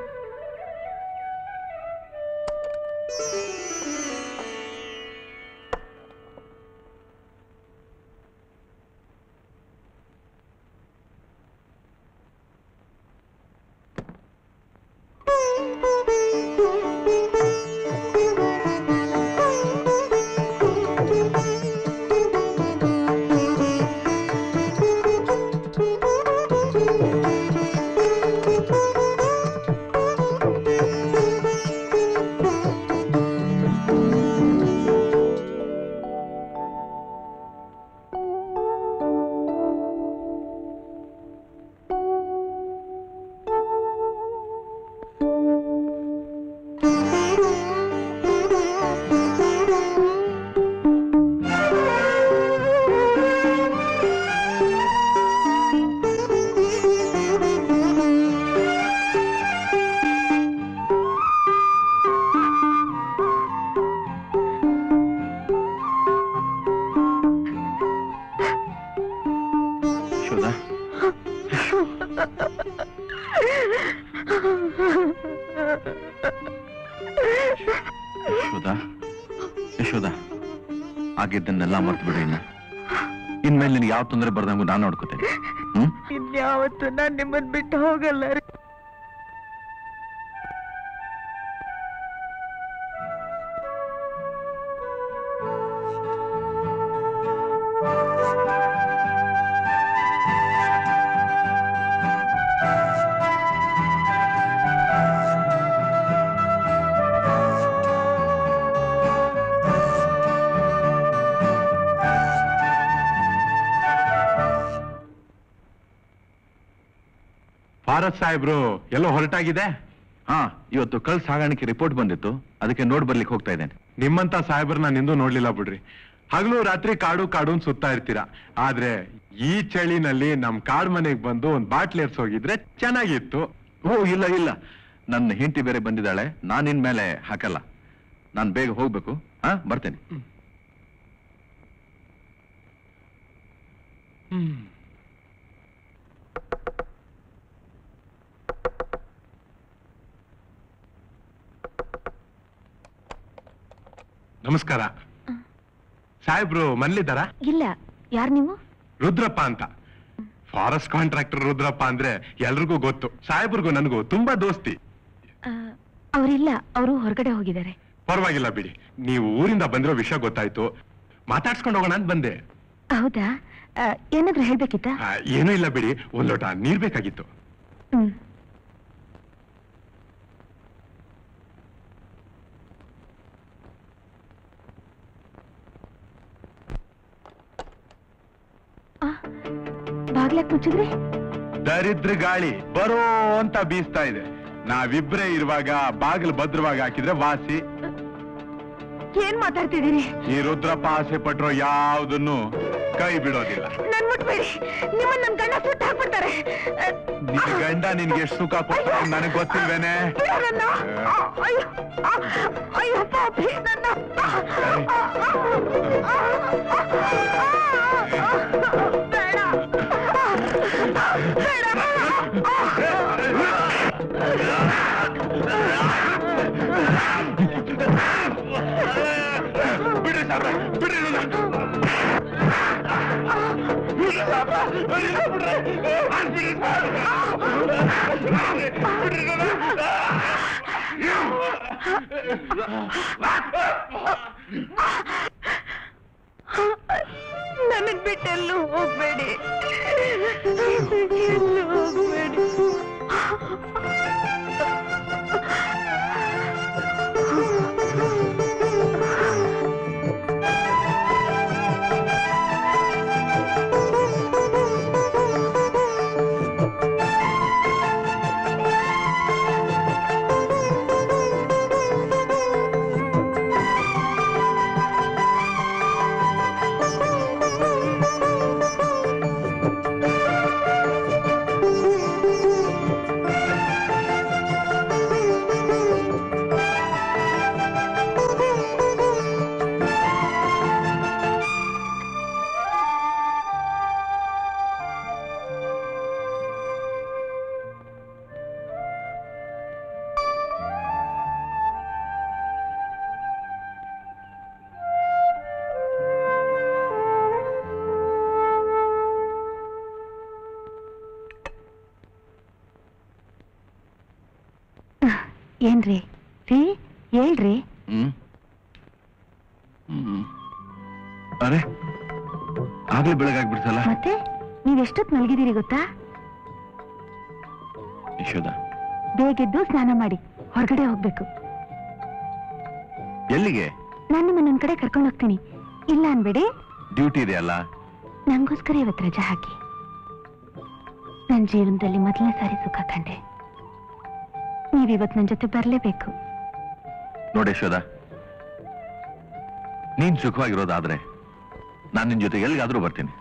ನಮಸ್ಕಾರ ಇದನ್ನೆಲ್ಲ ಮರ್ತು ಬಿಡಿ ಇನ್ಮೇಲೆ ನಿನಗೆ ಯಾವ ತೊಂದರೆ ಬರ್ದಂಗು ನಾನು ನೋಡ್ಕೋತೇನೆ ಹ್ಮ್ ಇನ್ಯಾವತ್ತು ನಾನು ನಿಮ್ಮನ್ನ ಬಿಟ್ಟು ಹೋಗಲ್ಲ ಸಾಹೇಬ್ರು ಎಲ್ಲೋ ಹೊರಟಾಗಿದೆ ಹಾ ಇವತ್ತು ಕಲ್ ಸಾಗಾಣಿಕೆ ರಿಪೋರ್ಟ್ ಬಂದಿತ್ತು ಅದಕ್ಕೆ ನೋಡ್ ಬರ್ಲಿಕ್ಕೆ ಹೋಗ್ತಾ ಇದ್ದೇನೆ ನಿಮ್ಮಂತ ಸಾಹೇಬ್ರು ನಾನು ಇಂದು ನೋಡ್ಲಿಲ್ಲ ಬಿಡ್ರಿ ಹಗಲು ರಾತ್ರಿ ಕಾಡು ಕಾಡು ಸುತ್ತಾ ಇರ್ತೀರಾ ಆದ್ರೆ ಈ ಚಳಿನಲ್ಲಿ ನಮ್ ಕಾಡ್ ಮನೆಗ್ ಬಂದು ಒಂದ್ ಬಾಟ್ಲಿ ಎರ್ಸೋಗಿದ್ರೆ ಚೆನ್ನಾಗಿತ್ತು ಓ ಇಲ್ಲ ಇಲ್ಲ ನನ್ನ ಹೆಂಡತಿ ಬೇರೆ ಬಂದಿದ್ದಾಳೆ ನಾನು ಇನ್ಮೇಲೆ ಹಾಕಲ್ಲ ನಾನು ಬೇಗ ಹೋಗ್ಬೇಕು ಹಾ ಬರ್ತೇನೆ ಹ್ಮ್ ನಮಸ್ಕಾರ ಸಾಹೇಬ್ರು ಮನೇಲಿದ್ದಾರಾ ಇಲ್ಲ ಯಾರು ನೀವು ರುದ್ರಪ್ಪ ಅಂತ ಫಾರೆಸ್ಟ್ ಕಾಂಟ್ರಾಕ್ಟರ್ ರುದ್ರಪ್ಪ ಅಂದ್ರೆ ಎಲ್ರಿಗೂ ಗೊತ್ತು ಸಾಹೇಬ್ರಿಗೂ ನನಗೂ ತುಂಬಾ ದೋಸ್ತಿ ಅವರಿಲ್ಲ ಅವರು ಹೊರಗಡೆ ಹೋಗಿದ್ದಾರೆ ಪರವಾಗಿಲ್ಲ ಬಿಡಿ ನೀವು ಊರಿಂದ ಬಂದಿರೋ ವಿಷಯ ಗೊತ್ತಾಯ್ತು ಮಾತಾಡ್ಸ್ಕೊಂಡು ಹೋಗೋಣ ಅಂತ ಬಂದೆ ಹೌದಾ ಏನಾದ್ರೂ ಹೇಳ್ಬೇಕಿತ್ತ ಏನೂ ಇಲ್ಲ ಬಿಡಿ ಒಂದ್ ಲೋಟ ನೀರ್ ಬೇಕಾಗಿತ್ತು ಮುಚ್ಚಿದ್ರೆ ದರಿದ್ರ ಗಾಳಿ ಬರೋ ಅಂತ ಬೀಸ್ತಾ ಇದೆ ನಾವಿಬ್ರೇ ಇರುವಾಗ ಬಾಗಿಲು ಭದ್ರವಾಗಿ ಹಾಕಿದ್ರೆ ವಾಸಿ ಏನ್ ಮಾತಾಡ್ತಿದೀರಿ ಈ ರುದ್ರಪ್ಪ ಆಸೆ ಪಟ್ರೋ ಯಾವುದನ್ನು ಕೈ ಬಿಡೋದಿಲ್ಲ ನನ್ ಮುಟ್ಬೇಡಿ ನಿಮ್ಮನ್ನ ನನ್ ಗಂಡ ಸುಟ್ಟು ಹಾಕ್ಬಿಡ್ತಾರೆ ನಿನ್ ಗಂಡ ನಿನ್ಗೆ ಎಷ್ಟು ಸುಖ ಕೊಡ್ತಾರೆ ನನಗ್ ಗೊತ್ತಿಲ್ವೇನೆ ಬಿಡ್ರಿ ಸಾಬ್ರ ಬಿಡ್ರಿ ಬಿಡ್ರಿ ಸಾಬ್ರ ಬಿಡ್ರಿ ನನಗೆ ಬಿಟ್ಟೆಲ್ಲೂ ಹೋಗ್ಬೇಡಿ, ಎಲ್ಲೂ ಹೋಗ್ಬೇಡಿ. ಏನ್ರಿ ರೀ ಹೇಳ್ರಿ. ಹ್ಮ್ ಹ್ಮ್ ಅರೆ ಆಗ್ಲೇ ಬೆಳಗಾಗ್ಬಿಡ್ತಲ್ಲ. ಮತ್ತೆ ನೀವ್ ಎಷ್ಟೊತ್ತು ಮಲಗಿದ್ದೀರಿ ಗೊತ್ತಾ? ಯಶೋಧ, ಬೇಗೆದ್ದು ಸ್ನಾನ ಮಾಡಿ ಹೊರಗಡೆ ಹೋಗ್ಬೇಕು. ಎಲ್ಲಿಗೆ? ನಾನು ನಿಮ್ಮನ್ನೊಂದ್ ಕಡೆ ಕರ್ಕೊಂಡು ಹೋಗ್ತೀನಿ, ಇಲ್ಲ ಅನ್ಬೇಡಿ. ಡ್ಯೂಟಿ ಇದೆಯಲ್ಲ, ನಂಗೋಸ್ಕರ ಇವತ್ತು ರಜಾ ಹಾಕಿ. ನನ್ ಜೀವನದಲ್ಲಿ ಮೊದಲನೇ ಸಾರಿ ಸುಖ ಕಂಡೆ. ನೀವಿವತ್ತು ನನ್ನ ಜೊತೆ ಬರಲೇಬೇಕು. ನೋಡಿ ಯಶೋಧ, ನೀನ್ ಸುಖವಾಗಿರೋದಾದ್ರೆ ನಾನು ನಿನ್ ಜೊತೆ ಎಲ್ಲಿಗಾದ್ರೂ ಬರ್ತೀನಿ.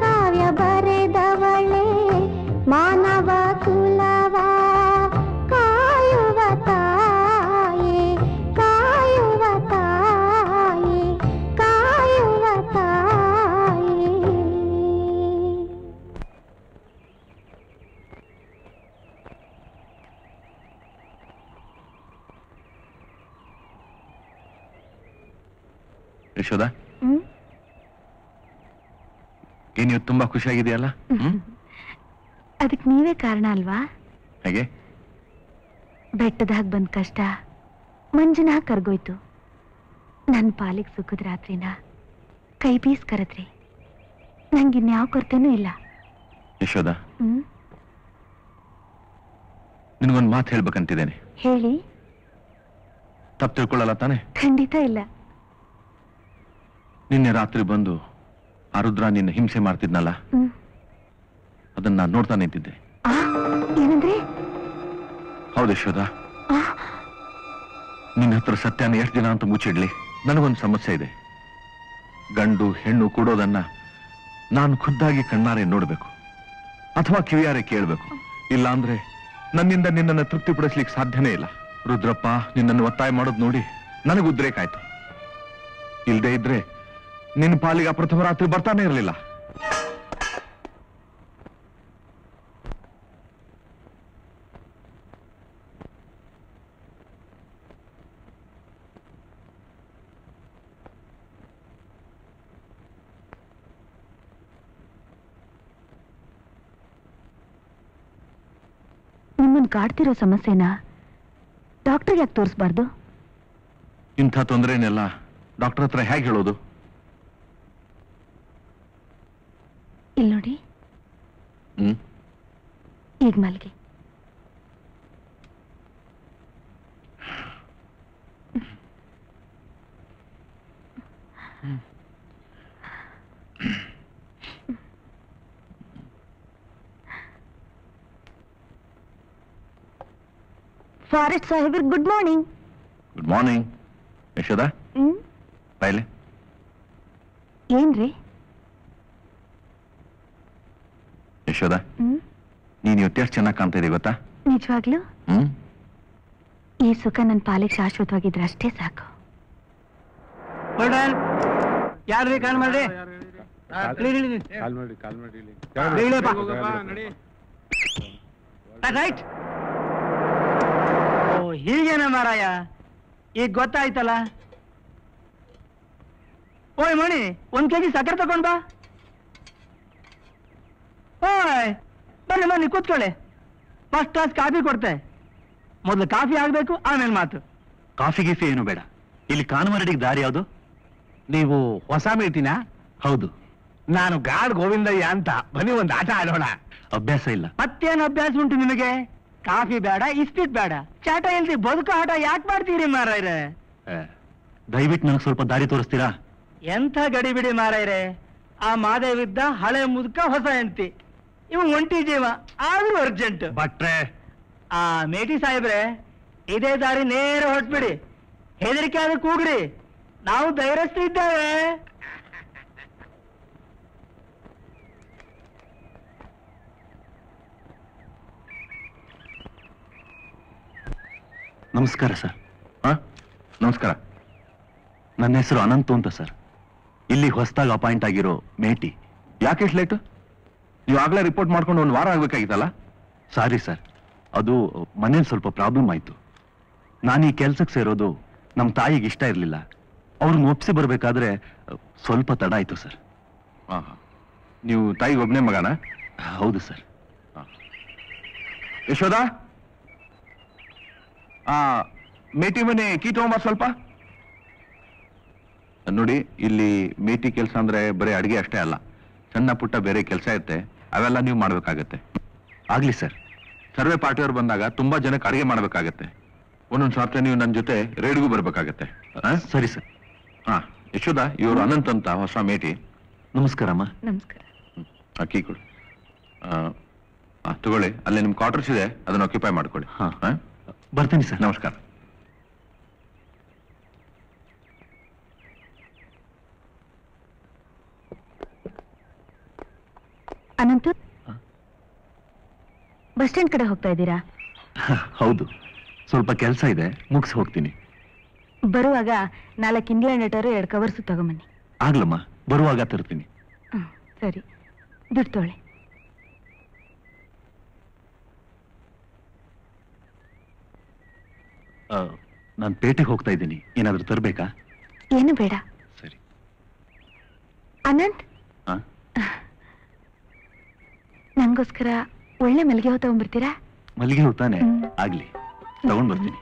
ಕಾವ್ಯ ಬರೆದವಳೆ ಮಾನವ ಕುಲವ ಕಾಯುವ ತಾಯೇ ಕಾಯುವ ತಾಯೇ ಕಾಯುವ ತಾಯೇ. ಯಶೋದಾ, ನೀವು ತುಂಬಾ ಖುಷಿಯಾಗಿದೆಯಲ್ಲ? ಅದಕ್ಕೆ ನೀವೇ ಕಾರಣ ಅಲ್ವಾ? ಹಾಗೆ ಬೆಟ್ಟದಾಗ ಬಂದ ಕಷ್ಟ ಮಂಜಿನ ಕರ್ಗೋಯ್ತು. ನನ್ನ ಪಾಲಿಗೆ ಸುಖದ ರಾತ್ರಿನ ಕೈ ಬೀಸ್ ಕರೆದ್ರಿ. ನಂಗೆ ಇನ್ಯಾವ ಕೊರತೆನೂ ಇಲ್ಲ. ಯಶೋದಾ, ನಿನಗೊಂದು ಮಾತು ಹೇಳ್ಬೇಕಂತಿದ್ದೇನೆ. ಹೇಳಿ, ತಪ್ಪು ತಿಳ್ಕೊಳ್ಳಲ್ಲ ತಾನೆ? ಖಂಡಿತ ಇಲ್ಲ. ನಿನ್ನೆ ರಾತ್ರಿ ಬಂದು ಆರುದ್ರ ನಿನ್ನ ಹಿಂಸೆ ಮಾಡ್ತಿದ್ನಲ್ಲ, ಅದನ್ನ ನಾನು ನೋಡ್ತಾ ನಿಂತಿದ್ದೆ. ಹೌದು ಯಶೋಧ, ನಿನ್ನ ಹತ್ರ ಸತ್ಯಾನ ಎಷ್ಟು ದಿನ ಅಂತ ಮುಚ್ಚಿಡ್ಲಿ? ನನಗೊಂದು ಸಮಸ್ಯೆ ಇದೆ. ಗಂಡು ಹೆಣ್ಣು ಕೂಡೋದನ್ನ ನಾನು ಖುದ್ದಾಗಿ ಕಣ್ಣಾರೆ ನೋಡ್ಬೇಕು ಅಥವಾ ಕಿವಿಯಾರೆ ಕೇಳಬೇಕು. ಇಲ್ಲ ಅಂದ್ರೆ ನನ್ನಿಂದ ನಿನ್ನನ್ನು ತೃಪ್ತಿಪಡಿಸ್ಲಿಕ್ಕೆ ಸಾಧ್ಯನೇ ಇಲ್ಲ. ರುದ್ರಪ್ಪ ನಿನ್ನನ್ನು ಒತ್ತಾಯ ಮಾಡೋದು ನೋಡಿ ನನಗೆ ಉದ್ರೇಕ ಆಯ್ತು. ಇಲ್ಲದೆ ಇದ್ರೆ ನಿನ್ನ ಪಾಲಿಗೆ ಪ್ರಥಮ ರಾತ್ರಿ ಬರ್ತಾನೆ ಇರಲಿಲ್ಲ. ನಿಮ್ಮನ್ನು ಕಾಡ್ತಿರೋ ಸಮಸ್ಯೆನ ಡಾಕ್ಟರ್ ಯಾಕೆ ತೋರಿಸಬಾರ್ದು? ಇಂಥ ತೊಂದರೆನೆಲ್ಲ ಡಾಕ್ಟರ್ ಹತ್ರ ಹೇಗೆ ಹೇಳೋದು? ಇಲ್ಲಿ ನೋಡಿ, ಈಗ ಮಲ್ಗೆ. ಫಾರೆಸ್ಟ್ ಸಾಹೇಬ್ರ, good morning. Good morning Yashoda. ಬಾಯ್ಲೆ. ಏನ್ರಿ ಯಶೋದಾ, ನೀನು ಎಷ್ಟು ಚೆನ್ನಾಗಿ ಕಾಣ್ತಾ ಇದೀವಿ ಗೊತ್ತಾ? ನಿಜವಾಗ್ಲೂ ಈ ಸುಖ ನನ್ನ ಪಾಲಿಗೆ ಶಾಶ್ವತವಾಗಿದ್ರೆ ಅಷ್ಟೇ ಸಾಕು. ಯಾರ್ರಿ ಕಾಲ್ ಮಾಡ್ರಿ? ಹೀಗೇನ ಮಾರಾಯ, ಈಗ ಗೊತ್ತಾಯ್ತಲ್ಲ. ಓಯ್ ಮಣಿ, ಒಂದ್ ಕೆಜಿ ಸಕ್ಕರೆ ತಗೊಂಡ್ ಬಾ. ಓಯ್ ಬನ್ನಿ ಬನ್ನಿ ಕೂತ್ಕೊಳ್ಳಿ. ಫಸ್ಟ್ ಕ್ಲಾಸ್ ಕಾಫಿ ಕೊಡ್ತೆ. ಮೊದಲು ಕಾಫಿ ಆಗ್ಬೇಕು, ಆಮೇಲೆ ಮಾತು. ಕಾಫಿ ಗೀಫಿ ಏನು ಬೇಡ. ಇಲ್ಲಿ ಕಾನುಮರಡಿಗೆ ದಾರಿ ಯಾವುದು? ನೀವು ಹೊಸ ಮೇಟಿನ? ಹೌದು, ನಾನು ಗಾಡ್ ಗೋವಿಂದಯ್ಯ ಅಂತ. ಬನ್ನಿ ಒಂದು ಆಟ ಆಡೋಣ. ಅಭ್ಯಾಸ ಇಲ್ಲ. ಮತ್ತೇನು ಅಭ್ಯಾಸ ಉಂಟು ನಿಮಗೆ? ಕಾಫಿ ಬೇಡ, ಇಸ್ಪೀಟ್ ಬೇಡ, ಚಾಟ ಇಲ್ದಿ ಬದುಕು ಆಟ ಯಾಕೆ ಮಾಡ್ತೀರಿ ಮಾರಾಯ್ರೆ? ದಯವಿಟ್ಟು ನನಗೆ ಸ್ವಲ್ಪ ದಾರಿ ತೋರಿಸ್ತೀರಾ? ಎಂಥ ಗಡಿ ಬಿಡಿ ಮಾರಾಯ್ರೆ. ಆ ಮಾದೇವಿದ್ದ ಹಳೆ ಮುದುಕ, ಹೊಸ ಹೆಂಡತಿ, ಇವು ಒಂಟಿ ಜೀವ. ಆದ್ರೂ ಅರ್ಜೆಂಟ್. ಬಟ್ರೆ ಆ ಮೇಟಿ ಸಾಹೇಬ್ರೆ, ಇದೇ ದಾರಿ ನೇರ ಹೊಟ್ಬಿಡಿ. ಹೆದರಿಕೆ ಆದ್ರೆ ಕೂಗ್ರಿ, ನಾವು ಧೈರ್ಯಸ್ಥೆ ಇದ್ದೇವೆ. ನಮಸ್ಕಾರ ಸರ್. ಹಾ, ನಮಸ್ಕಾರ. ನನ್ನ ಹೆಸರು ಅನಂತು ಅಂತ ಸರ್. ಇಲ್ಲಿ ಹೊಸದಾಗಿ ಅಪಾಯಿಂಟ್ ಆಗಿರೋ ಮೇಟಿ. ಯಾಕೆ ಎಷ್ಟು ಲೇಟು? ನೀವು ಆಗಲೇ ರಿಪೋರ್ಟ್ ಮಾಡ್ಕೊಂಡು ಒಂದು ವಾರ ಆಗಬೇಕಾಗಿತ್ತಲ್ಲ? ಸಾರಿ ಸರ್, ಅದು ಮನೇಲಿ ಸ್ವಲ್ಪ ಪ್ರಾಬ್ಲಮ್ ಆಯಿತು. ನಾನು ಈ ಕೆಲಸಕ್ಕೆ ಸೇರೋದು ನಮ್ಮ ತಾಯಿಗೆ ಇಷ್ಟ ಇರಲಿಲ್ಲ. ಅವ್ರನ್ನ ಒಪ್ಪಿಸಿ ಬರಬೇಕಾದ್ರೆ ಸ್ವಲ್ಪ ತಡ ಆಯಿತು ಸರ್. ಹಾಂ ಹಾಂ. ನೀವು ತಾಯಿಗೆ ಒಬ್ಬನೇ ಮಗನ? ಹೌದು ಸರ್. ಹಾಂ. ಯಶೋದಾ, ಮೇಟಿ ಮನೆ ಕೀ ತಗೊಂಬ ಸ್ವಲ್ಪ. ನೋಡಿ, ಇಲ್ಲಿ ಮೇಟಿ ಕೆಲಸ ಅಂದ್ರೆ ಬರೀ ಅಡುಗೆ ಅಷ್ಟೇ ಅಲ್ಲ, ಸಣ್ಣ ಪುಟ್ಟ ಬೇರೆ ಕೆಲಸ ಇರುತ್ತೆ. ಅವೆಲ್ಲ ನೀವು ಮಾಡಬೇಕಾಗತ್ತೆ. ಆಗಲಿ ಸರ್. ಸರ್ವೆ ಪಾರ್ಟಿಯವ್ರು ಬಂದಾಗ ತುಂಬಾ ಜನಕ್ಕೆ ಅಡುಗೆ ಮಾಡಬೇಕಾಗತ್ತೆ. ಒಂದೊಂದು ಸಾರ್ತೆ ನೀವು ನನ್ನ ಜೊತೆ ರೇಡ್ಗೂ ಬರಬೇಕಾಗತ್ತೆ. ಸರಿ ಸರ್. ಹಾಂ ಯಶೋಧ, ಇವರು ಅನಂತ್ ಅಂತ ಹೊಸ ಮೇಟಿ. ನಮಸ್ಕಾರಮ್ಮ. ನಮಸ್ಕಾರ. ಅಕ್ಕಿ ಕೊಡಿ. ತಗೊಳ್ಳಿ, ಅಲ್ಲೇ ನಿಮ್ಮ ಕ್ವಾರ್ಟರ್ಸ್ ಇದೆ, ಅದನ್ನು ಆಕ್ಯುಪೈ ಮಾಡ್ಕೊಳ್ಳಿ. ಹಾಂ, ಬರ್ತೀನಿ ಸರ್. ನಮಸ್ಕಾರ. ಅನಂತುತ್ ಬಸ್ ಸ್ಟ್ಯಾಂಡ್ ಕಡೆ ಹೋಗ್ತಾ ಇದ್ದೀರಾ? ಹೌದು, ಸ್ವಲ್ಪ ಕೆಲಸ ಇದೆ, ಮುಗಿಸಿ ಹೋಗ್ತೀನಿ. ಬರುವಾಗ ನಾಲ್ಕು ಇಂಡಿಯನ್ ಲೆಟರ್ ಎರಡು ಕವರ್ಸ್ ತಗೊಂಬನ್ನಿ. ಆಗ್ಲಮ್ಮ, ಬರುವಾಗ ತರ್ತೀನಿ. ಸರಿ, ದುಡ್ಡು ತೊಗೊಳ್ಳಿ. ನಾನು ಪೇಟೆಗೆ ಹೋಗ್ತಾ ಇದ್ದೀನಿ, ಏನಾದರೂ ತರಬೇಕಾ? ಏನು ಬೇಡ. ಸರಿ. ಅನಂತ್, ನಂಗೋಸ್ಕರ ಒಳ್ಳೆ ಮಲ್ಲಿಗೆ ಹೂ ತಗೊಂಡ್ಬರ್ತೀರಾ? ಮಲ್ಲಿಗೆ ಹೂ ತಾನೆ? ಆಗ್ಲಿ, ತಗೊಂಡ್ ಬರ್ತೀನಿ.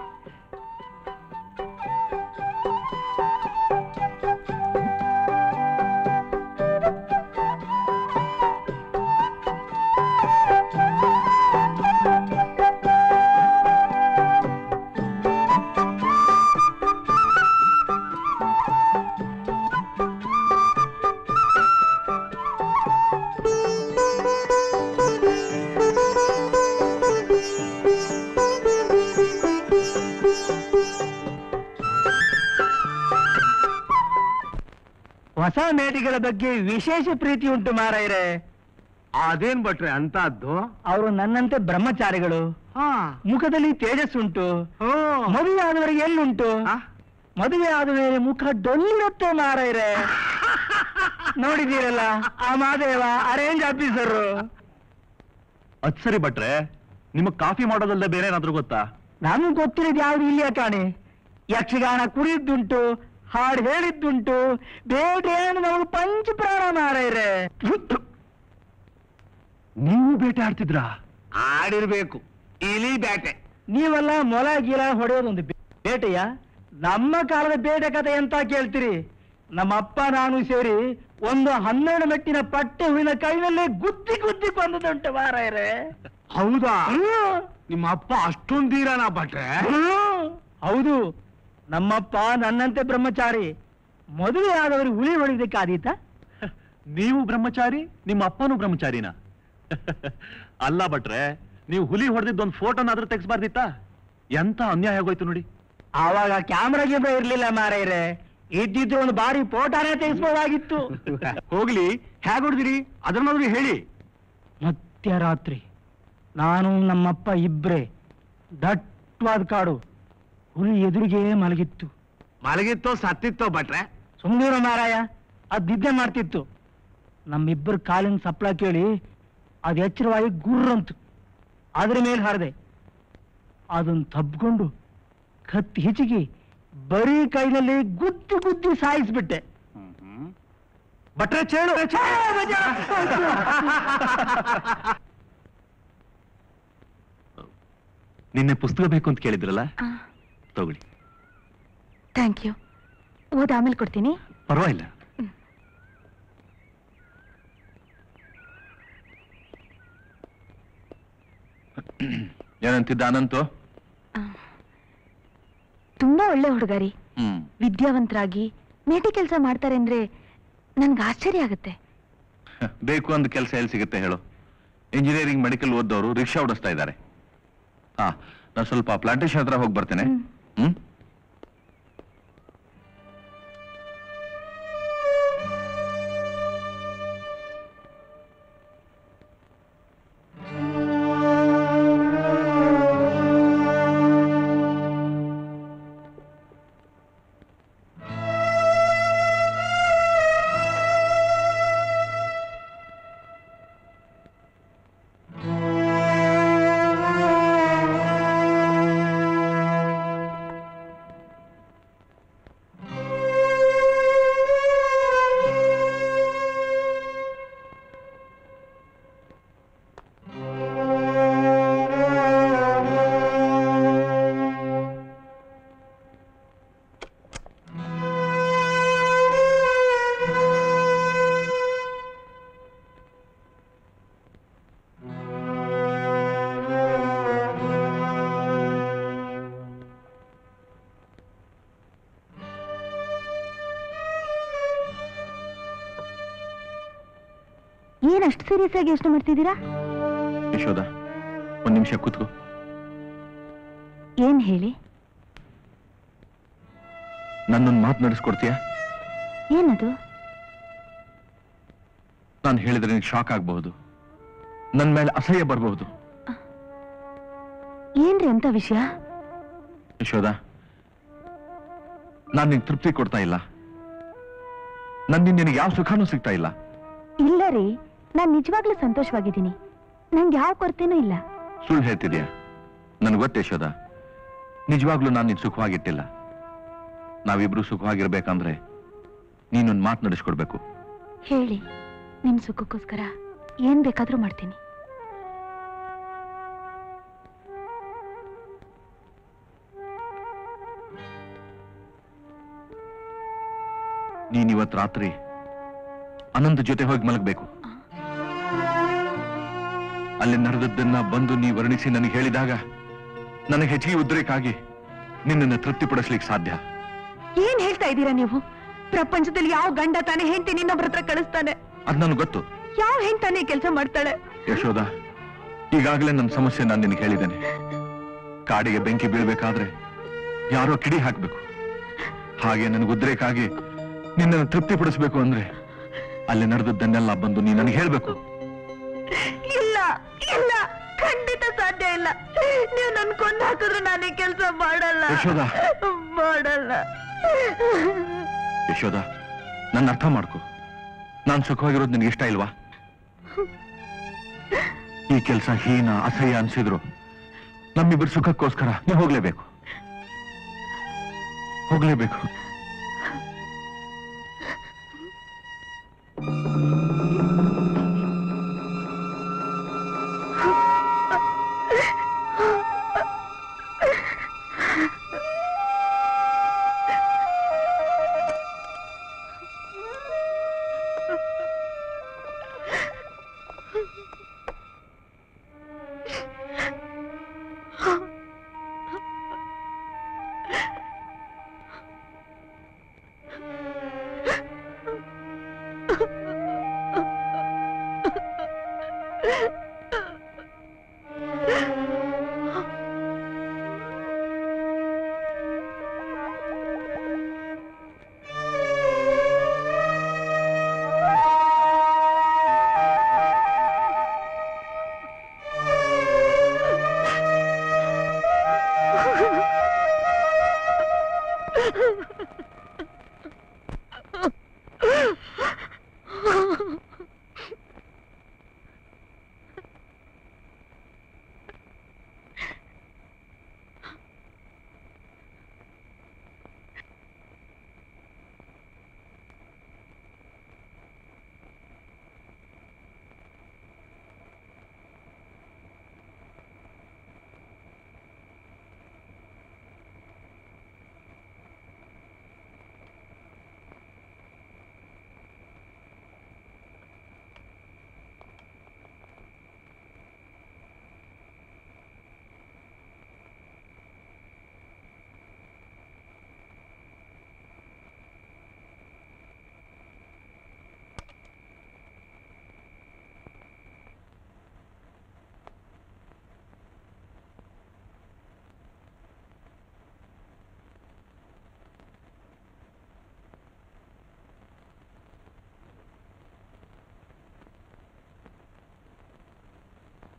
ಹೊಸ ಮೇಟಿಗಳ ಬಗ್ಗೆ ವಿಶೇಷ ಪ್ರೀತಿ ಉಂಟು ಮಾರಾಯರೇ. ಅದೇನ್ ಭಟ್ರೆ ಅಂತದ್ದು? ಅವರು ನನ್ನಂತೆ ಬ್ರಹ್ಮಚಾರಿಗಳು, ಮುಖದಲ್ಲಿ ತೇಜಸ್ಸುಂಟು. ಮದುವೆ ಆದವರಿಗೆ ಎಲ್ಲುಂಟು? ಮದುವೆ ಆದ ಮೇಲೆ ಮುಖ ಡೊಲ್ಲಿರುತ್ತೆ ಮಾರಾಯರೇ. ನೋಡಿದೀರಲ್ಲ ಆ ಮಾದೇವ ಅರೇಂಜ್ ಆಫೀಸರು. ಅದ್ ಸರಿ ಭಟ್ರೆ, ನಿಮಗ್ ಕಾಫಿ ಮಾಡೋದಲ್ಲದೆ ಬೇರೆ ಏನಾದ್ರು ಗೊತ್ತಾ? ನಮಗ್ ಗೊತ್ತಿರೋದು ಯಾವ್ದು ಇಲ್ಲಿಯ ಕಾಣಿ. ಯಕ್ಷಗಾನ ಕುಡಿಯುದುಂಟು, ಹಾಡು ಹೇಳಿದ್ದುಂಟು, ಬೇಟೆ ನಮಗೆ ಪಂಚ ಪ್ರಾಣ ಮಾರಾಯರೇ. ನೀವು ಬೇಟೆ ಆಡ್ತಿದ್ರ? ಆಡಿರ್ಬೇಕು, ಇಲಿ ಬೇಟೆ. ನೀವೆಲ್ಲ ಮೊಲ ಗೀಲ ಹೊಡೆಯೋದೊಂದು ಬೇಟೆಯ? ನಮ್ಮ ಕಾಲದ ಬೇಟೆ ಕಥೆ ಎಂತ ಕೇಳ್ತೀರಿ? ನಮ್ಮಪ್ಪ ನಾನು ಸೇರಿ ಒಂದು ಹನ್ನೆರಡು ಮೆಟ್ಟಿನ ಪಟ್ಟೆ ಹೂವಿನ ಕೈನಲ್ಲೇ ಗುದ್ದಿ ಗುದ್ದಿ ಬಂದದುಂಟು ಮಾರಾಯರೇ. ಹೌದಾ? ನಿಮ್ಮ ಅಪ್ಪ ಅಷ್ಟೊಂದು ಧೀರನಾ ಭಟ್ರೆ? ಹೌದು, ನಮ್ಮಪ್ಪ ನನ್ನಂತೆ ಬ್ರಹ್ಮಚಾರಿ. ಮದುವೆ ಆದವರು ಹುಳಿ ಹೊಡೆಯದಕ್ಕೆ ಆದೀತ? ನೀವು ಬ್ರಹ್ಮಚಾರಿ, ನಿಮ್ಮ ಅಪ್ಪನೂ ಬ್ರಹ್ಮಚಾರಿನ? ಅಲ್ಲ ಭಟ್ರೆ, ನೀವು ಹುಲಿ ಹೊಡೆದಿದ್ದೊಂದು ಫೋಟೋನಾದ್ರೂ ತೆಗೆಸ್ಬಾರ್ದಿತ್ತಾ? ಎಂತ ಅನ್ಯಾಯ ಆಗೋಯ್ತು ನೋಡಿ. ಆವಾಗ ಕ್ಯಾಮ್ರಾ ಗಿಮ್ರಾ ಇರ್ಲಿಲ್ಲ ಮಾರಾಯರೇ, ಇದ್ದಿದ್ದು ಒಂದು ಬಾರಿ ಫೋಟೋನೇ ತೆಗೆಸ್ಬೋದಾಗಿತ್ತು. ಹೋಗ್ಲಿ, ಹೇಗ್ ಹೊಡೆದಿರಿ ಅದನ್ನಾದ್ರೂ ಹೇಳಿ. ಮಧ್ಯರಾತ್ರಿ ನಾನು ನಮ್ಮಪ್ಪ ಇಬ್ರೆ, ದಟ್ಟವಾದ ಕಾಡು, ಹುಲಿ ಎದುರಿಗೆ ಮಲಗಿತ್ತು. ಮಲಗಿತ್ತೋ ಸತ್ತಿತ್ತೋ ಭಟ್ರೆ? ಸುಮ್ಮನೆ ಮಾರಾಯ, ಅದ್ ನಿದ್ದೆ ಮಾಡ್ತಿತ್ತು. ನಮ್ಮಿಬ್ಬರು ಕಾಲಿನ ಸಪ್ಪಳ ಕೇಳಿ ಅದು ಎಚ್ಚರವಾಗಿ ಗುರ್ರಂತು. ಅದ್ರ ಮೇಲೆ ಹಾರದೆ, ಅದನ್ನು ತಬ್ಕೊಂಡು ಕತ್ತಿ ಹಿಚಿಗಿ ಬರೀ ಕೈನಲ್ಲಿ ಗುದ್ದಿ ಗುದ್ದಿ ಸಾಯಿಸ್ಬಿಟ್ಟೆ ಭಟ್ರೆ. ಚೇಳು ನಿನ್ನೆ ಪುಸ್ತಕ ಬೇಕು ಅಂತ ಕೇಳಿದ್ರಲ್ಲ, ತಗೊಳ್ಳಿ. ಥ್ಯಾಂಕ್ ಯು, ಓದ ಆಮೇಲೆ ಕೊಡ್ತೀನಿ. ಪರವಾಗಿಲ್ಲ. ಏನಂತಿದ್ದ ಅನಂತು? ತುಂಬಾ ಒಳ್ಳೆ ಹುಡುಗರಿ, ವಿದ್ಯಾವಂತರಾಗಿ ಮೇಟಿ ಕೆಲಸ ಮಾಡ್ತಾರೆ ಅಂದ್ರೆ ನನ್ಗೆ ಆಶ್ಚರ್ಯ ಆಗುತ್ತೆ. ಬೇಕು ಅಂದ ಕೆಲಸ ಎಲ್ಲಿ ಸಿಗುತ್ತೆ ಹೇಳು? ಇಂಜಿನಿಯರಿಂಗ್ ಮೆಡಿಕಲ್ ಓದ್ದವರು ರಿಕ್ಷಾ ಓಡಿಸ್ತಾ ಇದ್ದಾರೆ. ಹಾ, ನಾನು ಸ್ವಲ್ಪ ಪ್ಲಾಂಟೇಶನ್ ಹತ್ರ ಹೋಗಿ ಬರ್ತೇನೆ. ಹ್ಮ್, ಅಷ್ಟು ಸೀರಿಯಸ್ ಆಗಿ ಯೋಚನೆ ಮಾಡ್ತಿದ್ದೀರಾ? ಯಶೋಧ, ಒಂದ್ ನಿಮಿಷ ಕೂತ್ಕೋ. ಏನ್ ಹೇಳಿ? ನನ್ನೊಂದು ಮಾತು ನಡೆಸ್ಕೊಡ್ತೀಯ? ಏನದು? ನಾನು ಹೇಳಿದ್ರೆ ನಿನ್ ಶಾಕ್ ಆಗಬಹುದು. ನನ್ನ ಮೇಲೆ ಅಸಹ್ಯ ಬರಬಹುದು. ಏನ್ರಿ ಅಂತ ವಿಷಯ? ಯಶೋದಾ, ನಾನು ನಿನ್ ತೃಪ್ತಿ ಕೊಡ್ತಾ ಇಲ್ಲ, ನನ್ನಿಂದ ನಿನಗೆ ಯಾವ ಸುಖನೂ ಸಿಗ್ತಾ ಇಲ್ಲ. ಇಲ್ಲ ರೀ, ನಾನು ನಿಜವಾಗ್ಲೂ ಸಂತೋಷವಾಗಿದ್ದೀನಿ, ನಂಗೆ ಯಾವ ಕೊರತೆನೂ ಇಲ್ಲ. ಸುಳ್ಳು ಹೇಳ್ತಿದ್ಯಾ? ನನ್ಗೆ ಗೊತ್ತೆ ಯಶೋದಾ, ನಿಜವಾಗ್ಲೂ ನಾನು ನಿನ್ ಸುಖವಾಗಿಟ್ಟಿಲ್ಲ. ನಾವಿಬ್ರು ಸುಖವಾಗಿರ್ಬೇಕಂದ್ರೆ ನೀನೊಂದು ಮಾತು ನಡೆಸ್ಕೊಡ್ಬೇಕು. ಹೇಳಿ. ನಿಮ್ ಸುಖಕ್ಕೋಸ್ಕರ ಏನ್ ಬೇಕಾದ್ರೂ ಮಾಡ್ತೀನಿ. ನೀನ್ ಇವತ್ ರಾತ್ರಿ ಅನಂತ್ ಜೊತೆ ಹೋಗಿ ಮಲಗಬೇಕು. ಅಲ್ಲಿ ನಡೆದದ್ದನ್ನ ಬಂದು ನೀ ವರ್ಣಿಸಿ ನನಗೆ ಹೇಳಿದಾಗ ನನಗೆ ಹೆಚ್ಚಿಗೆ ಉದ್ರೇಕಾಗಿ ನಿನ್ನನ್ನು ತೃಪ್ತಿಪಡಿಸ್ಲಿಕ್ಕೆ ಸಾಧ್ಯ. ಏನ್ ಹೇಳ್ತಾ ಇದ್ದೀರಾ ನೀವು? ಪ್ರಪಂಚದಲ್ಲಿ ಯಾವ ಗಂಡ ತಾನೇ ಹೆಂಡತಿ ನಿನ್ನೊಬ್ಬರ ಹತ್ರ ಕಳಿಸ್ತಾನೆ? ಅದ್ ನನ್ಗೆ ಗೊತ್ತು. ಯಾವ ಹೆಂಡತಾನೆ ಕೆಲಸ ಮಾಡ್ತಾಳೆ? ಯಶೋಧ, ಈಗಾಗಲೇ ನನ್ನ ಸಮಸ್ಯೆ ನಾನು ನಿನಗೆ ಹೇಳಿದ್ದೇನೆ. ಕಾಡಿಗೆ ಬೆಂಕಿ ಬೀಳ್ಬೇಕಾದ್ರೆ ಯಾರೋ ಕಿಡಿ ಹಾಕ್ಬೇಕು. ಹಾಗೆ ನನಗೆ ಉದ್ರೇಕಾಗಿ ನಿನ್ನನ್ನು ತೃಪ್ತಿ ಪಡಿಸ್ಬೇಕು ಅಂದ್ರೆ ಅಲ್ಲಿ ನಡೆದದ್ದನ್ನೆಲ್ಲ ಬಂದು ನೀ ನನಗೆ ಹೇಳ್ಬೇಕು. ಇಲ್ಲ ಇಲ್ಲ, ಖಂಡಿತ ಸಾಧ್ಯ ಇಲ್ಲ. ನೀವು ನನ್ ಕೊಂದು ಹಾಕಿದ್ರೆ ನಾನೇ ಕೆಲಸ ಮಾಡಲ್ಲ ಯಶೋಧ, ಮಾಡಲ್ಲ ಯಶೋಧ. ನನ್ನ ಅರ್ಥ ಮಾಡ್ಕೊ, ನಾನು ಸುಖವಾಗಿರೋದು ನಿನಗೆ ಇಷ್ಟ ಇಲ್ವಾ? ಈ ಕೆಲಸ ಹೀನ ಅಸಹ್ಯ ಅನ್ಸಿದ್ರು ನಮ್ಮಿಬ್ಬರು ಸುಖಕ್ಕೋಸ್ಕರ ನೀವು ಹೋಗ್ಲೇಬೇಕು, ಹೋಗ್ಲೇಬೇಕು.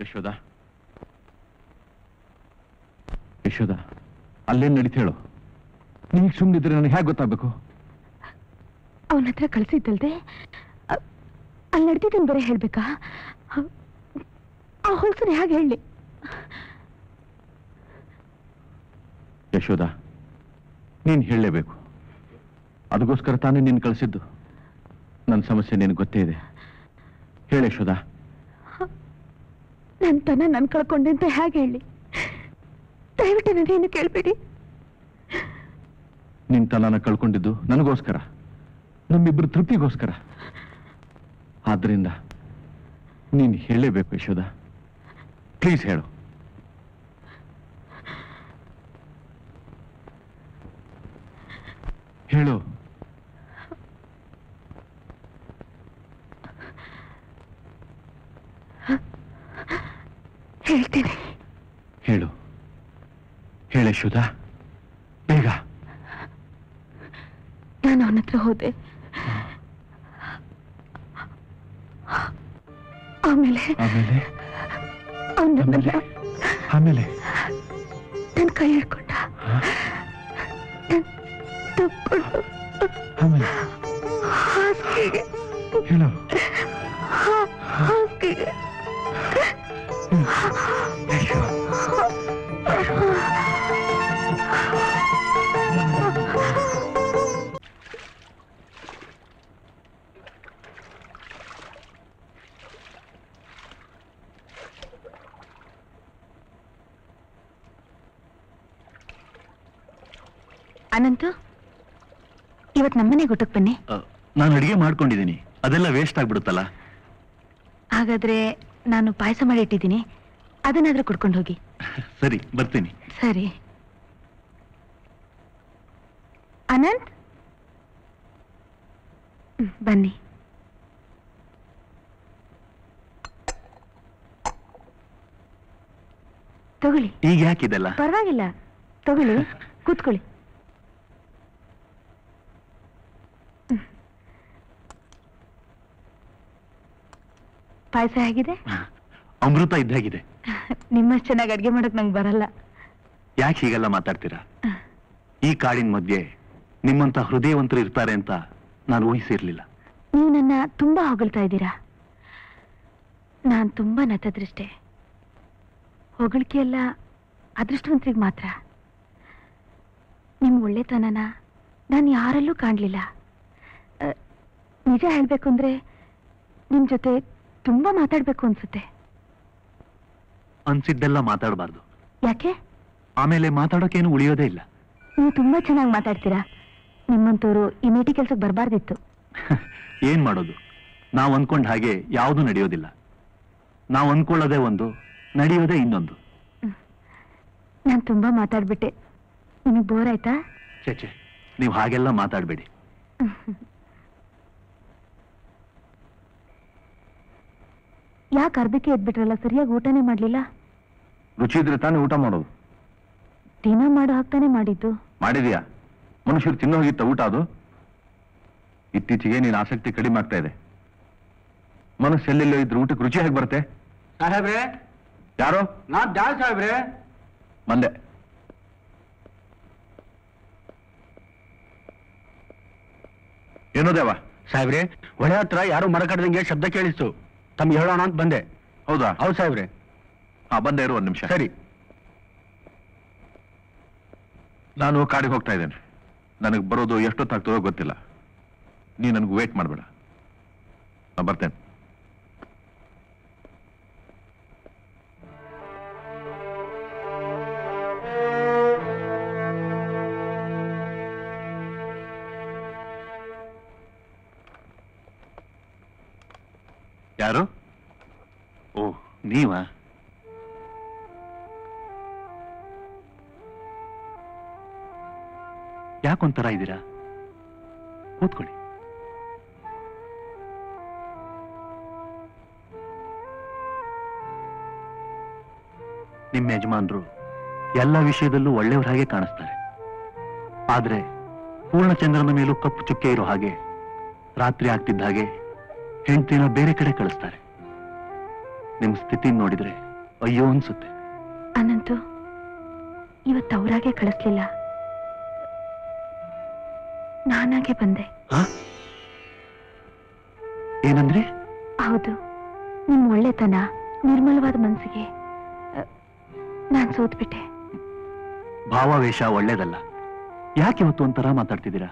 ಯಶೋಧ, ಯಶೋಧ, ಅಲ್ಲೇನ್ ನಡೀತ ಹೇಳು. ನಿಂಗೆ ಸುಮ್ಮನಿದ್ರೆ ನನಗೆ ಹೇಗೆ ಗೊತ್ತಾಗಬೇಕು? ಅವನ ಹತ್ರ ಕಳಿಸಿದ್ದಲ್ದೆ ಅಲ್ಲಿ ನಡೆದಿದ್ದೀನಿ ಬೇರೆ ಹೇಳ್ಬೇಕಾ? ಆ ಹೊಲ್ಸನೆ ಹೇಗೆ ಹೇಳಿ? ಯಶೋಧ, ನೀನ್ ಹೇಳಲೇಬೇಕು. ಅದಕ್ಕೋಸ್ಕರ ತಾನೇ ನೀನು ಕಳಿಸಿದ್ದು. ನನ್ನ ಸಮಸ್ಯೆ ನಿನಗೆ ಗೊತ್ತೇ ಇದೆ. ಹೇಳಿ ಯಶೋಧ. ನನ್ನ ತನ ನಾನು ಕಳ್ಕೊಂಡೆ ಅಂತ ಹೇಗೆ ಹೇಳಿ? ದಯವಿಟ್ಟು ನನಗೇನು ಕೇಳಬೇಡಿ. ನಿನ್ನ ತನನ ಕಳ್ಕೊಂಡಿದ್ದು ನನಗೋಸ್ಕರ, ನಮ್ಮಿಬ್ಬರು ತೃಪ್ತಿಗೋಸ್ಕರ. ಆದ್ರಿಂದ ನೀನು ಹೇಳಲೇಬೇಕು ಯಶೋಧ. ಪ್ಲೀಸ್ ಹೇಳು. ಹೇಳು. ಹೇಳ್ತೀನಿ. ಹೇಳು, ಹೇಳ ಯಶೋಧ, ಬೇಗ. ನಾನು ಅವನ ಹತ್ರ ಹೋದೆ. ಅವನ ಆಮೇಲೆ ಆಮೇಲೆ ಆಮೇಲೆ ಆಮೇಲೆ ನನ್ನ ಕೈ ಹಿಡ್ಕೊಂಡ ತಪ್ಪಿಕೊಂಡು ಆಮೇಲೆ ಹಾಸಿಗೆ ಹೇಳು ಹಾಸಿಗೆ ಅನಂತು ಇವತ್ತು ನಮ್ಮನೆ ಊಟಕ್ಕೆ ಬನ್ನಿ. ನಾನು ಅಡಿಗೆ ಮಾಡ್ಕೊಂಡಿದ್ದೀನಿ, ಅದೆಲ್ಲ ವೇಸ್ಟ್ ಆಗ್ಬಿಡುತ್ತಲ್ಲ. ಹಾಗಾದ್ರೆ ನಾನು ಪಾಯಸ ಮಾಡಿ ಇಟ್ಟಿದ್ದೀನಿ, ಅದನ್ನಾದ್ರೂ ಕುಡ್ಕೊಂಡು ಹೋಗಿ. ಸರಿ ಬರ್ತೀನಿ. ಸರಿ ಅನಂತ್ ಬನ್ನಿ. ತಗೊಳ್ಳಿ. ಈಗ ಯಾಕಿದೆಲ್ಲ? ಪರವಾಗಿಲ್ಲ ತಗೊಳ್ಳಿ, ಕೂತ್ಕೊಳ್ಳಿ. ಪಾಯಸ ಹೇಗಿದೆ? ಅಮೃತ ಇದ್ದಾಗಿದೆ. ನಿಮ್ಮಷ್ಟು ಚೆನ್ನಾಗಿ ಅಡುಗೆ ಮಾಡೋಕೆ ನಂಗೆ ಬರಲ್ಲ. ಯಾಕೆ ಹೀಗೆಲ್ಲ ಮಾತಾಡ್ತೀರಾ? ಈ ಕಾಡಿನ ಮಧ್ಯೆ ನಿಮ್ಮಂತ ಹೃದಯವಂತರು ಇರ್ತಾರೆ ಅಂತ ನಾನು ಊಹಿಸಿರ್ಲಿಲ್ಲ. ನೀವು ನನ್ನ ತುಂಬಾ ಹೊಗಳ್ತಾ ಇದ್ದೀರಾ. ನಾನು ತುಂಬಾ ನತದೃಷ್ಟೆ. ಹೊಗಳಿಕೆಯೆಲ್ಲ ಅದೃಷ್ಟವಂತರಿಗೆ ಮಾತ್ರ. ನಿಮ್ಮ ಒಳ್ಳೆತನನ ನಾನು ಯಾರಲ್ಲೂ ಕಾಣಲಿಲ್ಲ. ನಿಜ ಹೇಳಬೇಕು ಅಂದ್ರೆ ನಿಮ್ಮ ಜೊತೆ ತುಂಬಾ ಮಾತಾಡ್ಬೇಕು ಅನ್ಸುತ್ತೆ. ಅನ್ಸಿದ್ದೆಲ್ಲ ಮಾತಾಡಬಾರ್ದು. ಯಾಕೆ? ಆಮೇಲೆ ಮಾತಾಡೋಕೇನು ಉಳಿಯೋದೇ ಇಲ್ಲ. ನೀವು ತುಂಬಾ ಚೆನ್ನಾಗಿ ಮಾತಾಡ್ತೀರಾ. ನಿಮ್ಮಂತವರು ಈ ಮೇಟಿ ಕೆಲ್ಸಕ್ಕೆ ಬರಬಾರ್ದಿತ್ತು. ಏನ್ ಮಾಡೋದು, ನಾವು ಅನ್ಕೊಂಡ ಹಾಗೆ ಯಾವುದು ನಡೆಯೋದಿಲ್ಲ. ನಾವು ಅನ್ಕೊಳ್ಳೋದೇ ಒಂದು, ನಡೆಯೋದೇ ಇನ್ನೊಂದು. ನಾನು ತುಂಬಾ ಮಾತಾಡ್ಬಿಟ್ಟೆ, ನಿಮಗೆ ಬೋರ್ ಆಯ್ತಾ? ಚೇಚೆ, ನೀವು ಹಾಗೆಲ್ಲ ಮಾತಾಡ್ಬೇಡಿ. ಯಾಕೆ ಅರ್ಧಕ್ಕೆ ಎದ್ಬಿಟ್ರಲ್ಲ? ಸರಿಯಾಗಿ ಊಟನೇ ಮಾಡ್ಲಿಲ್ಲ. ರುಚಿ ಇದ್ರೆ ತಾನೇ ಊಟ ಮಾಡೋದು. ದಿನ ಮಾಡೋ ಹಾಕ್ತಾನೆ ಮಾಡಿದ್ದು. ಮಾಡಿದ್ಯಾ? ಮನುಷ್ಯರು ತಿನ್ನೋ ಹೋಗಿತ್ತ ಊಟ ಅದು? ಇತ್ತೀಚೆಗೆ ನೀನು ಆಸಕ್ತಿ ಕಡಿಮೆ ಆಗ್ತಾ ಇದೆ. ಮನಸ್ಸು ಎಲ್ಲೆಲ್ಲೋ ಇದ್ರೆ ಊಟಕ್ಕೆ ರುಚಿ ಹೇಗೆ ಬರುತ್ತೆ? ಸಾಹೇಬ್ರೆ. ಯಾರೋ? ನಾ ದಾಲ್ ಸಾಹೇಬ್ರೆ. ಬಂದೆ. ಏನೋ ದೇವ? ಸಾಹೇಬ್ರೆ, ಒಳ್ಳೆ ಹತ್ರ ಯಾರೋ ಮರ ಕಡ್ದಂಗೆ ಶಬ್ದ ಕೇಳಿಸ್ತು. ತಮ್ಗೆ ಹೇಳೋಣ ಅಂತ ಬಂದೆ. ಹೌದಾ? ಹೌದು ಸಾಹೇಬ್ರೆ. ಹಾ, ಬಂದೆ ಇರು ಒಂದು ನಿಮಿಷ. ಸರಿ, ನಾನು ಕಾಡಿಗೆ ಹೋಗ್ತಾ ಇದ್ದೇನೆ. ನನಗೆ ಬರೋದು ಎಷ್ಟೊತ್ತಾಗ್ತದೋ ಗೊತ್ತಿಲ್ಲ. ನೀ ನನಗೆ ವೇಟ್ ಮಾಡಬೇಡ, ನಾನು ಬರ್ತೇನೆ. ಯಾರು? ಓ, ನೀವಾ? ಯಾಕೊಂತರ ಇದ್ದೀರಾ? ಕೂತ್ಕೊಳ್ಳಿ. ನಿಮ್ಮ ಯಜಮಾನರು ಎಲ್ಲ ವಿಷಯದಲ್ಲೂ ಒಳ್ಳೆಯವ್ರ ಹಾಗೆ ಕಾಣಿಸ್ತಾರೆ. ಆದ್ರೆ ಪೂರ್ಣಚಂದ್ರನ ಮೇಲೂ ಕಪ್ಪು ಚುಕ್ಕೆ ಇರೋ ಹಾಗೆ ರಾತ್ರಿ ಆಗ್ತಿದ್ದ ಹಾಗೆ ಹೆಂಡ್ತಿನ ಬೇರೆ ಕಡೆ ಕಳಿಸ್ತಾರೆ. ನಿಮ್ ಸ್ಥಿತಿ ನೋಡಿದ್ರೆ ಅಯ್ಯೋ ಅನ್ಸುತ್ತೆ. ಅನಂತು ಇವತ್ತು ಅವರಾಗೆ ಕಳಿಸ್ಲಿಲ್ಲ, ನಾನಾಗೆ ಬಂದೆ. ಏನಂದ್ರೆ? ಹೌದು, ನಿಮ್ ಒಳ್ಳೆತನ, ನಿರ್ಮಲವಾದ ಮನಸ್ಸಿಗೆ ನಾನ್ ಸೋತ್ಬಿಟ್ಟೆ. ಭಾವಾವೇಶ ಒಳ್ಳೇದಲ್ಲ. ಯಾಕೆ ಇವತ್ತು ಒಂಥರ ಮಾತಾಡ್ತಿದ್ದೀರಾ?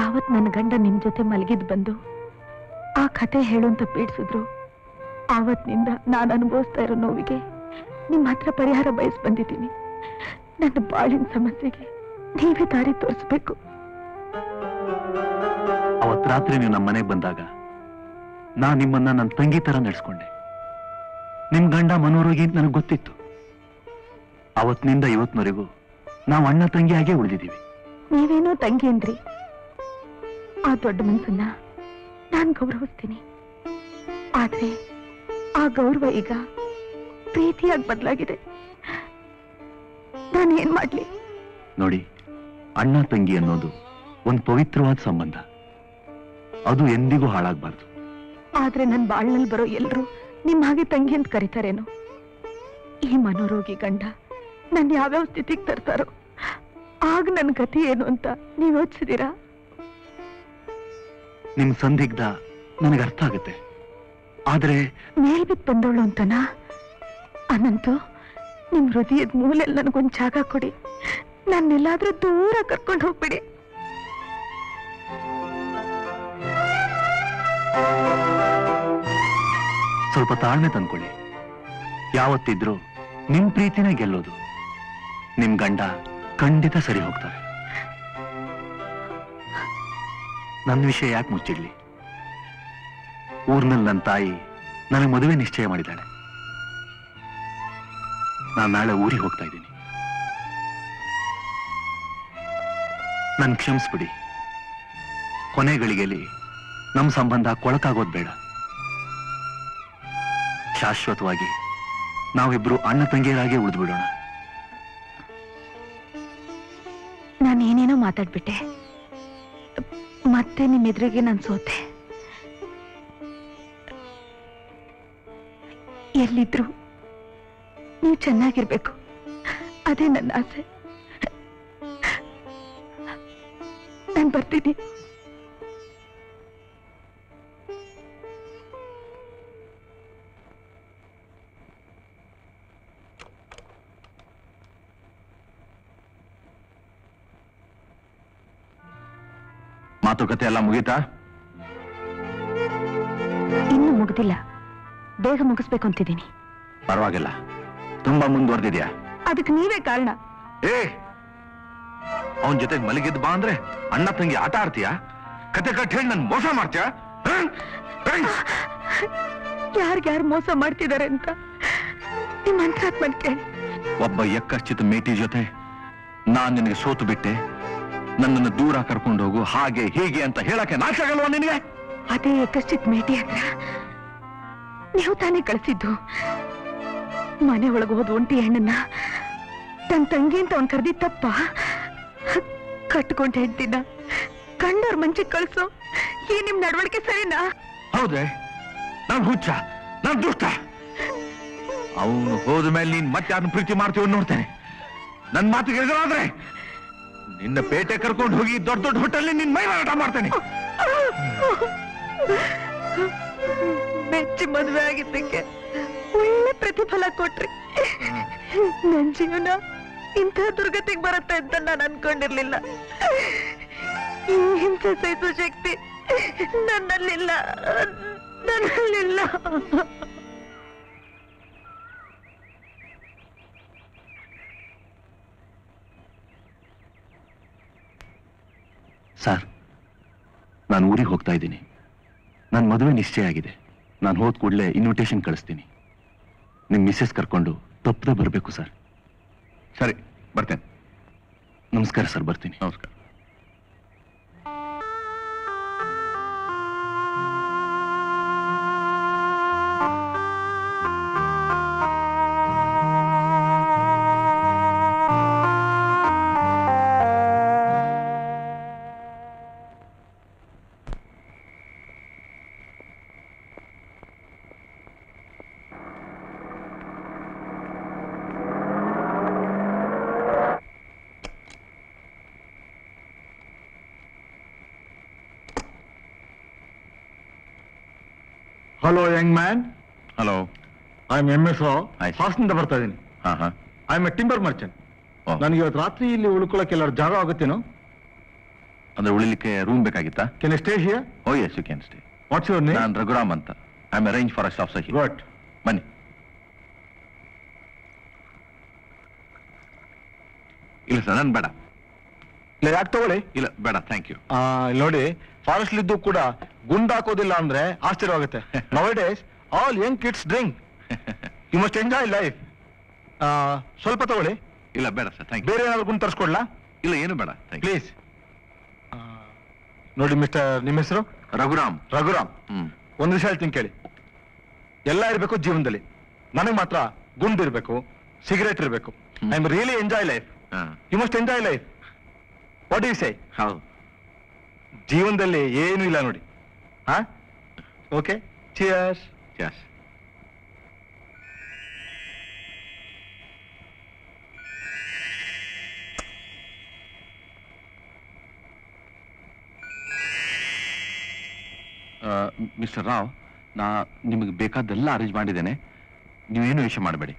ಯಾವತ್ ನನ್ನ ಗಂಡ ನಿಮ್ ಜೊತೆ ಮಲಗಿದ್ ಬಂದು ಆ ಕತೆ ಹೇಳುವಂತ ಪೀಡಿಸಿದ್ರು, ಆವತ್ತಿನಿಂದ ನಾನು ಅನುಭವಿಸ್ತಾ ಇರೋ ನೋವಿಗೆ ನಿಮ್ಮ ಹತ್ರ ಪರಿಹಾರ ಬಯಸ್ ಬಂದಿದ್ದೀನಿ. ನನ್ನ ಬಾಳಿನ ಸಮಸ್ಯೆಗೆ ನೀವೇ ದಾರಿ ತೋರಿಸ್ಬೇಕು. ಅವತ್ ರಾತ್ರಿ ನೀವು ನಮ್ಮ ಮನೆಗೆ ಬಂದಾಗ ನಾ ನಿಮ್ಮನ್ನ ನನ್ನ ತಂಗಿ ತರ ನಡೆಸ್ಕೊಂಡೆ. ನಿಮ್ ಗಂಡ ಮನೋರೋಗಿ ಅಂತ ನನಗೆ ಗೊತ್ತಿತ್ತು. ಅವತ್ತಿನಿಂದ ಇವತ್ತಿನವರೆಗೂ ನಾವು ಅಣ್ಣ ತಂಗಿ ಹಾಗೆ ಉಳಿದಿದ್ದೀವಿ. ನೀವೇನೋ ತಂಗಿ ಅಂದ್ರಿ, ಆ ದೊಡ್ಡ ಮನಸ್ಸನ್ನ ನಾನು ಗೌರವಿಸ್ತೀನಿ. ಆದ್ರೆ ಆ ಗೌರವ ಈಗ ಪ್ರೀತಿಯಾಗಿ ಬದಲಾಗಿದೆ. ನಾನೇನ್ ಮಾಡ್ಲಿ? ನೋಡಿ, ಅಣ್ಣ ತಂಗಿ ಅನ್ನೋದು ಒಂದು ಪವಿತ್ರವಾದ ಸಂಬಂಧ, ಅದು ಎಂದಿಗೂ ಹಾಳಾಗಬಾರ್ದು. ಆದ್ರೆ ನನ್ನ ಬಾಳ್ನಲ್ಲಿ ಬರೋ ಎಲ್ರೂ ನಿಮ್ಮ ಹಾಗೆ ತಂಗಿ ಅಂತ ಕರೀತಾರೇನೋ. ಈ ಮನೋರೋಗಿ ಗಂಡ ನನ್ನ ಯಾವ್ಯಾವ ಸ್ಥಿತಿಗೆ ತರ್ತಾರೋ ಆಗ ನನ್ನ ಗತಿ ಏನು ಅಂತ ನೀವು ಯೋಚಿಸಿದೀರಾ? ನಿಮ್ ಸಂದಿಗ್ಧ ನನಗೆ ಅರ್ಥ ಆಗುತ್ತೆ. ಆದ್ರೆ ಮೇಲ್ಬಿಟ್ಟು ಬಂದವಳು ಅಂತನಾ? ಅನಂತು, ನಿಮ್ ಹೃದಯದ ಮೂಲೆಯಲ್ಲಿ ನನಗೊಂದು ಜಾಗ ಕೊಡಿ. ನನ್ನೆಲ್ಲಾದ್ರೂ ದೂರ ಕರ್ಕೊಂಡು ಹೋಗ್ಬಿಡಿ. ಸ್ವಲ್ಪ ತಾಳ್ಮೆ ತಂದ್ಕೊಳ್ಳಿ. ಯಾವತ್ತಿದ್ರೂ ನಿಮ್ ಪ್ರೀತಿನೇ ಗೆಲ್ಲೋದು. ನಿಮ್ ಗಂಡ ಖಂಡಿತ ಸರಿ ಹೋಗ್ತಾರೆ. ನನ್ನ ವಿಷಯ ಯಾಕೆ ಮುಚ್ಚಿಡ್ಲಿ? ಊರ್ನಲ್ಲಿ ನನ್ನ ತಾಯಿ ನನಗೆ ಮದುವೆ ನಿಶ್ಚಯ ಮಾಡಿದ್ದಾಳೆ. ನಾನು ನಾಳೆ ಊರಿಗೆ ಹೋಗ್ತಾ ಇದ್ದೀನಿ. ನನ್ ಕ್ಷಮಿಸ್ಬಿಡಿ. ಕೊನೆಗಳಿಗೆಯಲ್ಲಿ ನಮ್ಮ ಸಂಬಂಧ ಕೊಳಕಾಗೋದು ಬೇಡ. ಶಾಶ್ವತವಾಗಿ ನಾವಿಬ್ರು ಅಣ್ಣ ತಂಗಿಯರಾಗೆ ಉಳಿದ್ಬಿಡೋಣ. ನಾನೇನೇನೋ ಮಾತಾಡ್ಬಿಟ್ಟೆ, ಮತ್ತೆ ನಿಮ್ಮ ಎದುರಿಗೆ ನಾನು ಸೋತೆ. ಎಲ್ಲಿದ್ರು ನೀವು ಚೆನ್ನಾಗಿರ್ಬೇಕು, ಅದೇ ನನ್ನ ಆಸೆ. ನಾನು ಬರ್ತೀನಿ. ಮಾತುಕತೆ ಎಲ್ಲ ಮುಗಿತಾ? ಇನ್ನು ಮುಗ್ದಿಲ್ಲ, ಬೇಗ ಮುಗಿಸ್ಬೇಕು ಅಂತಿದ್ದೀನಿ. ಪರವಾಗಿಲ್ಲ, ತುಂಬಾ ಮುಂದುವರೆದಿದ್ಯಾ? ಅದಕ್ಕೆ ನೀವೇ ಕಾರಣ. ಏ, ಅವನ ಜೊತೆ ಮಲಗಿದ್ ಬಾ ಅಂದ್ರೆ ಅಣ್ಣ ತಂಗಿ ಆಟ ಆಡ್ತೀಯಾ? ಕತೆ ಕಟ್ ಹೇಳಿ ನನ್ ಮೋಸ ಮಾಡ್ತೀಯಾ? ಯಾರ್ಯಾರು ಮೋಸ ಮಾಡ್ತಿದ್ದಾರೆ ಅಂತ ನಿಮ್ಮ ಅಂತರಾತ್ಮನ್ ಕೇಳಿ. ಒಬ್ಬ ಎಕ್ಕಶ್ಚಿತ ಮೇಟಿ ಜೊತೆ ನಾನ್ ನಿನಗೆ ಸೋತು ಬಿಟ್ಟೆ, ನನ್ನನ್ನು ದೂರ ಕರ್ಕೊಂಡು ಹೋಗು ಹಾಗೆ ಹೀಗೆ ಅಂತ ಹೇಳಕ್ಕೆ ನಾಚ ಆಗಲ್ವಾ ನಿನಗೆ? ಅದೇ ಎಕ್ಕಶ್ಚಿತ್ ಮೇಟಿ ಅಂತ ನೀವು ತಾನೇ ಕಳಿಸಿದ್ದು. ಮನೆ ಒಳಗೆ ಹೋದ ಒಂಟಿ ಹೆಣ್ಣನ್ನ ತನ್ನ ತಂಗಿ ಅಂತ ಅವನ್ ಕರೆದಿ ತಪ್ಪ? ಕಟ್ಕೊಂಡು ಹೆಣ್ತಿದ್ದ ಕಂಡವ್ರ ಮಂಚಿಗೆ ಕಳಿಸೋ ಈ ನಿಮ್ ನಡವಳಿಕೆ ಸರಿನಾ? ಹೌದೇ, ನಾನ್ ಹುಚ್ಚ, ನಾನ್ ದುಷ್ಟ? ಅವನು ಹೋದ್ಮೇಲೆ ನೀನ್ ಮತ್ತೆ ಯಾರನ್ನ ಪ್ರೀತಿ ಮಾಡ್ತೀವಿ ನೋಡ್ತೇನೆ. ನನ್ ಮಾತು ಗೆಲ್ದ್ರೆ ನಿನ್ನ ಪೇಟೆ ಕರ್ಕೊಂಡು ಹೋಗಿ ದೊಡ್ಡ ದೊಡ್ಡ ಹೋಟೆಲ್ ನಿನ್ನ ಮೈ ಮಾರಾಟ ಮಾಡ್ತೇನೆ. ಬೆಚ್ಚಿ ಮದುವೆ ಆಗಿದ್ದಕ್ಕೆ ಒಳ್ಳೆ ಪ್ರತಿಫಲ ಕೊಟ್ರಿ. ನನ್ನ ಜೀವನ ಇಂಥ ದುರ್ಗತಿಗೆ ಬರುತ್ತೆ ಅಂತ ನಾನು ಅನ್ಕೊಂಡಿರ್ಲಿಲ್ಲ. ಈ ಹಿಂಸೆ ಸಹಿಸುವ ಶಕ್ತಿ ನನ್ನಲ್ಲಿಲ್ಲ ನನ್ನಲ್ಲಿಲ್ಲ ಸರ್, ನಾನು ಊರಿಗೆ ಹೋಗ್ತಾ ಇದ್ದೀನಿ. ನನ್ನ ಮದುವೆ ನಿಶ್ಚಯ ಆಗಿದೆ. ನಾನು ಹೋದ ಕೂಡಲೇ ಇನ್ವಿಟೇಷನ್ ಕಳಿಸ್ತೀನಿ. ನಿಮ್ಮ ಮಿಸ್ಸೆಸ್ ಕರ್ಕೊಂಡು ತಪ್ಪದೆ ಬರಬೇಕು ಸರ್. ಸರಿ, ಬರ್ತೇನೆ. ನಮಸ್ಕಾರ ಸರ್, ಬರ್ತೀನಿ. ನಮಸ್ಕಾರ. Hello, young man. Hello. I'm M S Rao. I see. Hasan da barta idini. Uh-huh. I'm a timber merchant. Oh. Nanige ivattu ratri illi ulikkolakke ellaru jaga agutteno? Andre ulilikke room bekagitta? Can I stay here? Oh yes, you can stay. What's your name? Naan Raghuram anta. I'm arranged for a shop here. Good. Bani. Illa sir, nan beda. ಇಲ್ಲ ಯಾಕೆ ತಗೊಳ್ಳಿ? ಇಲ್ಲ ಬೇಡ, ಥ್ಯಾಂಕ್ ಯು. ನೋಡಿ, ಫಾರೆಸ್ಟ್ ಇದ್ದು ಕೂಡ ಗುಂಡಾಕೋದಿಲ್ಲ ಅಂದ್ರೆ ಆಶ್ಚರ್ಯವಾಗುತ್ತೆ. Nowadays all young kids drink. You must enjoy life. ಸ್ವಲ್ಪ ತಗೊಳ್ಳಿ. ಇಲ್ಲ ಬೇಡ ಸರ್, ಥ್ಯಾಂಕ್ ಯು. ಬೇರೆ ಏನಾದ್ರು ಗುಂಡು ತರಿಸ್ಕೊಡ್ಲಾ? ಇಲ್ಲ, ಏನು ಬೇಡ, ಪ್ಲೀಸ್. ನೋಡಿ ಮಿಸ್ಟರ್, ನಿಮ್ಮ ಹೆಸರು? ರಘುರಾಮ್. ರಘುರಾಮ್, ಒಂದು ವಿಷಯ ಹೇಳ್ತೀನಿ ಕೇಳಿ. ಎಲ್ಲ ಇರಬೇಕು ಜೀವನದಲ್ಲಿ, ನನಗೆ ಮಾತ್ರ ಗುಂಡು ಇರಬೇಕು, ಸಿಗರೇಟ್ ಇರಬೇಕು. I am really enjoy life. You must enjoy life. What you say? ಹೌದು, ಜೀವನದಲ್ಲಿ ಏನೂ ಇಲ್ಲ ನೋಡಿ. ಹಾ, okay, cheers. Cheers. Mister Rao ना निम्गे बेकादेल्ल अरेंज माडिदेने नीवेनु विषय माडबेडि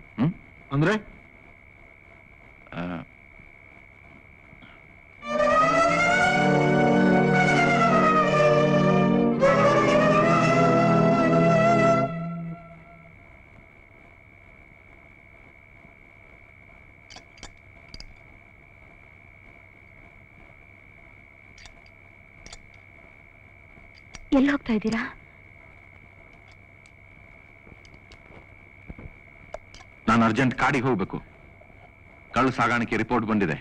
अंद्रे ಎಲ್ಲಿ ಹೋಗ್ತಾ ಇದ್ದೀರಾ? ನಾನು ಅರ್ಜೆಂಟ್ ಕಾಡಿಗೆ ಹೋಗಬೇಕು. ಕಳ್ಳು ಸಾಗಾಣಿಕೆ ರಿಪೋರ್ಟ್ ಬಂದಿದೆ.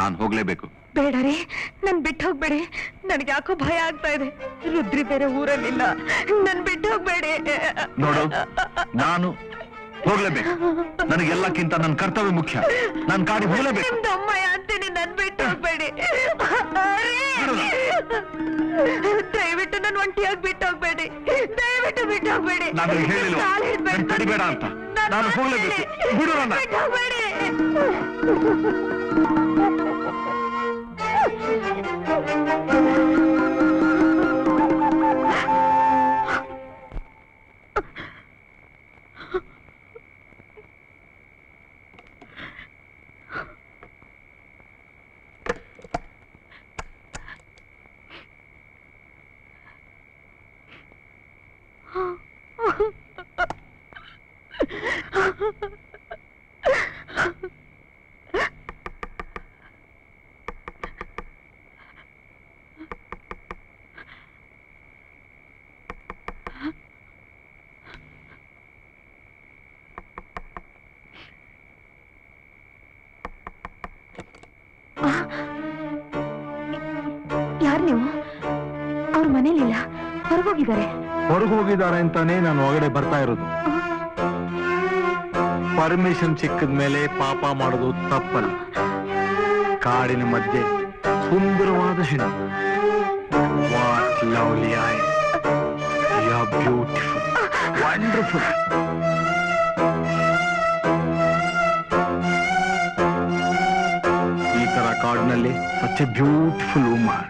ನಾನು ಹೋಗಲೇಬೇಕು. ಬೇಡ ರೀ, ನನ್ನ ಬಿಟ್ಟು ಹೋಗಬೇಡಿ. ನನಗೆ ಯಾಕೋ ಭಯ ಆಗ್ತಾ ಇದೆ. ರುದ್ರಿ ಬೇರೆ ಊರಲ್ಲಿಲ್ಲ. ನನ್ನ ಬಿಟ್ಟು ಹೋಗಬೇಡಿ. ನೋಡು, ನಾನು ಹೋಗಲೇಬೇಕು. ನನಗೆಲ್ಲಕ್ಕಿಂತ ನನ್ನ ಕರ್ತವ್ಯ ಮುಖ್ಯ. ನಾನು ಕಾಡಿಗೆ ಹೋಗಲೇಬೇಕು. ನಿಮ್ಮ ಅಮ್ಮಯ್ಯ ಅಂತೀನಿ, ನನ್ನ ಬಿಟ್ಟು ಹೋಗಬೇಡಿ. ದಯವಿಟ್ಟು ನನ್ನ ಒಂಟಿಯಾಗಿ ಬಿಟ್ಟು ಹೋಗ್ಬೇಡಿ. ದಯವಿಟ್ಟು ಬಿಟ್ಟು ಹೋಗ್ಬೇಡಿ. ನಾನು ಹೇಳಿಲ್ಲ ನಾನು ಕಡಿಬೇಡ ಅಂತ. ನಾನು ಹೋಗಲೇಬೇಕು. ಬಿಡು ನನ್ನ. ಬಿಟ್ಟು ಹೋಗ್ಬೇಡಿ. ಹೊರಗೋಗಿದ್ದಾರೆ ಅಂತಾನೆ ನಾನು ಹೊರಗಡೆ ಬರ್ತಾ ಇರೋದು. ಪರ್ಮಿಷನ್ ಸಿಕ್ಕಿದ ಮೇಲೆ ಪಾಪ ಮಾಡೋದು ತಪ್ಪಲ್ಲ. ಕಾಡಿನ ಮಧ್ಯೆ ಸುಂದರವಾದ ಹೆಣ್ಣು. What lovely eye, you are beautiful, wonderful. ಈ ತರ ಕಾಡಿನಲ್ಲಿ such a beautiful woman.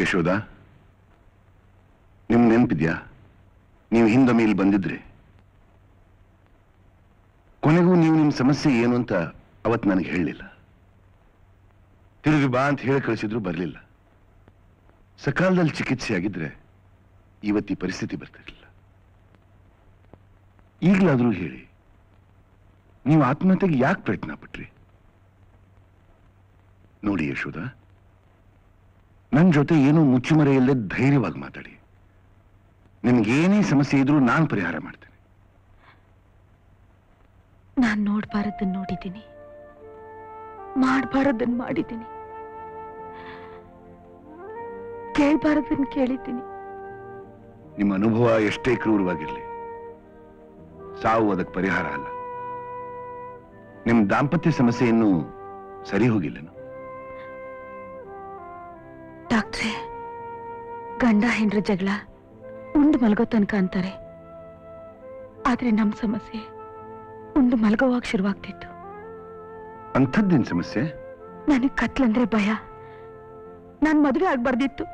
Yashoda, ನಿಮ್ ನೆನಪಿದ್ಯಾ? ನೀವು ಹಿಂದೆ ಮೇಲೆ ಬಂದಿದ್ರಿ. ಕೊನೆಗೂ ನೀವು ನಿಮ್ಮ ಸಮಸ್ಯೆ ಏನು ಅಂತ ಅವತ್ತು ನನಗೆ ಹೇಳಲಿಲ್ಲ. ತಿರುಗಿ ಬಾ ಅಂತ ಹೇಳಿ ಕಳಿಸಿದ್ರು, ಬರಲಿಲ್ಲ. ಸಕಾಲದಲ್ಲಿ ಚಿಕಿತ್ಸೆ ಆಗಿದ್ರೆ ಇವತ್ತಿ ಪರಿಸ್ಥಿತಿ ಬರ್ತಿರಲಿಲ್ಲ. ಈಗಲಾದರೂ ಹೇಳಿ, ನೀವು ಆತ್ಮಹತ್ಯೆಗೆ ಯಾಕೆ ಪ್ರಯತ್ನ ಪಟ್ರಿ? ನೋಡಿ ಯಶೋಧ, ನನ್ನ ಜೊತೆ ಏನೂ ಮುಚ್ಚುಮರೆಯಲ್ಲೇ ಧೈರ್ಯವಾಗಿ ಮಾತಾಡಿ. ನಿಮ್ಗೇನೇ ಸಮಸ್ಯೆ ಇದ್ರೂ ನಾನು ಪರಿಹಾರ ಮಾಡ್ತೇನೆ. ನಾನು ನೋಡ್ಬಾರದನ್ನು ನೋಡಿದ್ದೀನಿ, ಮಾಡಬಾರದನ್ನು ಮಾಡಿದ್ದೀನಿ, ಕೇಳಬಾರದನ್ನು ಕೇಳಿದ್ದೀನಿ. ನಿಮ್ಮ ಅನುಭವ ಎಷ್ಟೇ ಕ್ರೂರವಾಗಿರಲಿ, ಸಾವು ಅದಕ್ಕೆ ಪರಿಹಾರ ಅಲ್ಲ. ನಿಮ್ಮ ದಾಂಪತ್ಯ ಸಮಸ್ಯೆಯನ್ನು ಸರಿ ಹೋಗಿಲ್ಲನು. ಡಾಕ್ಟ್ರೇ, ಗಂಡ ಹೆಂಡ್ರ ಜಗಳ ಉಂಡು ಮಲಗೋ ತನಕ ಅಂತಾರೆ. ಆದ್ರೆ ನಮ್ಮ ಸಮಸ್ಯೆ ಉಂಡು ಮಲಗೋವಾಗ ಶುರುವಾಗ್ತಿತ್ತು. ಅಂಥದ್ದೇನು ಸಮಸ್ಯೆ? ನನಗೆ ಕತ್ಲಂದ್ರೆ ಭಯ. ನಾನು ಮದುವೆ ಆಗ್ಬಾರ್ದಿತ್ತು,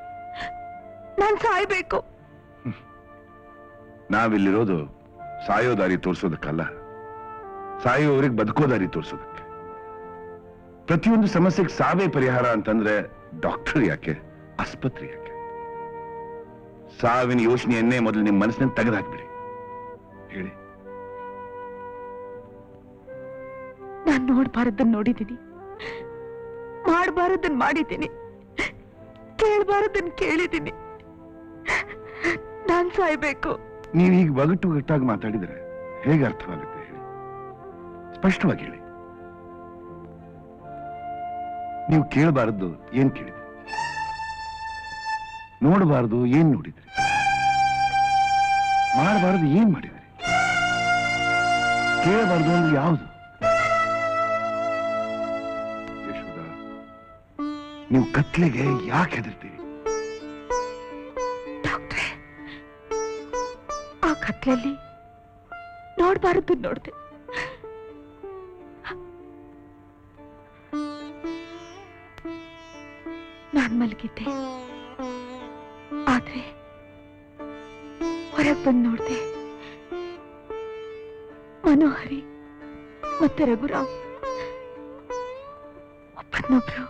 ನಾನು ಸಾಯ್ಬೇಕು. ನಾವಿಲ್ಲಿರೋದು ಸಾಯೋ ದಾರಿ ತೋರಿಸೋದಕ್ಕಲ್ಲ, ಸಾಯೋವ್ರಿಗೆ ಬದುಕೋ ದಾರಿ ತೋರಿಸೋದಕ್ಕೆ. ಪ್ರತಿಯೊಂದು ಸಮಸ್ಯೆಗೆ ಸಾವೇ ಪರಿಹಾರ ಅಂತಂದ್ರೆ ಡಾಕ್ಟರ್ ಯಾಕೆ, ಆಸ್ಪತ್ರೆ ಯಾಕೆ? ಸಾವಿನ ಯೋಚನೆಯನ್ನೇ ಮೊದಲು ನಿಮ್ಮ ಮನಸ್ಸಿನ ತೆಗೆದಾಕ್ಬಿಡಿ. ಹೇಳಿ, ನಾನು ನೋಡ್ಬಾರದನ್ನು ನೋಡಿದ್ದೀನಿ, ಮಾಡಬಾರದನ್ನು ಮಾಡಿದ್ದೀನಿ, ಕೇಳಬಾರದನ್ನು ಕೇಳಿದ್ದೀನಿ, ನಾನು ಸಾಯ್ಬೇಕು. ನೀವು ಈಗ ಒಗಟ್ಟು ಒಗಟ್ಟಾಗಿ ಮಾತಾಡಿದ್ರೆ ಹೇಗೆ ಅರ್ಥವಾಗುತ್ತೆ ಹೇಳಿ? ಸ್ಪಷ್ಟವಾಗಿ ಹೇಳಿ. ನೀವು ಕೇಳಬಾರದು ಏನ್ ಕೇಳಿದ್ರಿ, ನೋಡಬಾರದು ಏನ್ ನೋಡಿದ್ರಿ, ಮಾಡಬಾರದು ಏನ್ ಮಾಡಿದ್ರಿ, ಕೇಳಬಾರದು ಅಂದ್ರೆ ಯಾವುದು? ಯಶೋಧ, ನೀವು ಕತ್ಲೆಗೆ ಯಾಕೆ ಹೆದರ್ತೀರಿ? ಡಾಕ್ಟ್ರೇ, ಆ ಕತ್ಲೆಯಲ್ಲಿ ನೋಡಬಾರದು ನೋಡ್ದೆ, ನಾನು ಮಲಗಿದ್ದೆ. ಆದ್ರೆ ಹೊರಗೆ ಬಂದು ನೋಡ್ದೆ, ಮನೋಹರಿ ಮತ್ತೆ ರಘುರಾವ್ ಒಬ್ಬರನ್ನೊಬ್ರು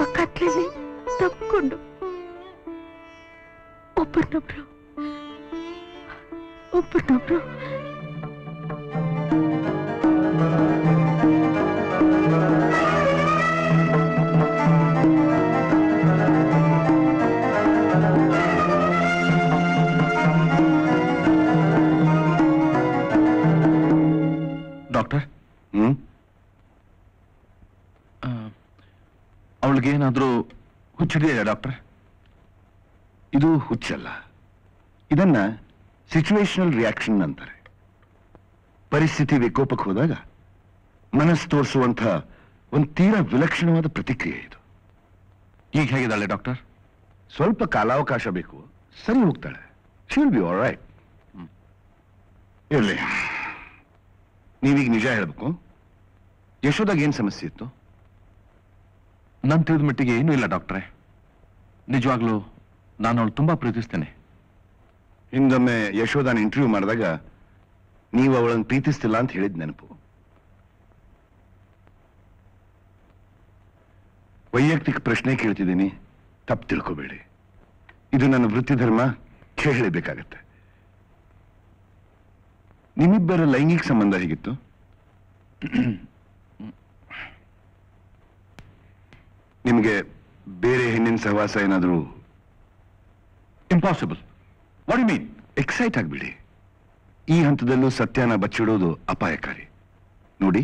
ಆ ಕತ್ಲೆಯಲ್ಲಿ ತಪ್ಪಿಕೊಂಡು ಒಬ್ಬರನ್ನೊಬ್ರು ಒಬ್ಬರನ್ನೊಬ್ರು ಏನಾದ್ರೂ ಹುಚ್ಚಿದೆಯಾ ಡಾಕ್ಟರ್? ಇದು ಹುಚ್ಚಲ್ಲ, ಇದನ್ನ ಸಿಚುವೇಶನಲ್ ರಿಯಾಕ್ಷನ್ ಅಂತಾರೆ. ಪರಿಸ್ಥಿತಿ ವಿಕೋಪಕ್ಕೆ ಹೋದಾಗ ಮನಸ್ಸು ತೋರಿಸುವಂತ ಒಂದು ತೀರಾ ವಿಲಕ್ಷಣವಾದ ಪ್ರತಿಕ್ರಿಯೆ ಇದು. ಈಗ ಹೇಗಿದ್ದಾಳೆ ಡಾಕ್ಟರ್? ಸ್ವಲ್ಪ ಕಾಲಾವಕಾಶ ಬೇಕು, ಸರಿ ಹೋಗ್ತಾಳೆ. She will be all right. ಇರಲಿ, ನೀವೀಗ ನಿಜ ಹೇಳಬೇಕು, ಯಶೋದಾಗ ಏನ್ ಸಮಸ್ಯೆ ಇತ್ತು? ನಾನು ತಿಳಿದ ಮಟ್ಟಿಗೆ ಏನೂ ಇಲ್ಲ ಡಾಕ್ಟ್ರೇ. ನಿಜವಾಗ್ಲೂ ನಾನು ಅವಳು ತುಂಬಾ ಪ್ರೀತಿಸ್ತೇನೆ. ಹಿಂದೊಮ್ಮೆ ಯಶೋಧನ ಇಂಟರ್ವ್ಯೂ ಮಾಡಿದಾಗ ನೀವು ಅವಳನ್ನು ಪ್ರೀತಿಸ್ತಿಲ್ಲ ಅಂತ ಹೇಳಿದ ನೆನಪು. ವೈಯಕ್ತಿಕ ಪ್ರಶ್ನೆ ಕೇಳ್ತಿದ್ದೀನಿ, ತಪ್ಪು ತಿಳ್ಕೋಬೇಡಿ. ಇದು ನನ್ನ ವೃತ್ತಿ ಧರ್ಮ, ಕೇಳಲೇಬೇಕಾಗತ್ತೆ. ನಿಮ್ಮಿಬ್ಬರ ಲೈಂಗಿಕ ಸಂಬಂಧ ಹೇಗಿತ್ತು? ನಿಮಗೆ ಬೇರೆ ಹೆಣ್ಣಿನ ಸಹವಾಸ ಏನಾದರೂ? Impossible. What you mean? Excite ಆಗಬೇಡಿ, ಈ ಹಂತದಲ್ಲೂ ಸತ್ಯನ ಬಚ್ಚಿಡೋದು ಅಪಾಯಕಾರಿ. ನೋಡಿ,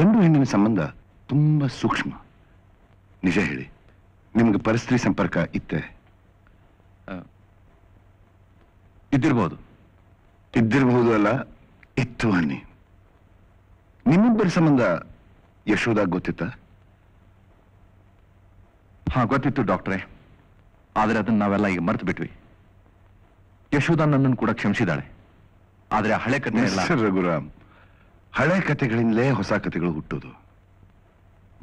ಗಂಡು ಹೆಣ್ಣಿನ ಸಂಬಂಧ ತುಂಬ ಸೂಕ್ಷ್ಮ. ನಿಜ ಹೇಳಿ, ನಿಮ್ಗೆ ಪರಸ್ತ್ರೀ ಸಂಪರ್ಕ ಇತ್ತೆ? ಇದ್ದಿರಬಹುದು. ಇದ್ದಿರಬಹುದು ಅಲ್ಲ, ಇತ್ತು ಅನ್ನಿ. ನಿಮ್ಮಿಬ್ಬರ ಸಂಬಂಧ ಯಶೋದಾಗ ಗೊತ್ತಿತ್ತಾ? ಹಾ, ಗೊತ್ತಿತ್ತು ಡಾಕ್ಟ್ರೇ. ಆದರೆ ಅದನ್ನು ನಾವೆಲ್ಲ ಈಗ ಮರ್ತು ಬಿಟ್ವಿ. ಯಶೋಧ ನನ್ನನ್ನು ಕೂಡ ಕ್ಷಮಿಸಿದಾಳೆ. ಆದರೆ ಆ ಹಳೆ ಕಥೆ ಎಲ್ಲ ರಘುರಾಮ್, ಹಳೆ ಕಥೆಗಳಿಂದಲೇ ಹೊಸ ಕಥೆಗಳು ಹುಟ್ಟೋದು.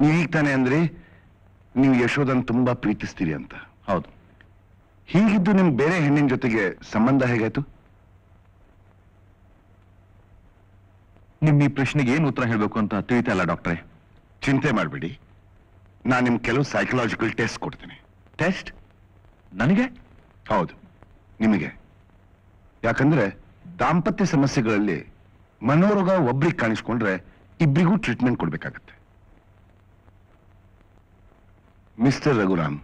ನೀವೀಗ ತಾನೇ ಅಂದ್ರೆ ನೀವು ಯಶೋಧನ ತುಂಬಾ ಪ್ರೀತಿಸ್ತೀರಿ ಅಂತ. ಹೌದು. ಹೀಗಿದ್ದು ನಿಮ್ ಬೇರೆ ಹೆಣ್ಣಿನ ಜೊತೆಗೆ ಸಂಬಂಧ ಹೇಗಾಯ್ತು? ನಿಮ್ ಈ ಪ್ರಶ್ನೆಗೆ ಏನು ಉತ್ತರ ಹೇಳಬೇಕು ಅಂತ ತಿಳಿತಲ್ಲ ಡಾಕ್ಟ್ರೆ. ಚಿಂತೆ ಮಾಡಬೇಡಿ, ನಾನು ನಿಮ್ ಕೆಲವು ಸೈಕಲಾಜಿಕಲ್ ಟೆಸ್ಟ್ ಕೊಡ್ತೀನಿ. ಟೆಸ್ಟ್? ನನಗೆ? ಹೌದು, ನಿಮಗೆ. ಯಾಕಂದ್ರೆ ದಾಂಪತ್ಯ ಸಮಸ್ಯೆಗಳಲ್ಲಿ ಮನೋರೋಗ ಒಬ್ರಿಗೆ ಕಾಣಿಸ್ಕೊಂಡ್ರೆ ಇಬ್ಬರಿಗೂ ಟ್ರೀಟ್ಮೆಂಟ್ ಕೊಡ್ಬೇಕಾಗತ್ತೆ. ಮಿಸ್ಟರ್ ರಘುರಾಮ್.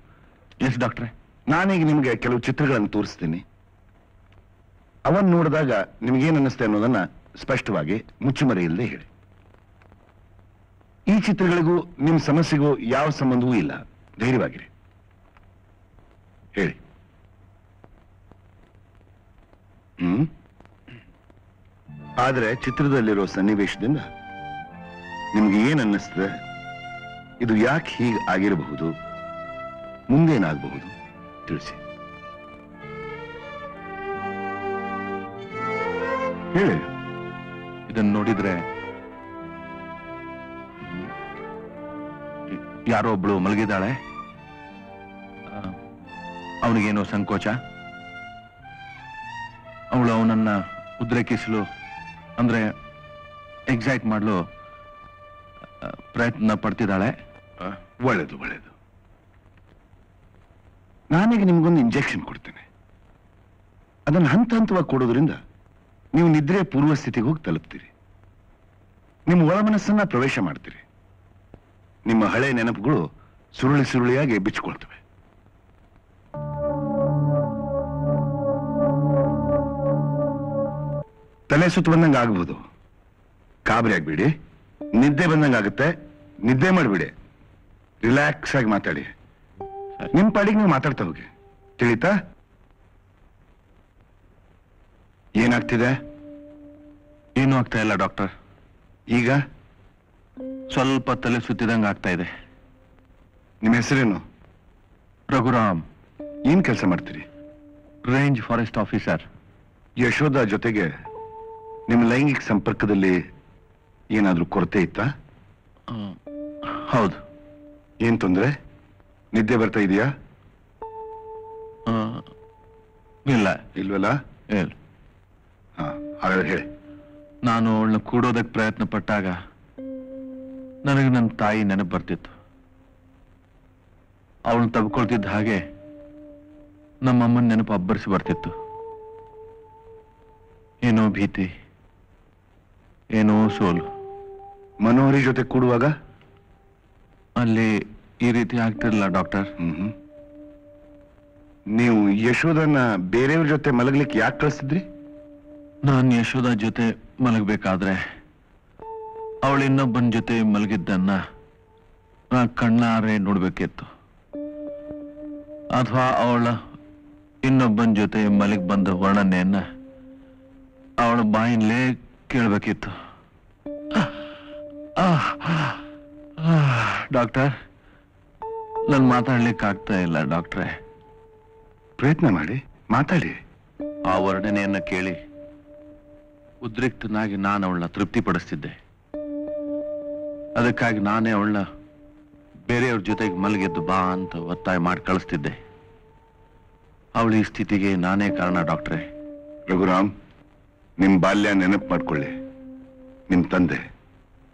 ಎಸ್ ಡಾಕ್ಟ್ರೆ. ನಾನೀಗ ನಿಮ್ಗೆ ಕೆಲವು ಚಿತ್ರಗಳನ್ನು ತೋರಿಸ್ತೀನಿ. ಅವನ್ ನೋಡಿದಾಗ ನಿಮ್ಗೇನ್ ಅನ್ನಿಸ್ತೆ ಅನ್ನೋದನ್ನ ಸ್ಪಷ್ಟವಾಗಿ ಮುಚ್ಚುಮರೆಯಲ್ಲದೆ ಹೇಳಿ. ಈ ಚಿತ್ರಗಳಿಗೂ ನಿಮ್ ಸಮಸ್ಯೆಗೂ ಯಾವ ಸಂಬಂಧವೂ ಇಲ್ಲ. ಧೈರ್ಯವಾಗಿರಿ, ಹೇಳಿ. ಹ್ಮ್ ಆದ್ರೆ ಚಿತ್ರದಲ್ಲಿರೋ ಸನ್ನಿವೇಶದಿಂದ ನಿಮ್ಗೆ ಏನ್ ಅನ್ನಿಸ್ತದೆ? ಇದು ಯಾಕೆ ಹೀಗೆ ಆಗಿರಬಹುದು, ಮುಂದೇನಾಗಬಹುದು ತಿಳಿಸಿ ಹೇಳಿ. ಇದನ್ನ ನೋಡಿದ್ರೆ ಯಾರೋ ಒಬ್ಳು ಮಲಗಿದ್ದಾಳೆ, ಅವನಿಗೇನೋ ಸಂಕೋಚ, ಅವಳು ಅವನನ್ನ ಉದ್ರೇಕಿಸಲು ಅಂದ್ರೆ ಎಕ್ಸೈಟ್ ಮಾಡಲು ಪ್ರಯತ್ನ ಪಡ್ತಿದ್ದಾಳೆ. ಒಳ್ಳೇದು ಒಳ್ಳೇದು. ನಾನೀಗ ನಿಮ್ಗೊಂದು ಇಂಜೆಕ್ಷನ್ ಕೊಡ್ತೇನೆ. ಅದನ್ನು ಹಂತ ಹಂತವಾಗಿ ಕೊಡೋದ್ರಿಂದ ನೀವು ನಿದ್ರೆ ಪೂರ್ವ ಸ್ಥಿತಿಗೆ ಹೋಗಿ ತಲುಪ್ತೀರಿ. ನಿಮ್ಮ ಒಳ ಮನಸ್ಸನ್ನ ಪ್ರವೇಶ ಮಾಡ್ತೀರಿ. ನಿಮ್ಮ ಹಳೆ ನೆನಪುಗಳು ಸುರುಳಿ ಸುರುಳಿಯಾಗಿ ಬಿಚ್ಚಿಕೊಳ್ತವೆ. ತಲೆ ಸುತ್ತ ಬಂದಂಗೆ ಆಗಬಹುದು, ಕಾಬರಿ ಆಗ್ಬೇಡಿ. ನಿದ್ದೆ ಬಂದಂಗೆ ಆಗುತ್ತೆ, ನಿದ್ದೆ ಮಾಡಬೇಡಿ. ರಿಲ್ಯಾಕ್ಸ್ ಆಗಿ ಮಾತಾಡಿ, ನಿಮ್ಮ ಪಾಡಿಗೆ ನೀವು ಮಾತಾಡ್ತಾ ಹೋಗಿ. ತಿಳಿತಾ ಏನಾಗ್ತಿದೆ? ಏನೂ ಆಗ್ತಾ ಇಲ್ಲ ಡಾಕ್ಟರ್. ಈಗ ಸ್ವಲ್ಪ ತಲೆ ಸುತ್ತಿದಂಗೆ ಆಗ್ತಾ ಇದೆ. ನಿಮ್ಮ ಹೆಸರೇನು? ರಘುರಾಮ್. ಏನ್ ಕೆಲಸ ಮಾಡ್ತೀರಿ? Range forest officer. ಯಶೋಧ ಜೊತೆಗೆ ನಿಮ್ಮ ಲೈಂಗಿಕ ಸಂಪರ್ಕದಲ್ಲಿ ಏನಾದ್ರೂ ಕೊರತೆ ಇತ್ತಾ? ಹೌದು. ಏನ್ ತೊಂದರೆ? ನಿದ್ದೆ ಬರ್ತಾ ಇದೆಯಾ? ಇಲ್ಲ. ಇಲ್ವಲ್ಲ? ಇಲ್ಲ. ಹಾಗಾದ್ರೆ ಹೇಳಿ. ನಾನು ಅವಳನ್ನ ಕೂಡೋದಕ್ಕೆ ಪ್ರಯತ್ನ ಪಟ್ಟಾಗ ನನಗೆ ನನ್ನ ತಾಯಿ ನೆನಪು ಬರ್ತಿತ್ತು. ಅವಳನ್ನ ತಬ್ಕೊಳ್ತಿದ್ದ ಹಾಗೆ ನಮ್ಮಮ್ಮನ ನೆನಪು ಅಬ್ಬರಿಸಿ ಬರ್ತಿತ್ತು. ಏನೋ ಭೀತಿ, ಏನೋ ಸೋಲು. ಮನೋಹರಿ ಜೊತೆ ಕೂಡುವಾಗ ಅಲ್ಲಿ ಈ ರೀತಿ ಆಗ್ತಿರಲಿಲ್ಲ ಡಾಕ್ಟರ್. ನೀವು ಯಶೋಧನ ಬೇರೆಯವ್ರ ಜೊತೆ ಮಲಗಲಿಕ್ಕೆ ಯಾಕೆ ಕಳಿಸ್ತಿದ್ರಿ? ನಾನು ಯಶೋಧ ಜೊತೆ ಮಲಗಬೇಕಾದ್ರೆ ಅವಳು ಇನ್ನೊಬ್ಬನ ಜೊತೆ ಮಲಗಿದ್ದನ್ನ ನಾನು ಕಣ್ಣಾರೆ ನೋಡ್ಬೇಕಿತ್ತು. ಅಥವಾ ಅವಳ ಇನ್ನೊಬ್ಬನ ಜೊತೆ ಮಲಗಿ ಬಂದ ವರ್ಣನೆಯನ್ನ ಅವಳ ಬಾಯಿಂದಲೇ ಕೇಳಬೇಕಿತ್ತು. ಡಾಕ್ಟರ್, ನಾನು ಮಾತಾಡ್ಲಿಕ್ಕೆ ಆಗ್ತಾ ಇಲ್ಲ ಡಾಕ್ಟ್ರೆ. ಪ್ರಯತ್ನ ಮಾಡಿ, ಮಾತಾಡಿ. ಆ ವರ್ಣನೆಯನ್ನ ಕೇಳಿ ಉದ್ರಿಕ್ತನಾಗಿ ನಾನು ಅವಳನ್ನ ತೃಪ್ತಿಪಡಿಸ್ತಿದ್ದೆ. ಅದಕ್ಕಾಗಿ ನಾನೇ ಅವಳನ್ನ ಬೇರೆಯವ್ರ ಜೊತೆಗೆ ಮಲಗಿದ್ದು ಬಾ ಅಂತ ಒತ್ತಾಯ ಮಾಡಿ ಕಳಿಸ್ತಿದ್ದೆ. ಅವಳ ಈ ಸ್ಥಿತಿಗೆ ನಾನೇ ಕಾರಣ ಡಾಕ್ಟ್ರೆ. ರಘುರಾಮ್, ನಿಮ್ಮ ಬಾಲ್ಯ ನೆನಪು ಮಾಡ್ಕೊಳ್ಳಿ. ನಿಮ್ಮ ತಂದೆ,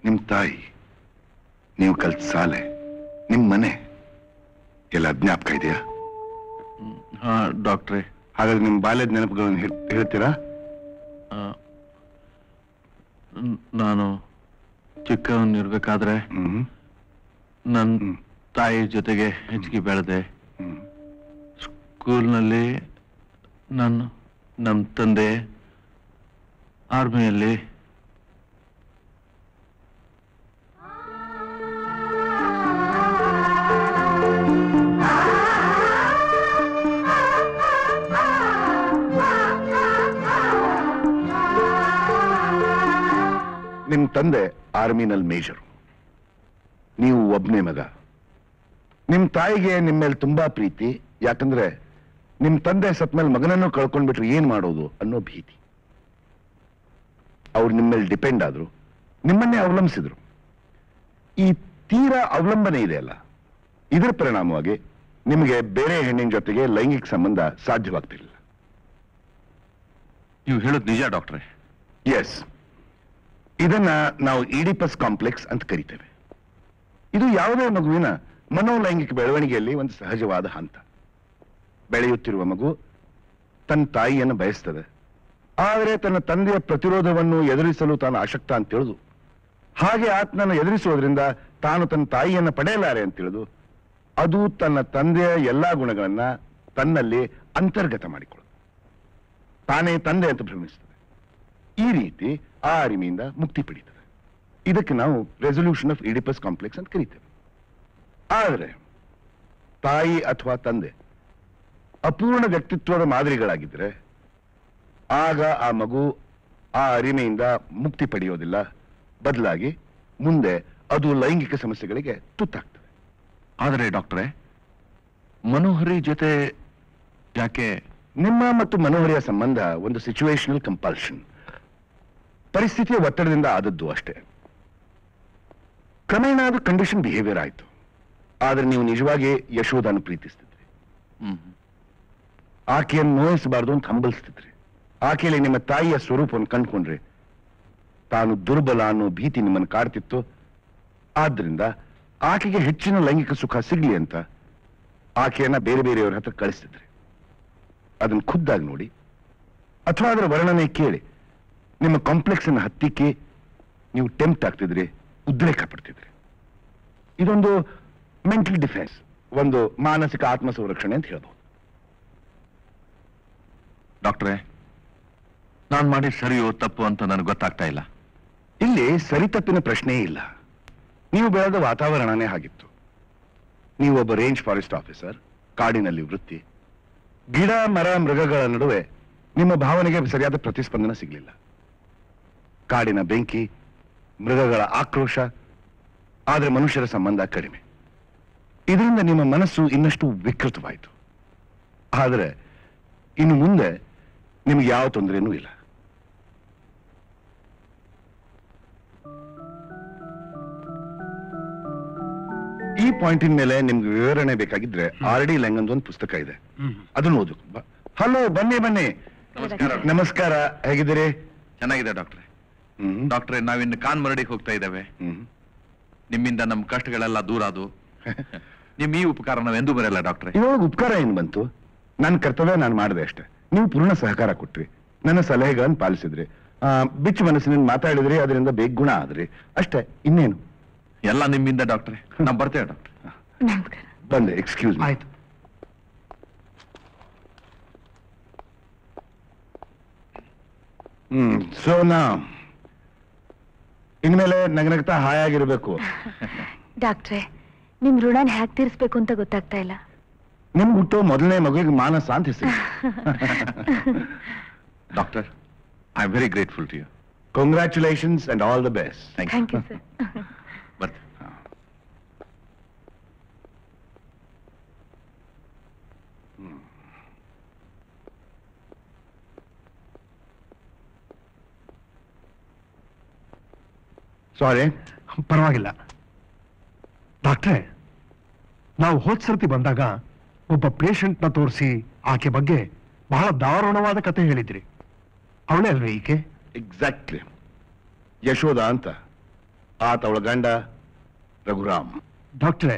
ನಿಮ್ಮ ತಾಯಿ, ನೀವು ಕಲ್ತ ಶಾಲೆ, ನಿಮ್ಮ ಮನೆ ಎಲ್ಲ ಜ್ಞಾಪಕ ಇದೆಯಾ? ಹಾ ಡಾಕ್ಟ್ರೆ. ಹಾಗಾದ್ರೆ ನಿಮ್ಮ ಬಾಲ್ಯದ ನೆನಪುಗಳನ್ನು ಹೇಳ್ತೀರಾ? ನಾನು ಚಿಕ್ಕವನಿರ್ಬೇಕಾದ್ರೆ ನನ್ನ ತಾಯಿ ಜೊತೆಗೆ ಹೆಚ್ಚಿಗೆ ಬೆಳೆದೆ. ಸ್ಕೂಲ್ನಲ್ಲಿ ನಾನು, ನಮ್ಮ ತಂದೆ, ಆರ್ಮಿಯಲ್ಲಿ. ನಿಮ್ಮ ತಂದೆ ಆರ್ಮಿನಲ್ಲಿ ಮೇಜರು, ನೀವು ಒಬ್ಬನೇ ಮಗ. ನಿಮ್ಮ ತಾಯಿಗೆ ನಿಮ್ಮ ಮೇಲೆ ತುಂಬಾ ಪ್ರೀತಿ. ಯಾಕಂದ್ರೆ ನಿಮ್ಮ ತಂದೆ ಸತ್ ಮೇಲೆ ಮಗನನ್ನು ಕಳ್ಕೊಂಡ್ಬಿಟ್ರೆ ಏನ್ ಮಾಡೋದು ಅನ್ನೋ ಭೀತಿ. ಅವ್ರು ನಿಮ್ಮ ಮೇಲೆ ಡಿಪೆಂಡ್ ಆದ್ರು, ನಿಮ್ಮನ್ನೇ ಅವಲಂಬಿಸಿದ್ರು. ಈ ತೀರಾ ಅವಲಂಬನೆ ಇದೆಯಲ್ಲ, ಇದರ ಪರಿಣಾಮವಾಗಿ ನಿಮಗೆ ಬೇರೆ ಹೆಣ್ಣಿನ ಜೊತೆಗೆ ಲೈಂಗಿಕ ಸಂಬಂಧ ಸಾಧ್ಯವಾಗ್ತಿಲ್ಲ. ನೀವು ಹೇಳೋದು ನಿಜ ಡಾಕ್ಟರ್? ಎಸ್, ಇದನ್ನ ನಾವು ಈಡಿಪಸ್ ಕಾಂಪ್ಲೆಕ್ಸ್ ಅಂತ ಕರೀತೇವೆ. ಇದು ಯಾವುದೇ ಮಗುವಿನ ಮನೋಲೈಂಗಿಕ ಬೆಳವಣಿಗೆಯಲ್ಲಿ ಒಂದು ಸಹಜವಾದ ಹಂತ. ಬೆಳೆಯುತ್ತಿರುವ ಮಗು ತನ್ನ ತಾಯಿಯನ್ನು ಬಯಸ್ತದೆ, ಆದರೆ ತನ್ನ ತಂದೆಯ ಪ್ರತಿರೋಧವನ್ನು ಎದುರಿಸಲು ತಾನು ಆಶಕ್ತ ಅಂತ ತಿಳಿದು, ಹಾಗೆ ಆತನನ್ನು ಎದುರಿಸುವುದರಿಂದ ತಾನು ತನ್ನ ತಾಯಿಯನ್ನು ಪಡೆಯಲಾರೆ ಅಂತ ತಿಳಿದು, ಅದು ತನ್ನ ತಂದೆಯ ಎಲ್ಲಾ ಗುಣಗಳನ್ನ ತನ್ನಲ್ಲಿ ಅಂತರ್ಗತ ಮಾಡಿಕೊಳ್ಳುತ್ತೆ, ತಾನೇ ತಂದೆ ಅಂತ ಭ್ರಮಿಸುತ್ತದೆ. ಈ ರೀತಿ ಆ ಅರಿಮೆಯಿಂದ ಮುಕ್ತಿ ಪಡೀತದೆ. ಇದಕ್ಕೆ ನಾವು ರೆಸೊಲ್ಯೂಷನ್ ಆಫ್ ಈಡಿಪಸ್ ಕಾಂಪ್ಲೆಕ್ಸ್ ಅಂತ ಕರೀತೇವೆ. ಆದರೆ ತಾಯಿ ಅಥವಾ ತಂದೆ ಅಪೂರ್ಣ ವ್ಯಕ್ತಿತ್ವದ ಮಾದರಿಗಳಾಗಿದ್ದರೆ ಆಗ ಆ ಮಗು ಆ ಅರಿಮೆಯಿಂದ ಮುಕ್ತಿ ಪಡೆಯೋದಿಲ್ಲ, ಬದಲಾಗಿ ಮುಂದೆ ಅದು ಲೈಂಗಿಕ ಸಮಸ್ಯೆಗಳಿಗೆ ತುತ್ತಾಗ್ತದೆ. ಆದರೆ ಡಾಕ್ಟ್ರೇ, ಮನೋಹರಿ ಜೊತೆ ಯಾಕೆ ನಿಮ್ಮ ಮತ್ತು ಮನೋಹರಿಯ ಸಂಬಂಧ ಒಂದು ಸಿಚುವೇಶನಲ್ ಕಂಪಲ್ಷನ್, ಪರಿಸ್ಥಿತಿಯ ಒತ್ತಡದಿಂದ ಆದದ್ದು ಅಷ್ಟೇ. ಕ್ರಮೇಣ ಅದು ಕಂಡೀಷನ್ ಬಿಹೇವಿಯರ್ ಆಯಿತು, ಆದರೆ ನೀವು ನಿಜವಾಗಿ ಯಶೋಧನ ಪ್ರೀತಿಸ್ತಿದ್ರಿ, ಆಕೆಯನ್ನು ನೋಯಿಸಬಾರ್ದು ಅಂತ ಹಂಬಲಿಸ್ತಿದ್ರಿ, ಆಕೆಯಲ್ಲಿ ನಿಮ್ಮ ತಾಯಿಯ ಸ್ವರೂಪವನ್ನು ಕಂಡುಕೊಂಡ್ರಿ, ತಾನು ದುರ್ಬಲ ಅನ್ನೋ ಭೀತಿ ನಿಮ್ಮನ್ನು ಕಾಡ್ತಿತ್ತು. ಆದ್ದರಿಂದ ಆಕೆಗೆ ಹೆಚ್ಚಿನ ಲೈಂಗಿಕ ಸುಖ ಸಿಗ್ಲಿ ಅಂತ ಆಕೆಯನ್ನ ಬೇರೆ ಬೇರೆಯವರ ಹತ್ರ ಕಳಿಸ್ತಿದ್ರಿ. ಅದನ್ನು ಖುದ್ದಾಗಿ ನೋಡಿ ಅಥವಾ ಅದರ ವರ್ಣನೆ ಕೇಳಿ ನಿಮ್ಮ ಕಾಂಪ್ಲೆಕ್ಸ್ ಅನ್ನು ಹತ್ತಿಕ್ಕಿ ನೀವು ಟೆಂಪ್ಟ್ ಆಗ್ತಿದ್ರಿ, ಉದ್ರೇಕ ಪಡ್ತಿದ್ರಿ. ಇದೊಂದು ಮೆಂಟಲ್ ಡಿಫೆನ್ಸ್, ಒಂದು ಮಾನಸಿಕ ಆತ್ಮಸಂರಕ್ಷಣೆ ಅಂತ ಹೇಳ್ಬೋದು. ಡಾಕ್ಟ್ರೇ, ನಾನು ಮಾಡಿ ಸರಿಯೋ ತಪ್ಪು ಅಂತ ನನಗೆ ಗೊತ್ತಾಗ್ತಾ ಇಲ್ಲ. ಇಲ್ಲಿ ಸರಿ ತಪ್ಪಿನ ಪ್ರಶ್ನೆಯೇ ಇಲ್ಲ, ನೀವು ಬೆಳೆದ ವಾತಾವರಣನೇ ಹಾಗಿತ್ತು. ನೀವೊಬ್ಬ ರೇಂಜ್ ಫಾರೆಸ್ಟ್ ಆಫೀಸರ್, ಕಾಡಿನಲ್ಲಿ ವೃತ್ತಿ, ಗಿಡ ಮರ ಮೃಗಗಳ ನಡುವೆ ನಿಮ್ಮ ಭಾವನೆಗೆ ಸರಿಯಾದ ಪ್ರತಿಸ್ಪಂದನ ಸಿಗಲಿಲ್ಲ. ಕಾಡಿನ ಬೆಂಕಿ, ಮೃಗಗಳ ಆಕ್ರೋಶ, ಆದರೆ ಮನುಷ್ಯರ ಸಂಬಂಧ ಕಡಿಮೆ. ಇದರಿಂದ ನಿಮ್ಮ ಮನಸ್ಸು ಇನ್ನಷ್ಟು ವಿಕೃತವಾಯಿತು. ಆದರೆ ಇನ್ನು ಮುಂದೆ ನಿಮ್ಗೆ ಯಾವ ತೊಂದರೆಯೂ ಇಲ್ಲ. ಈ ಪಾಯಿಂಟಿನ ಮೇಲೆ ನಿಮ್ಗೆ ವಿವರಣೆ ಬೇಕಾಗಿದ್ರೆ ಆರ್ ಡಿ ಲೆಂಗಂದು ಒಂದು ಪುಸ್ತಕ ಇದೆ, ಅದನ್ನು ಓದು. ಹಲೋ, ಬನ್ನಿ ಬನ್ನಿ. ನಮಸ್ಕಾರ, ಹೇಗಿದ್ದೀರಿ? ಚೆನ್ನಾಗಿದೆ ಡಾಕ್ಟ್ರೆ. ಡಾಕ್ಟ್ರೆ, ನಾವಿನ್ನು ಕಾನ್ಮರಡಿಗೆ ಹೋಗ್ತಾ ಇದ್ದೇವೆ. ನಿಮ್ಮಿಂದ ನಮ್ಮ ಕಷ್ಟಗಳೆಲ್ಲ ದೂರ, ಅದು ನಿಮ್ ಈ ಉಪಕಾರ ನಾವೆಂದೂ ಬರಲ್ಲ ಡಾಕ್ಟ್ರೆ. ಇವಾಗ ಉಪಕಾರ ಏನು ಬಂತು? ನನ್ನ ಕರ್ತವ್ಯ ನಾನು ಮಾಡಿದೆ ಅಷ್ಟೇ. ನೀವು ಪೂರ್ಣ ಸಹಕಾರ ಕೊಟ್ರಿ, ನನ್ನ ಸಲಹೆಗಳನ್ನು ಪಾಲಿಸಿದ್ರಿ, ಬಿಚ್ಚು ಮನಸ್ಸಿನ ಮಾತಾಡಿದ್ರಿ, ಅದರಿಂದ ಬೇಗ ಗುಣ ಆದ್ರಿ, ಅಷ್ಟೇ, ಇನ್ನೇನು? ಎಲ್ಲ ನಿಮ್ಮಿಂದ ಡಾಕ್ಟ್ರೆ. ನಾವು ಬರ್ತೇವೆ ಡಾಕ್ಟ್ರೆ. ಬಂದೆ, ಎಕ್ಸ್ಕ್ಯೂಸ್ ಮಿ. ಆಯ್ತು. ಹ್ಮ್ ಸೊ ನಾ ಇನ್ಮೇಲೆ ನಗನಗ್ತಾ ಹಾಯಾಗಿರ್ಬೇಕು. ಡಾಕ್ಟ್ರೆ, ನಿಮ್ ಋಣನ ಹೇಗೆ ತೀರಿಸಬೇಕು ಅಂತ ಗೊತ್ತಾಗ್ತಾ ಇಲ್ಲ. ನಿಮ್ ಹುಟ್ಟೋ ಮೊದಲನೇ ಮಗುವಿಗೆ ಮಾನಸ ಅಂತ ಹೆಸರು. Doctor, I am very grateful to you. Congratulations and all the best. Thank you sir. ಬರ್ತೀವಿ. ಸಾರಿ. ಪರವಾಗಿಲ್ಲ ಡಾಕ್ಟ್ರೆ, ನಾವು ಹೋದ್ ಸರ್ತಿ ಬಂದಾಗ ಒಬ್ಬ ಪೇಷಂಟ್ನ ತೋರಿಸಿ ಆಕೆ ಬಗ್ಗೆ ಬಹಳ ದಾರುಣವಾದ ಕತೆ ಹೇಳಿದ್ರಿ, ಅವಳೇ ಅಲ್ವೇ ಈಕೆ? ಎಕ್ಸಾಕ್ಟ್ಲಿ, ಯಶೋಧ ಅಂತ. ಆತ ಅವಳ ಗಂಡ ರಘುರಾಮ್. ಡಾಕ್ಟ್ರೆ,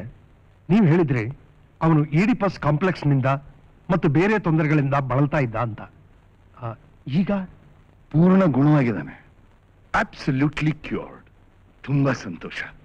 ನೀವು ಹೇಳಿದ್ರಿ ಅವನು ಈಡಿಪಸ್ ಕಾಂಪ್ಲೆಕ್ಸ್ನಿಂದ ಮತ್ತು ಬೇರೆ ತೊಂದರೆಗಳಿಂದ ಬಳಲ್ತಾ ಇದ್ದ ಅಂತ. ಈಗ ಪೂರ್ಣ ಗುಣವಾಗಿದ್ದಾನೆ, ಅಬ್ಸಲ್ಯೂಟ್ಲಿ ಕ್ಯೂರ್ಡ್. ತುಂಬಾ ಸಂತೋಷ.